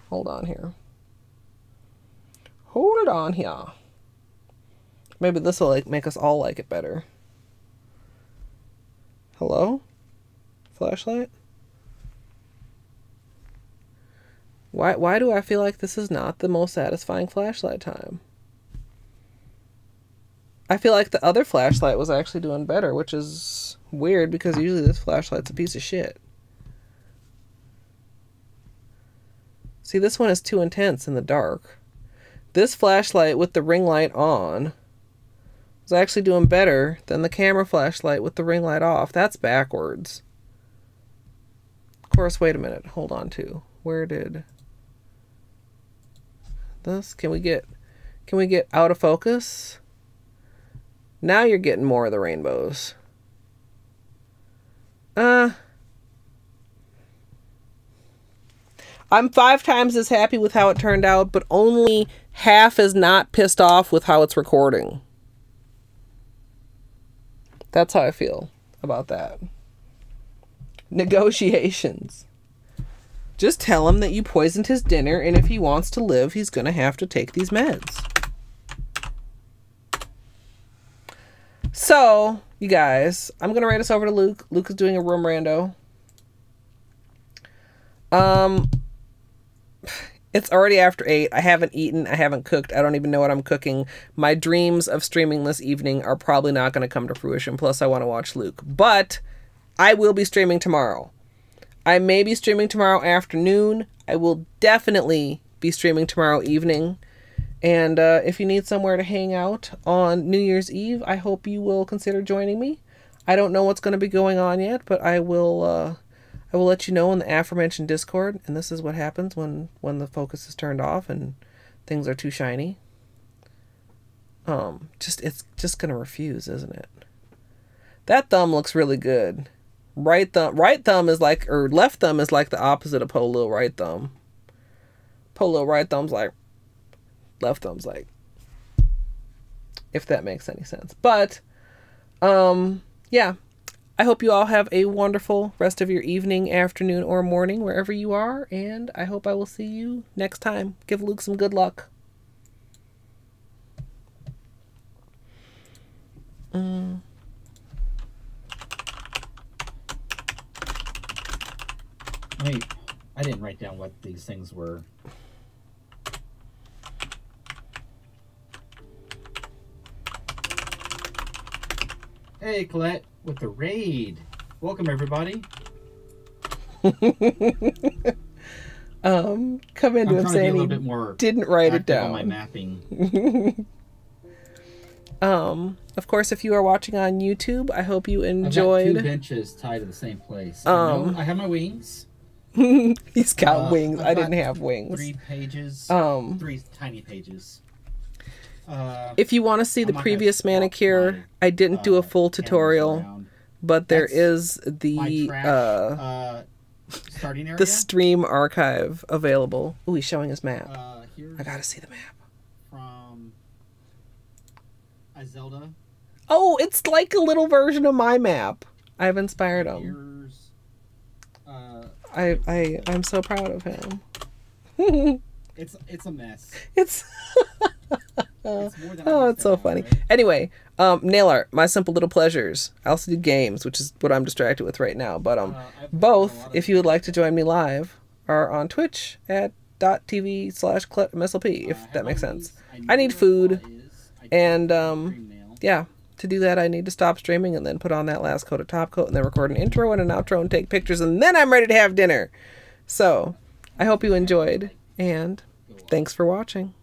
Hold on here. Hold it on here. Maybe this will like make us all like it better. Hello? Flashlight? Why do I feel like this is not the most satisfying flashlight time? I feel like the other flashlight was actually doing better, which is weird because usually this flashlight's a piece of shit. See, this one is too intense in the dark. This flashlight with the ring light on was actually doing better than the camera flashlight with the ring light off. That's backwards. Of course, wait a minute. Hold on to. Where did this? Can we get out of focus? Now you're getting more of the rainbows. I'm 5 times as happy with how it turned out, but only half is not pissed off with how it's recording. That's how I feel about that. Negotiations. Just tell him that you poisoned his dinner, and if he wants to live, he's going to have to take these meds. So, you guys, I'm going to raid us over to Luke. Luke is doing a room rando. It's already after 8. I haven't eaten. I haven't cooked. I don't even know what I'm cooking. My dreams of streaming this evening are probably not going to come to fruition. Plus, I want to watch Luke. But I will be streaming tomorrow. I may be streaming tomorrow afternoon. I will definitely be streaming tomorrow evening. And if you need somewhere to hang out on New Year's Eve, I hope you will consider joining me. I don't know what's going to be going on yet, but I will let you know in the aforementioned Discord. And this is what happens when the focus is turned off and things are too shiny. It's just going to refuse, isn't it? That thumb looks really good. Right thumb is like, or left thumb is like the opposite of Polo right thumb. Polo right thumb's like, left thumb's like, if that makes any sense. But yeah, I hope you all have a wonderful rest of your evening, afternoon, or morning, wherever you are, and I hope I will see you next time. Give Luke some good luck. Wait, I didn't write down what these things were. Hey, Colette, with the raid. Welcome, everybody. Come into him saying he didn't write it down. On my mapping. Of course, if you are watching on YouTube, I hope you enjoyed. I've got 2 benches tied to the same place. I have my wings. He's got wings. I didn't have wings. 3 pages. 3 tiny pages. If you want to see the previous manicure, I didn't do a full tutorial, but there is the starting area? The stream archive available. Ooh, he's showing his map. I gotta see the map. From Zelda. Oh, it's like a little version of my map. I've inspired him. I'm so proud of him. It's a mess. It's oh, it's so funny. Right? Anyway, nail art, My Simple Little Pleasures. I also do games, which is what I'm distracted with right now. But both, if you would like to join me live, are on Twitch at .tv/MSLP, if that makes sense. I need food, and yeah. To do that, I need to stop streaming and then put on that last coat of top coat and then record an intro and an outro and take pictures, and then I'm ready to have dinner. So I hope you enjoyed, and thanks for watching.